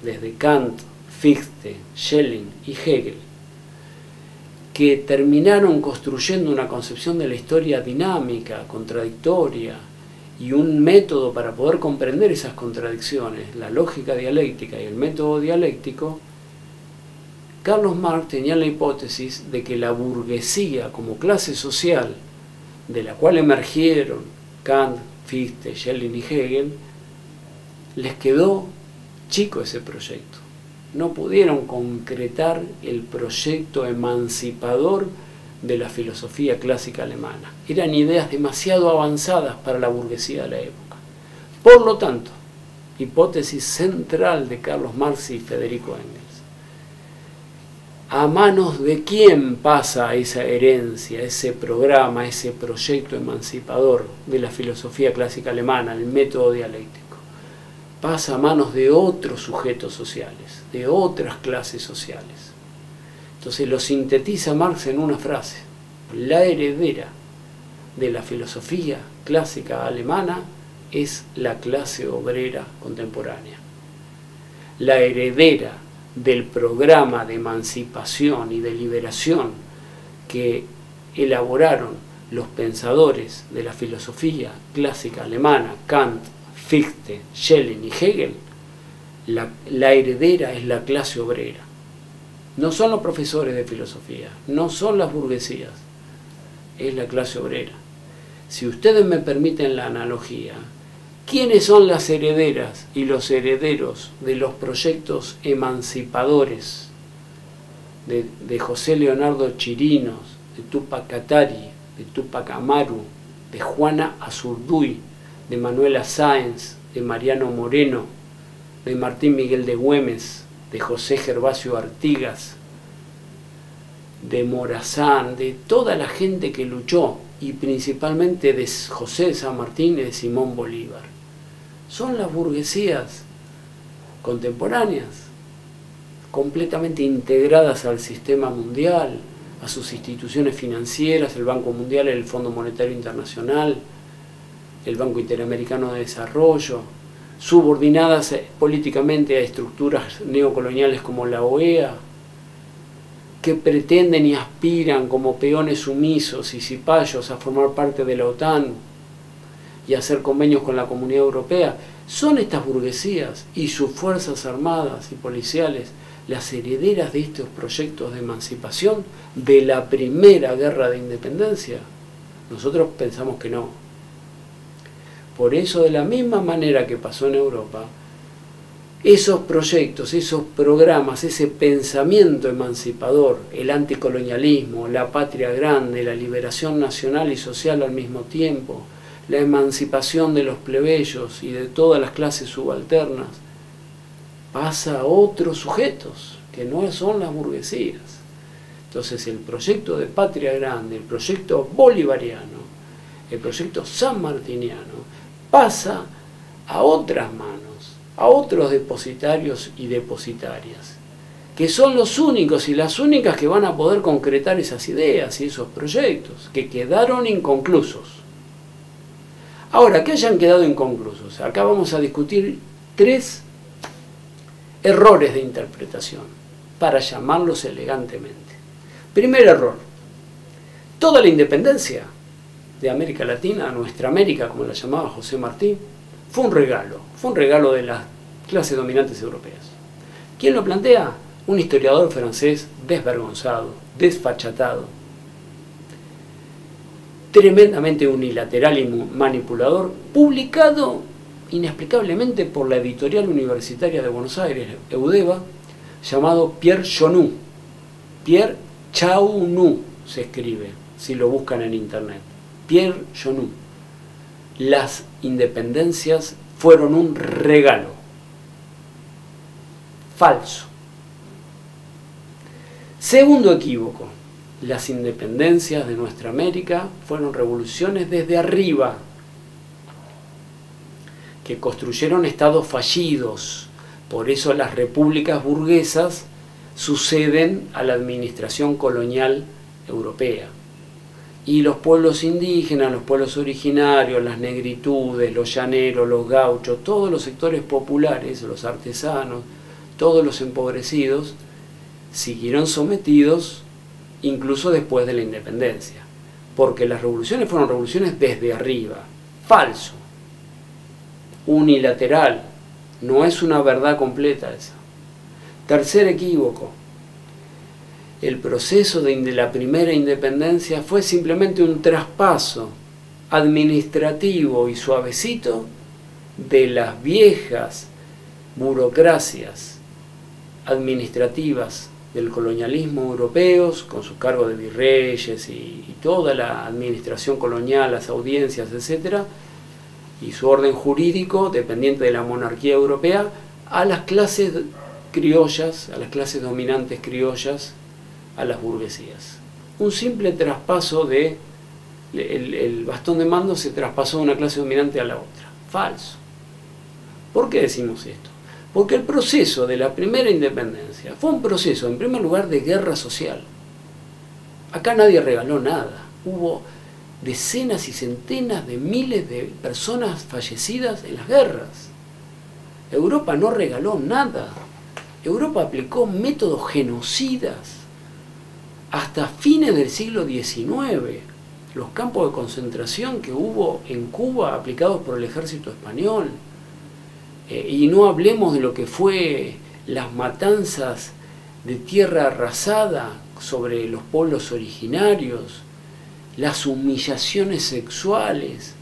desde Kant, Fichte, Schelling y Hegel, que terminaron construyendo una concepción de la historia dinámica, contradictoria, y un método para poder comprender esas contradicciones, la lógica dialéctica y el método dialéctico, Carlos Marx tenía la hipótesis de que la burguesía como clase social, de la cual emergieron Kant, Fichte, Schelling y Hegel, les quedó chico ese proyecto. No pudieron concretar el proyecto emancipador de la filosofía clásica alemana. Eran ideas demasiado avanzadas para la burguesía de la época. Por lo tanto, hipótesis central de Carlos Marx y Federico Engels. ¿A manos de quién pasa esa herencia, ese programa, ese proyecto emancipador de la filosofía clásica alemana, el método dialéctico? Pasa a manos de otros sujetos sociales, de otras clases sociales. Entonces lo sintetiza Marx en una frase: la heredera de la filosofía clásica alemana es la clase obrera contemporánea. La heredera del programa de emancipación y de liberación que elaboraron los pensadores de la filosofía clásica alemana, Kant, Fichte, Schelling y Hegel, la, la heredera es la clase obrera. No son los profesores de filosofía, no son las burguesías, es la clase obrera. Si ustedes me permiten la analogía, ¿quiénes son las herederas y los herederos de los proyectos emancipadores de, de José Leonardo Chirinos, de Tupac Katari, de Tupac Amaru, de Juana Azurduy, de Manuela Sáenz, de Mariano Moreno, de Martín Miguel de Güemes, de José Gervasio Artigas, de Morazán, de toda la gente que luchó, y principalmente de José de San Martín y de Simón Bolívar? Son las burguesías contemporáneas, completamente integradas al sistema mundial, a sus instituciones financieras, el Banco Mundial, el Fondo Monetario Internacional, el Banco Interamericano de Desarrollo, subordinadas políticamente a estructuras neocoloniales como la O E A, que pretenden y aspiran como peones sumisos y cipayos a formar parte de la OTAN y a hacer convenios con la Comunidad Europea. Son estas burguesías y sus fuerzas armadas y policiales las herederas de estos proyectos de emancipación de la primera guerra de independencia. Nosotros pensamos que no. Por eso, de la misma manera que pasó en Europa, esos proyectos, esos programas, ese pensamiento emancipador, el anticolonialismo, la patria grande, la liberación nacional y social al mismo tiempo, la emancipación de los plebeyos y de todas las clases subalternas, pasa a otros sujetos que no son las burguesías. Entonces el proyecto de patria grande, el proyecto bolivariano, el proyecto sanmartiniano, pasa a otras manos, a otros depositarios y depositarias, que son los únicos y las únicas que van a poder concretar esas ideas y esos proyectos, que quedaron inconclusos. Ahora, ¿qué hayan quedado inconclusos? Acá vamos a discutir tres errores de interpretación, para llamarlos elegantemente. Primer error: toda la independencia de América Latina, nuestra América, como la llamaba José Martí, fue un regalo, fue un regalo de las clases dominantes europeas. ¿Quién lo plantea? Un historiador francés desvergonzado, desfachatado, tremendamente unilateral y manipulador, publicado inexplicablemente por la editorial universitaria de Buenos Aires, Eudeva, llamado Pierre Chaunu. Pierre Chaunu se escribe, si lo buscan en internet. Pierre Chaunu. Las independencias fueron un regalo. Falso. Segundo equívoco: las independencias de nuestra América fueron revoluciones desde arriba, que construyeron estados fallidos. Por eso las repúblicas burguesas suceden a la administración colonial europea. Y los pueblos indígenas, los pueblos originarios, las negritudes, los llaneros, los gauchos, todos los sectores populares, los artesanos, todos los empobrecidos, siguieron sometidos incluso después de la independencia. Porque las revoluciones fueron revoluciones desde arriba. Falso. Unilateral. No es una verdad completa esa. Tercer equívoco: el proceso de la primera independencia fue simplemente un traspaso administrativo y suavecito de las viejas burocracias administrativas del colonialismo europeo, con sus cargos de virreyes y, y toda la administración colonial, las audiencias, etcétera, y su orden jurídico dependiente de la monarquía europea a las clases criollas, a las clases dominantes criollas, a las burguesías. Un simple traspaso de... El, el bastón de mando se traspasó de una clase dominante a la otra. Falso. ¿Por qué decimos esto? Porque el proceso de la primera independencia fue un proceso, en primer lugar, de guerra social. Acá nadie regaló nada. Hubo decenas y centenas de miles de personas fallecidas en las guerras. Europa no regaló nada. Europa aplicó métodos genocidas. Hasta fines del siglo diecinueve, los campos de concentración que hubo en Cuba aplicados por el ejército español, eh, y no hablemos de lo que fue las matanzas de tierra arrasada sobre los pueblos originarios, las humillaciones sexuales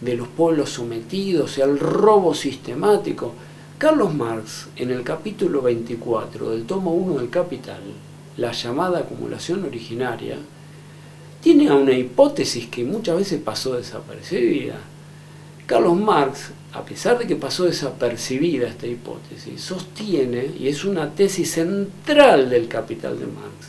de los pueblos sometidos, el robo sistemático. Carlos Marx, en el capítulo veinticuatro del tomo uno del Capital, la llamada acumulación originaria, tiene una hipótesis que muchas veces pasó desapercibida. Carlos Marx, a pesar de que pasó desapercibida esta hipótesis, sostiene, y es una tesis central del Capital de Marx,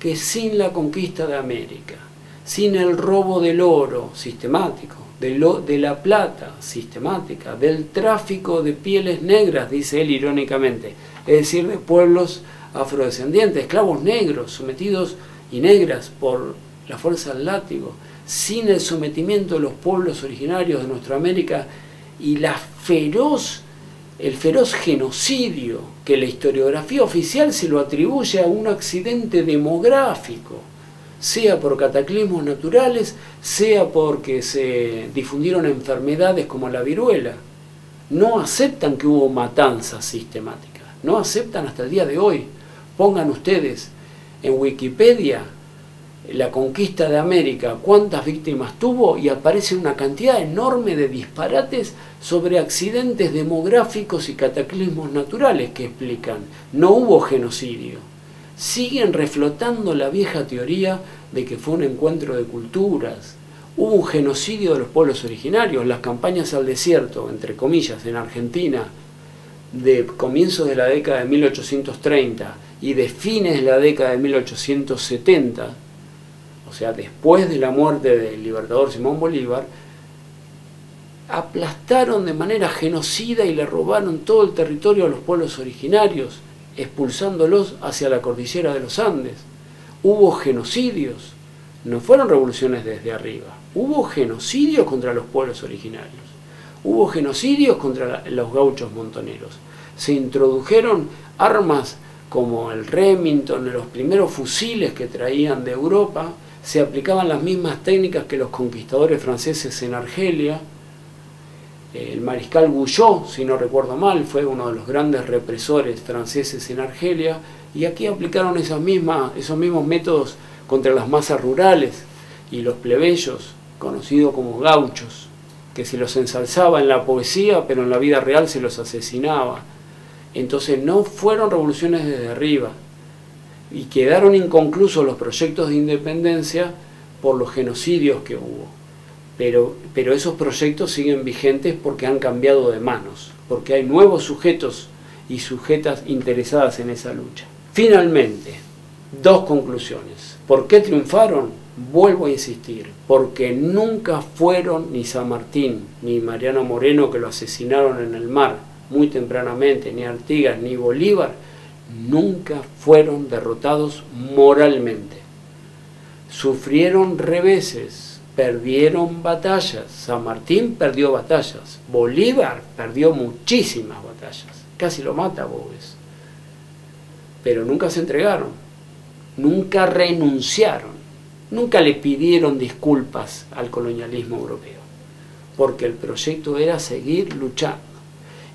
que sin la conquista de América, sin el robo del oro sistemático, de, lo, de la plata sistemática, del tráfico de pieles negras, dice él irónicamente, es decir, de pueblos afrodescendientes, esclavos negros, sometidos y negras por la fuerza del látigo, sin el sometimiento de los pueblos originarios de nuestra América y la feroz, el feroz genocidio que la historiografía oficial se lo atribuye a un accidente demográfico, sea por cataclismos naturales, sea porque se difundieron enfermedades como la viruela. No aceptan que hubo matanzas sistemáticas. No aceptan hasta el día de hoy. Pongan ustedes en Wikipedia la conquista de América, cuántas víctimas tuvo, y aparece una cantidad enorme de disparates sobre accidentes demográficos y cataclismos naturales que explican. No hubo genocidio. Siguen reflotando la vieja teoría de que fue un encuentro de culturas. Hubo un genocidio de los pueblos originarios. Las campañas al desierto, entre comillas, en Argentina, de comienzos de la década de mil ochocientos treinta y de fines de la década de mil ochocientos setenta, o sea, después de la muerte del libertador Simón Bolívar, aplastaron de manera genocida y le robaron todo el territorio a los pueblos originarios, expulsándolos hacia la cordillera de los Andes. Hubo genocidios, no fueron revoluciones desde arriba, hubo genocidios contra los pueblos originarios. Hubo genocidios contra los gauchos montoneros. Se introdujeron armas como el Remington, los primeros fusiles que traían de Europa. Se aplicaban las mismas técnicas que los conquistadores franceses en Argelia. El mariscal Guyot, si no recuerdo mal, fue uno de los grandes represores franceses en Argelia. Y aquí aplicaron esas mismas, esos mismos métodos contra las masas rurales y los plebeyos, conocidos como gauchos, que se los ensalzaba en la poesía, pero en la vida real se los asesinaba. Entonces no fueron revoluciones desde arriba, y quedaron inconclusos los proyectos de independencia por los genocidios que hubo. Pero, pero esos proyectos siguen vigentes porque han cambiado de manos, porque hay nuevos sujetos y sujetas interesadas en esa lucha. Finalmente, dos conclusiones. ¿Por qué triunfaron? Vuelvo a insistir, porque nunca fueron ni San Martín, ni Mariano Moreno, que lo asesinaron en el mar muy tempranamente, ni Artigas, ni Bolívar, nunca fueron derrotados moralmente. Sufrieron reveses, perdieron batallas. San Martín perdió batallas, Bolívar perdió muchísimas batallas, casi lo mata Boves, pero nunca se entregaron, nunca renunciaron. Nunca le pidieron disculpas al colonialismo europeo, porque el proyecto era seguir luchando.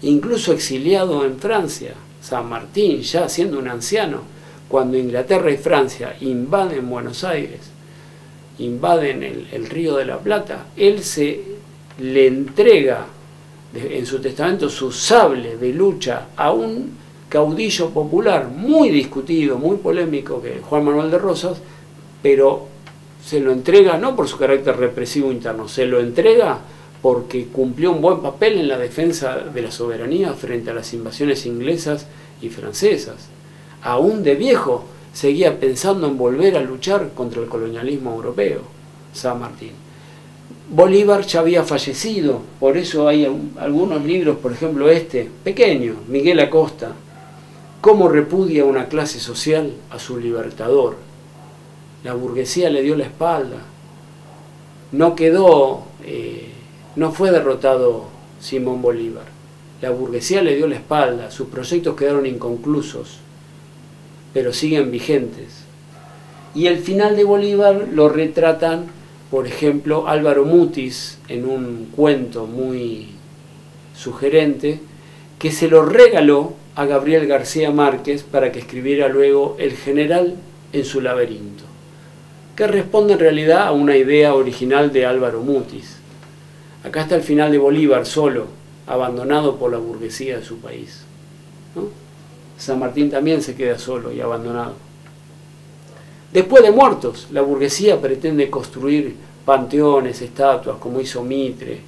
Incluso exiliado en Francia, San Martín, ya siendo un anciano, cuando Inglaterra y Francia invaden Buenos Aires, invaden el, el Río de la Plata, él se le entrega en su testamento su sable de lucha a un caudillo popular muy discutido, muy polémico, que es Juan Manuel de Rosas, pero se lo entrega no por su carácter represivo interno, se lo entrega porque cumplió un buen papel en la defensa de la soberanía frente a las invasiones inglesas y francesas. Aún de viejo seguía pensando en volver a luchar contra el colonialismo europeo. San Martín. Bolívar ya había fallecido, por eso hay algunos libros, por ejemplo este, pequeño, Miguel Acosta, ¿Cómo repudia una clase social a su libertador? La burguesía le dio la espalda. No quedó, eh, no fue derrotado Simón Bolívar. La burguesía le dio la espalda, sus proyectos quedaron inconclusos, pero siguen vigentes. Y el final de Bolívar lo retratan, por ejemplo, Álvaro Mutis en un cuento muy sugerente que se lo regaló a Gabriel García Márquez para que escribiera luego El general en su laberinto, que responde en realidad a una idea original de Álvaro Mutis. Acá está el final de Bolívar solo, abandonado por la burguesía de su país, ¿no? San Martín también se queda solo y abandonado. Después de muertos, la burguesía pretende construir panteones, estatuas, como hizo Mitre,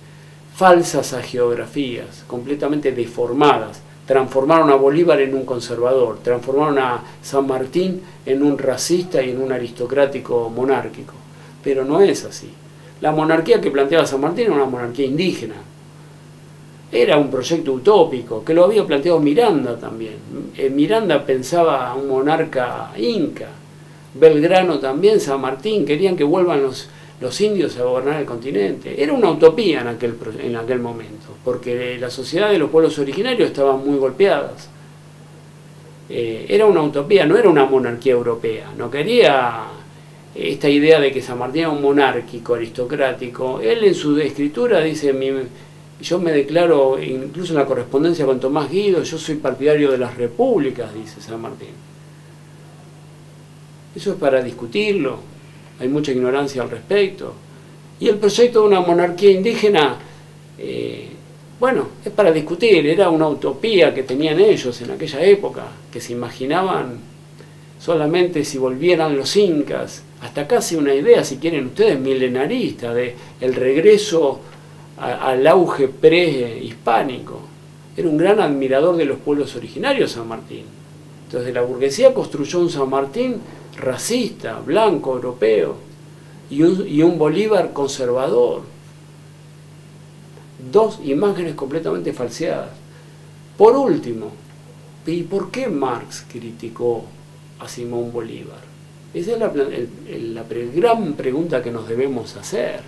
falsas hagiografías, completamente deformadas. Transformaron a Bolívar en un conservador, transformaron a San Martín en un racista y en un aristocrático monárquico. Pero no es así. La monarquía que planteaba San Martín era una monarquía indígena. Era un proyecto utópico, que lo había planteado Miranda también. Miranda pensaba a un monarca inca. Belgrano también, San Martín, querían que vuelvan los, los indios a gobernar el continente. Era una utopía en aquel, en aquel momento, porque la sociedad de los pueblos originarios estaba muy golpeadas. Eh, era una utopía, no era una monarquía europea. No quería esta idea de que San Martín era un monárquico, aristocrático. Él en su escritura dice, mi, yo me declaro, incluso en la correspondencia con Tomás Guido, yo soy partidario de las repúblicas, dice San Martín. Eso es para discutirlo, hay mucha ignorancia al respecto. Y el proyecto de una monarquía indígena, eh, bueno, es para discutir, era una utopía que tenían ellos en aquella época, que se imaginaban solamente si volvieran los incas, hasta casi una idea, si quieren ustedes, milenarista, de el regreso a, al auge prehispánico. Era un gran admirador de los pueblos originarios San Martín. Entonces la burguesía construyó un San Martín racista, blanco, europeo, y un, y un Bolívar conservador. Dos imágenes completamente falseadas. Por último, ¿y por qué Marx criticó a Simón Bolívar? Esa es la, el, la pre, gran pregunta que nos debemos hacer.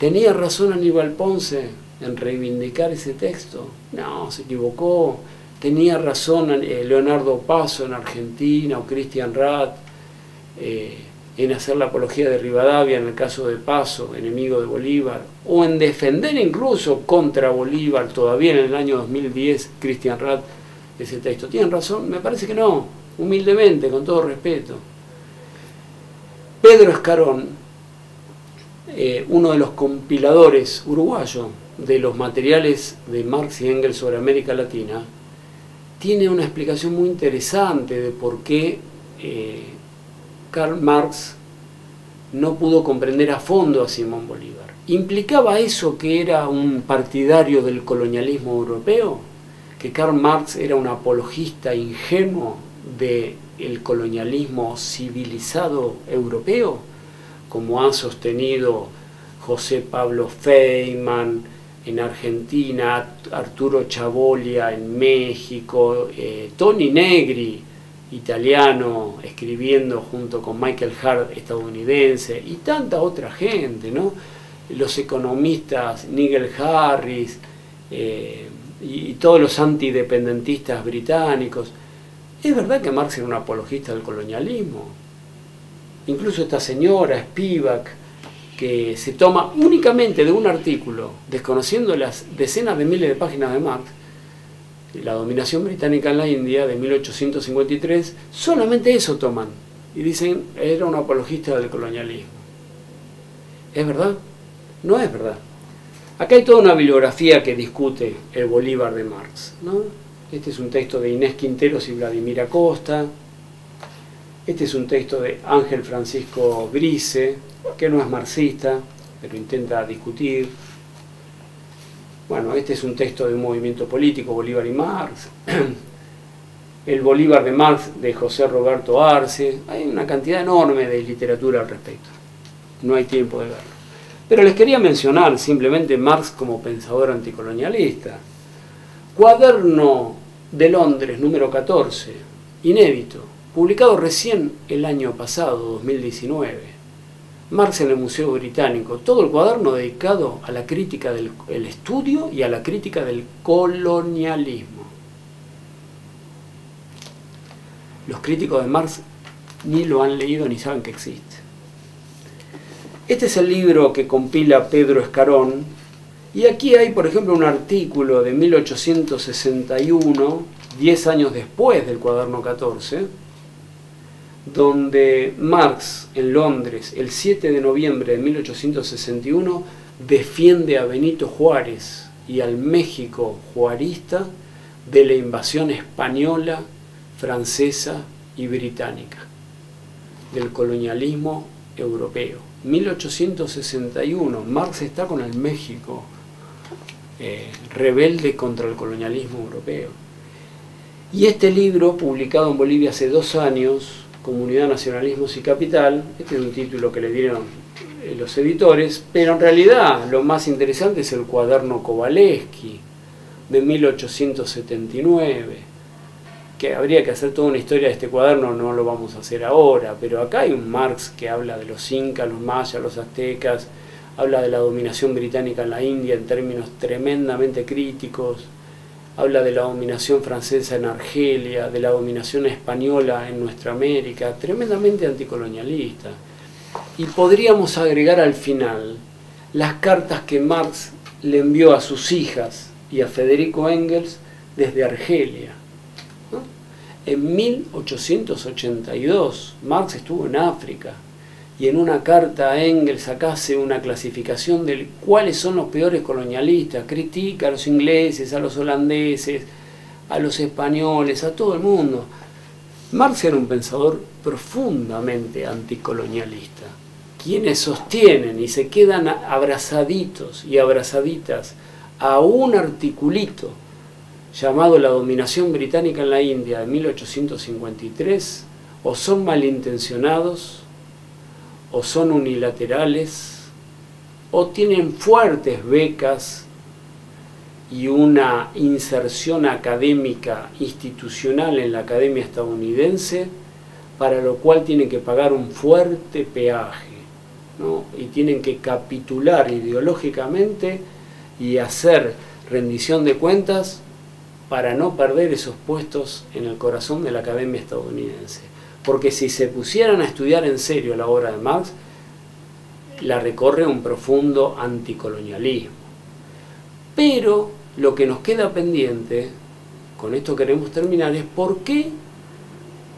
¿Tenía razón Aníbal Ponce en reivindicar ese texto? No, se equivocó. ¿Tenía razón eh, Leonardo Paso en Argentina o Christian Rath? Eh, en hacer la apología de Rivadavia en el caso de Paso, enemigo de Bolívar, o en defender incluso contra Bolívar todavía en el año dos mil diez Christian Rath ese texto. ¿Tienen razón? Me parece que no, humildemente, con todo respeto. Pedro Escarón, eh, uno de los compiladores uruguayos de los materiales de Marx y Engels sobre América Latina, tiene una explicación muy interesante de por qué eh, Karl Marx no pudo comprender a fondo a Simón Bolívar. ¿Implicaba eso que era un partidario del colonialismo europeo? ¿Que Karl Marx era un apologista ingenuo del colonialismo civilizado europeo? Como han sostenido José Pablo Feynman en Argentina, Arturo Chabolia en México, eh, Tony Negri, italiano, escribiendo junto con Michael Hart, estadounidense, y tanta otra gente, ¿no? Los economistas Nigel Harris eh, y todos los antidependentistas británicos. Es verdad que Marx era un apologista del colonialismo. Incluso esta señora Spivak, que se toma únicamente de un artículo, desconociendo las decenas de miles de páginas de Marx, La dominación británica en la India de mil ochocientos cincuenta y tres, solamente eso toman y dicen era un apologista del colonialismo. ¿Es verdad? No es verdad. Acá hay toda una bibliografía que discute el Bolívar de Marx, ¿no? Este es un texto de Inés Quinteros y Vladimir Acosta. Este es un texto de Ángel Francisco Grise, que no es marxista, pero intenta discutir. Bueno, este es un texto de un movimiento político, Bolívar y Marx. El Bolívar de Marx de José Roberto Arce. Hay una cantidad enorme de literatura al respecto. No hay tiempo de verlo. Pero les quería mencionar simplemente Marx como pensador anticolonialista. Cuaderno de Londres, número catorce, inédito, publicado recién el año pasado, dos mil diecinueve. Marx en el Museo Británico, todo el cuaderno dedicado a la crítica del el estudio y a la crítica del colonialismo. Los críticos de Marx ni lo han leído ni saben que existe. Este es el libro que compila Pedro Escarón, y aquí hay, por ejemplo, un artículo de mil ochocientos sesenta y uno, diez años después del cuaderno catorce, donde Marx, en Londres, el siete de noviembre de mil ochocientos sesenta y uno, defiende a Benito Juárez y al México juarista de la invasión española, francesa y británica, del colonialismo europeo. mil ochocientos sesenta y uno, Marx está con el México eh, rebelde contra el colonialismo europeo. Y este libro, publicado en Bolivia hace dos años, Comunidad, Nacionalismos y Capital, este es un título que le dieron eh, los editores, pero en realidad lo más interesante es el cuaderno Kovalevsky de mil ochocientos setenta y nueve, que habría que hacer toda una historia de este cuaderno, no lo vamos a hacer ahora, pero acá hay un Marx que habla de los incas, los mayas, los aztecas, habla de la dominación británica en la India en términos tremendamente críticos, habla de la dominación francesa en Argelia, de la dominación española en nuestra América, tremendamente anticolonialista. Y podríamos agregar al final las cartas que Marx le envió a sus hijas y a Federico Engels desde Argelia. En mil ochocientos ochenta y dos, Marx estuvo en África y en una carta a Engels acá hace una clasificación de cuáles son los peores colonialistas. Critica a los ingleses, a los holandeses, a los españoles, a todo el mundo. Marx era un pensador profundamente anticolonialista. Quienes sostienen y se quedan abrazaditos y abrazaditas a un articulito llamado la dominación británica en la India de mil ochocientos cincuenta y tres, o son malintencionados, o son unilaterales, o tienen fuertes becas y una inserción académica institucional en la academia estadounidense, para lo cual tienen que pagar un fuerte peaje, ¿no? Y tienen que capitular ideológicamente y hacer rendición de cuentas para no perder esos puestos en el corazón de la academia estadounidense. Porque si se pusieran a estudiar en serio la obra de Marx, la recorre un profundo anticolonialismo. Pero lo que nos queda pendiente, con esto queremos terminar, es por qué,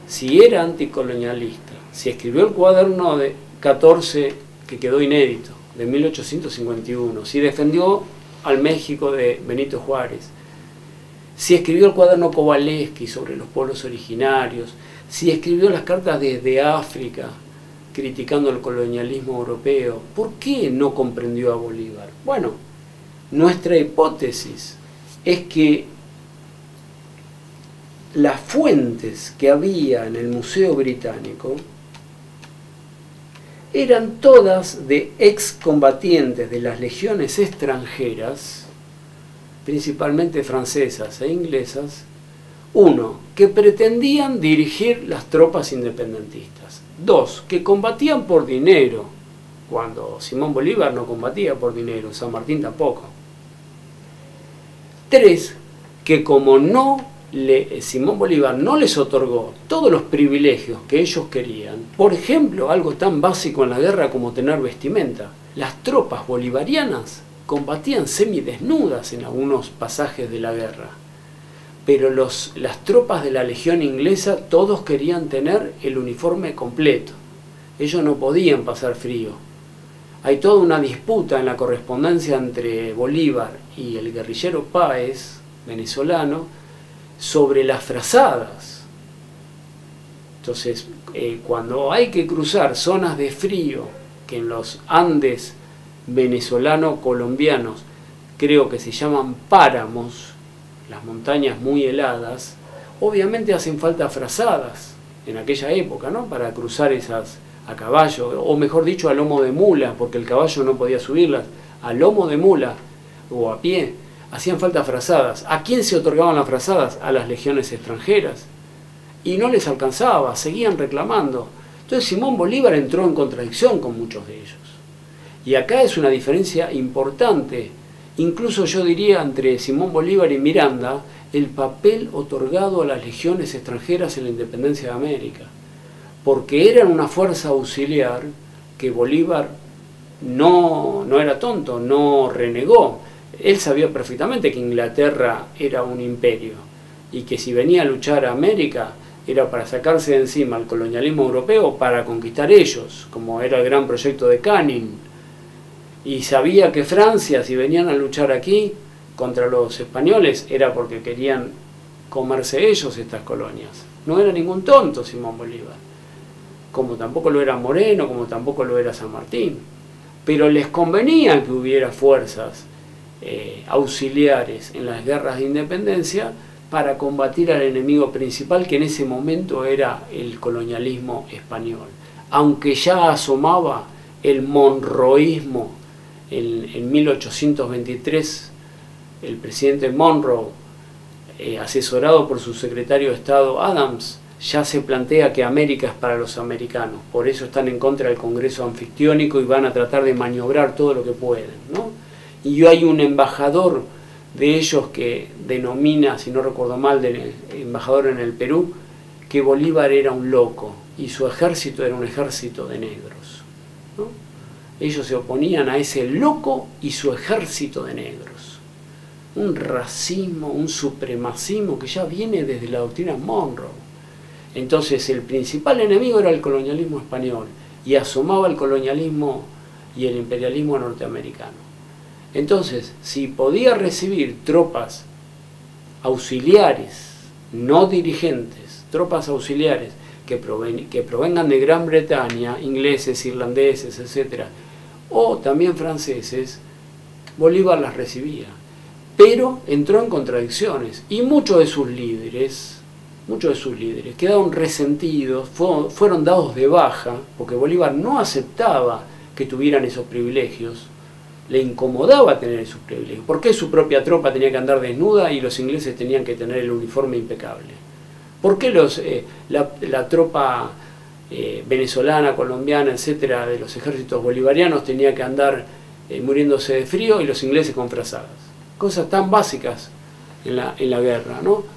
si era anticolonialista, si escribió el cuaderno de catorce que quedó inédito, de mil ochocientos cincuenta y uno, si defendió al México de Benito Juárez, si escribió el cuaderno Kovalevsky sobre los pueblos originarios, si escribió las cartas desde África criticando el colonialismo europeo, ¿por qué no comprendió a Bolívar? Bueno, nuestra hipótesis es que las fuentes que había en el Museo Británico eran todas de excombatientes de las legiones extranjeras, principalmente francesas e inglesas, uno, que pretendían dirigir las tropas independentistas, dos, que combatían por dinero, cuando Simón Bolívar no combatía por dinero, San Martín tampoco, tres, que como no le, Simón Bolívar no les otorgó todos los privilegios que ellos querían, por ejemplo, algo tan básico en la guerra como tener vestimenta, las tropas bolivarianas combatían semidesnudas en algunos pasajes de la guerra, pero los, las tropas de la legión inglesa todos querían tener el uniforme completo, ellos no podían pasar frío. Hay toda una disputa en la correspondencia entre Bolívar y el guerrillero Páez, venezolano, sobre las frazadas. Entonces, eh, cuando hay que cruzar zonas de frío, que en los Andes venezolano-colombianos creo que se llaman páramos, las montañas muy heladas, obviamente hacen falta frazadas en aquella época, ¿no?, para cruzar esas a caballo, o mejor dicho a lomo de mula, porque el caballo no podía subirlas, a lomo de mula o a pie, hacían falta frazadas. ¿A quién se otorgaban las frazadas? A las legiones extranjeras. Y no les alcanzaba, seguían reclamando. Entonces Simón Bolívar entró en contradicción con muchos de ellos. Y acá es una diferencia importante, incluso yo diría entre Simón Bolívar y Miranda, el papel otorgado a las legiones extranjeras en la independencia de América, porque eran una fuerza auxiliar que Bolívar no, no era tonto, no renegó. Él sabía perfectamente que Inglaterra era un imperio y que si venía a luchar a América era para sacarse de encima el colonialismo europeo, para conquistar ellos, como era el gran proyecto de Canning. Y sabía que Francia, si venían a luchar aquí contra los españoles, era porque querían comerse ellos estas colonias. No era ningún tonto Simón Bolívar, como tampoco lo era Moreno, como tampoco lo era San Martín. Pero les convenía que hubiera fuerzas eh, auxiliares en las guerras de independencia para combatir al enemigo principal, que en ese momento era el colonialismo español. Aunque ya asomaba el monroísmo en, en mil ochocientos veintitrés, el presidente Monroe, eh, asesorado por su secretario de Estado Adams, ya se plantea que América es para los americanos, por eso están en contra del Congreso anfictiónico y van a tratar de maniobrar todo lo que pueden, ¿no? Y hay un embajador de ellos que denomina, si no recuerdo mal, de embajador en el Perú, que Bolívar era un loco y su ejército era un ejército de negros, ¿no? Ellos se oponían a ese loco y su ejército de negros. Un racismo, un supremacismo que ya viene desde la doctrina Monroe. Entonces el principal enemigo era el colonialismo español y asomaba el colonialismo y el imperialismo norteamericano. Entonces, si podía recibir tropas auxiliares, no dirigentes, tropas auxiliares que, proven, que provengan de Gran Bretaña, ingleses, irlandeses, etcétera, o también franceses, Bolívar las recibía. Pero entró en contradicciones y muchos de sus líderes... Muchos de sus líderes quedaron resentidos, fueron, fueron dados de baja, porque Bolívar no aceptaba que tuvieran esos privilegios, le incomodaba tener esos privilegios. ¿Por qué su propia tropa tenía que andar desnuda y los ingleses tenían que tener el uniforme impecable? ¿Por qué los, eh, la, la tropa eh, venezolana, colombiana, etcétera, de los ejércitos bolivarianos tenía que andar eh, muriéndose de frío y los ingleses con frazadas? Cosas tan básicas en la, en la guerra, ¿no?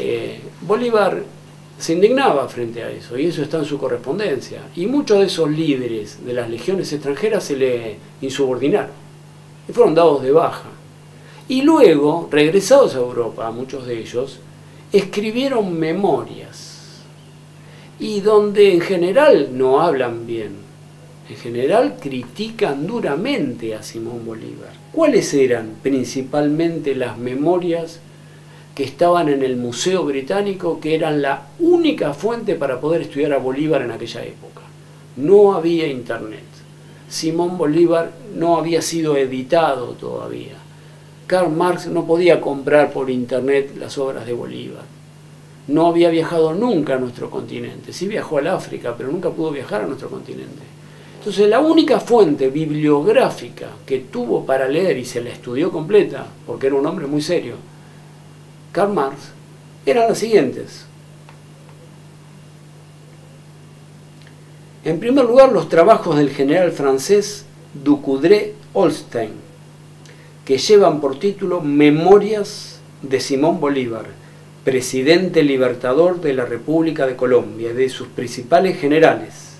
Eh, Bolívar se indignaba frente a eso, y eso está en su correspondencia. Y muchos de esos líderes de las legiones extranjeras se le insubordinaron, y fueron dados de baja. Y luego, regresados a Europa, muchos de ellos, escribieron memorias, y donde en general no hablan bien. En general critican duramente a Simón Bolívar. ¿Cuáles eran principalmente las memorias que estaban en el Museo Británico, que eran la única fuente para poder estudiar a Bolívar en aquella época? No había internet. Simón Bolívar no había sido editado todavía. Karl Marx no podía comprar por internet las obras de Bolívar. No había viajado nunca a nuestro continente. Sí viajó al África, pero nunca pudo viajar a nuestro continente. Entonces la única fuente bibliográfica que tuvo para leer, y se la estudió completa, porque era un hombre muy serio, Karl Marx, eran las siguientes. En primer lugar, los trabajos del general francés Ducoudray-Holstein, que llevan por título Memorias de Simón Bolívar, presidente libertador de la República de Colombia, de sus principales generales,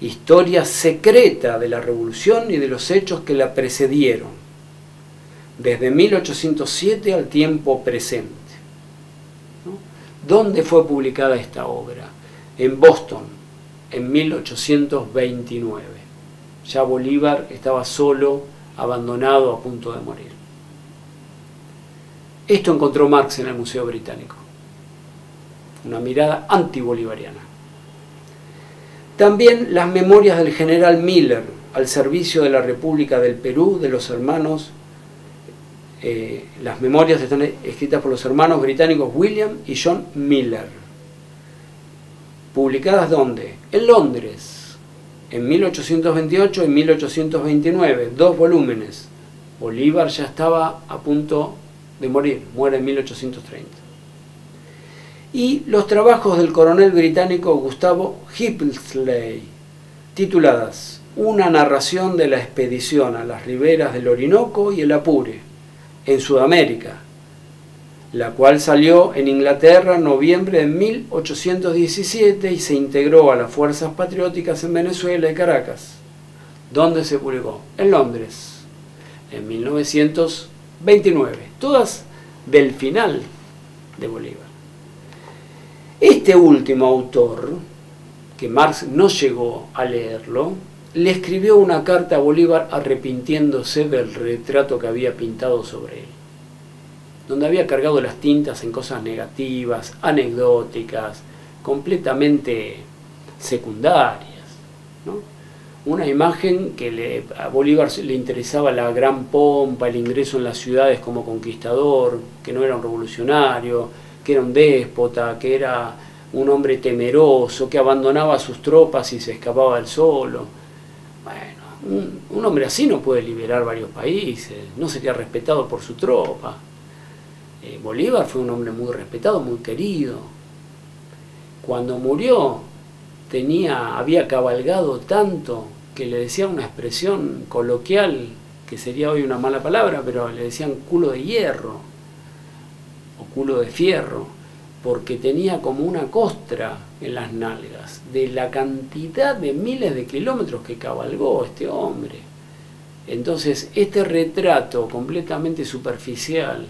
historia secreta de la revolución y de los hechos que la precedieron, desde mil ochocientos siete al tiempo presente, ¿no? ¿Dónde fue publicada esta obra? En Boston, en mil ochocientos veintinueve. Ya Bolívar estaba solo, abandonado, a punto de morir. Esto encontró Marx en el Museo Británico. Una mirada antibolivariana. También las memorias del general Miller, al servicio de la República del Perú, de los hermanos Eh, las memorias están escritas por los hermanos británicos William y John Miller. ¿Publicadas dónde? En Londres, en mil ochocientos veintiocho y mil ochocientos veintinueve, dos volúmenes. Bolívar ya estaba a punto de morir, muere en mil ochocientos treinta. Y los trabajos del coronel británico Gustavo Hippisley, tituladas Una narración de la expedición a las riberas del Orinoco y el Apure, en Sudamérica, la cual salió en Inglaterra en noviembre de mil ochocientos diecisiete y se integró a las fuerzas patrióticas en Venezuela y Caracas. ¿Dónde se publicó? En Londres, en mil novecientos veintinueve, todas del final de Bolívar. Este último autor, que Marx no llegó a leerlo, le escribió una carta a Bolívar arrepintiéndose del retrato que había pintado sobre él, donde había cargado las tintas en cosas negativas, anecdóticas, completamente secundarias, ¿no? Una imagen que le, a Bolívar le interesaba la gran pompa, el ingreso en las ciudades como conquistador, que no era un revolucionario, que era un déspota, que era un hombre temeroso, que abandonaba sus tropas y se escapaba él solo. Bueno, un, un hombre así no puede liberar varios países, no sería respetado por su tropa. Eh, Bolívar fue un hombre muy respetado, muy querido. Cuando murió, tenía, había cabalgado tanto que le decían una expresión coloquial, que sería hoy una mala palabra, pero le decían culo de hierro o culo de fierro, porque tenía como una costra en las nalgas de la cantidad de miles de kilómetros que cabalgó este hombre. Entonces, este retrato completamente superficial,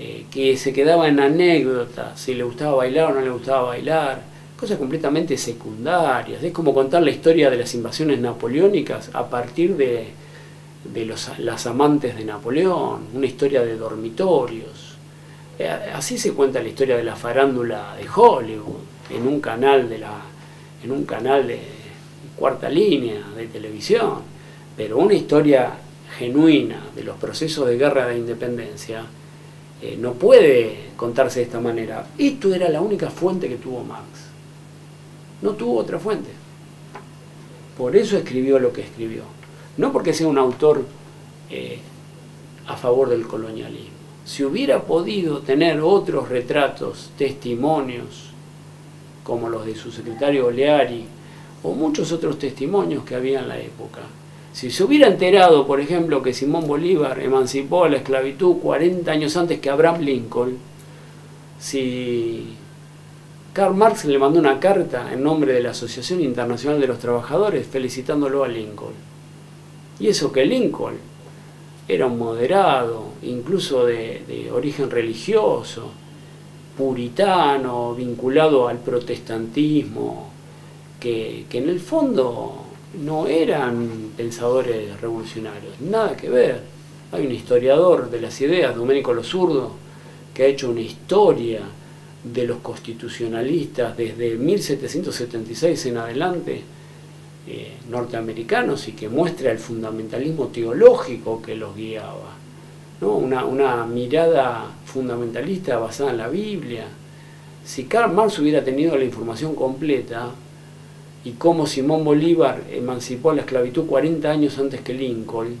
eh, que se quedaba en anécdotas, si le gustaba bailar o no le gustaba bailar, cosas completamente secundarias, es como contar la historia de las invasiones napoleónicas a partir de, de los, las amantes de Napoleón, una historia de dormitorios. Así se cuenta la historia de la farándula de Hollywood, en un canal de, la, en un canal de cuarta línea de televisión. Pero una historia genuina de los procesos de guerra de independencia eh, no puede contarse de esta manera. Esto era la única fuente que tuvo Marx. No tuvo otra fuente. Por eso escribió lo que escribió. No porque sea un autor eh, a favor del colonialismo. Si hubiera podido tener otros retratos, testimonios, como los de su secretario Oleari, o muchos otros testimonios que había en la época, si se hubiera enterado, por ejemplo, que Simón Bolívar emancipó la esclavitud cuarenta años antes que Abraham Lincoln, si Karl Marx le mandó una carta en nombre de la Asociación Internacional de los Trabajadores felicitándolo a Lincoln, y eso que Lincoln era un moderado, incluso de, de origen religioso, puritano, vinculado al protestantismo, que, que en el fondo no eran pensadores revolucionarios, nada que ver. Hay un historiador de las ideas, Domenico Lo Zurdo, que ha hecho una historia de los constitucionalistas desde mil setecientos setenta y seis en adelante, Eh, norteamericanos, y que muestra el fundamentalismo teológico que los guiaba, ¿no? Una, una mirada fundamentalista basada en la Biblia. Si Karl Marx hubiera tenido la información completa y cómo Simón Bolívar emancipó la esclavitud cuarenta años antes que Lincoln,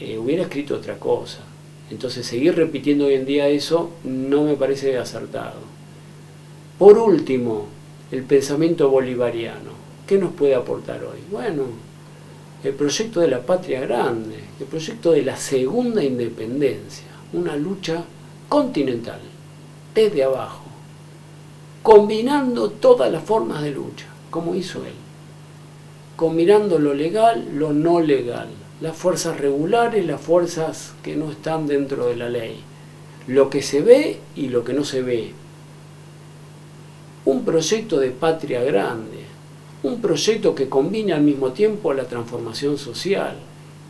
eh, hubiera escrito otra cosa. Entonces, seguir repitiendo hoy en día eso no me parece acertado. Por último, el pensamiento bolivariano. ¿Qué nos puede aportar hoy? Bueno, el proyecto de la patria grande, el proyecto de la segunda independencia, una lucha continental, desde abajo, combinando todas las formas de lucha, como hizo él, combinando lo legal, lo no legal, las fuerzas regulares, las fuerzas que no están dentro de la ley, lo que se ve y lo que no se ve. Un proyecto de patria grande, un proyecto que combina al mismo tiempo la transformación social,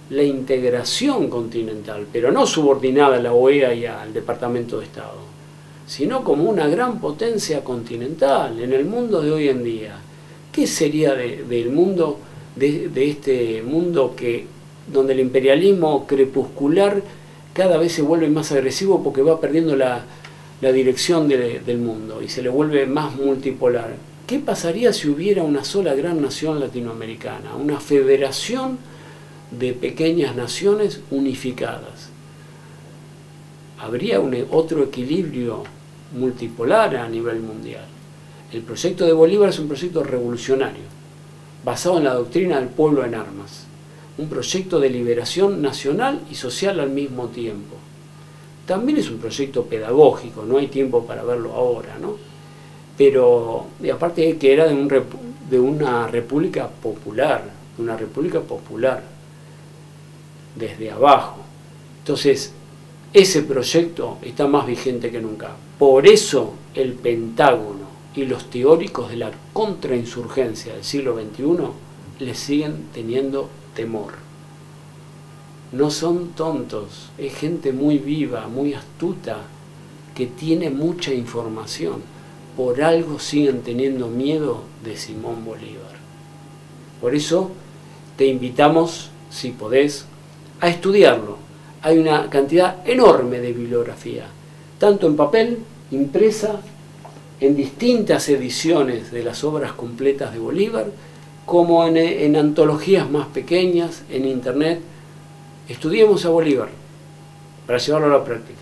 la integración continental, pero no subordinada a la O E A y al Departamento de Estado, sino como una gran potencia continental en el mundo de hoy en día. ¿Qué sería de, del mundo, de, de este mundo que, donde el imperialismo crepuscular cada vez se vuelve más agresivo porque va perdiendo la, la dirección de, del mundo y se le vuelve más multipolar. ¿Qué pasaría si hubiera una sola gran nación latinoamericana, una federación de pequeñas naciones unificadas? Habría un, otro equilibrio multipolar a nivel mundial. El proyecto de Bolívar es un proyecto revolucionario, basado en la doctrina del pueblo en armas. Un proyecto de liberación nacional y social al mismo tiempo. También es un proyecto pedagógico, no hay tiempo para verlo ahora, ¿no? Pero, y aparte que era de, un, de una república popular, de una república popular, desde abajo. Entonces, ese proyecto está más vigente que nunca. Por eso el Pentágono y los teóricos de la contrainsurgencia del siglo veintiuno le siguen teniendo temor. No son tontos, es gente muy viva, muy astuta, que tiene mucha información. Por algo siguen teniendo miedo de Simón Bolívar. Por eso te invitamos, si podés, a estudiarlo. Hay una cantidad enorme de bibliografía, tanto en papel, impresa, en distintas ediciones de las obras completas de Bolívar, como en, en antologías más pequeñas, en internet. Estudiemos a Bolívar para llevarlo a la práctica.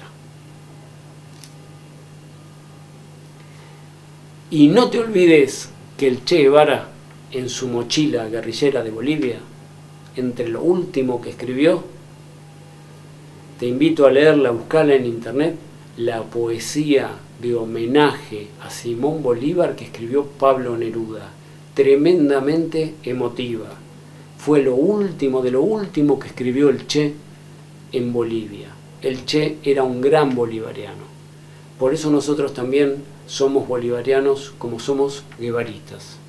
Y no te olvides que el Che Guevara, en su mochila guerrillera de Bolivia, entre lo último que escribió, te invito a leerla, buscarla en internet, la poesía de homenaje a Simón Bolívar que escribió Pablo Neruda, tremendamente emotiva. Fue lo último de lo último que escribió el Che en Bolivia. El Che era un gran bolivariano. Por eso nosotros también somos bolivarianos como somos guevaristas.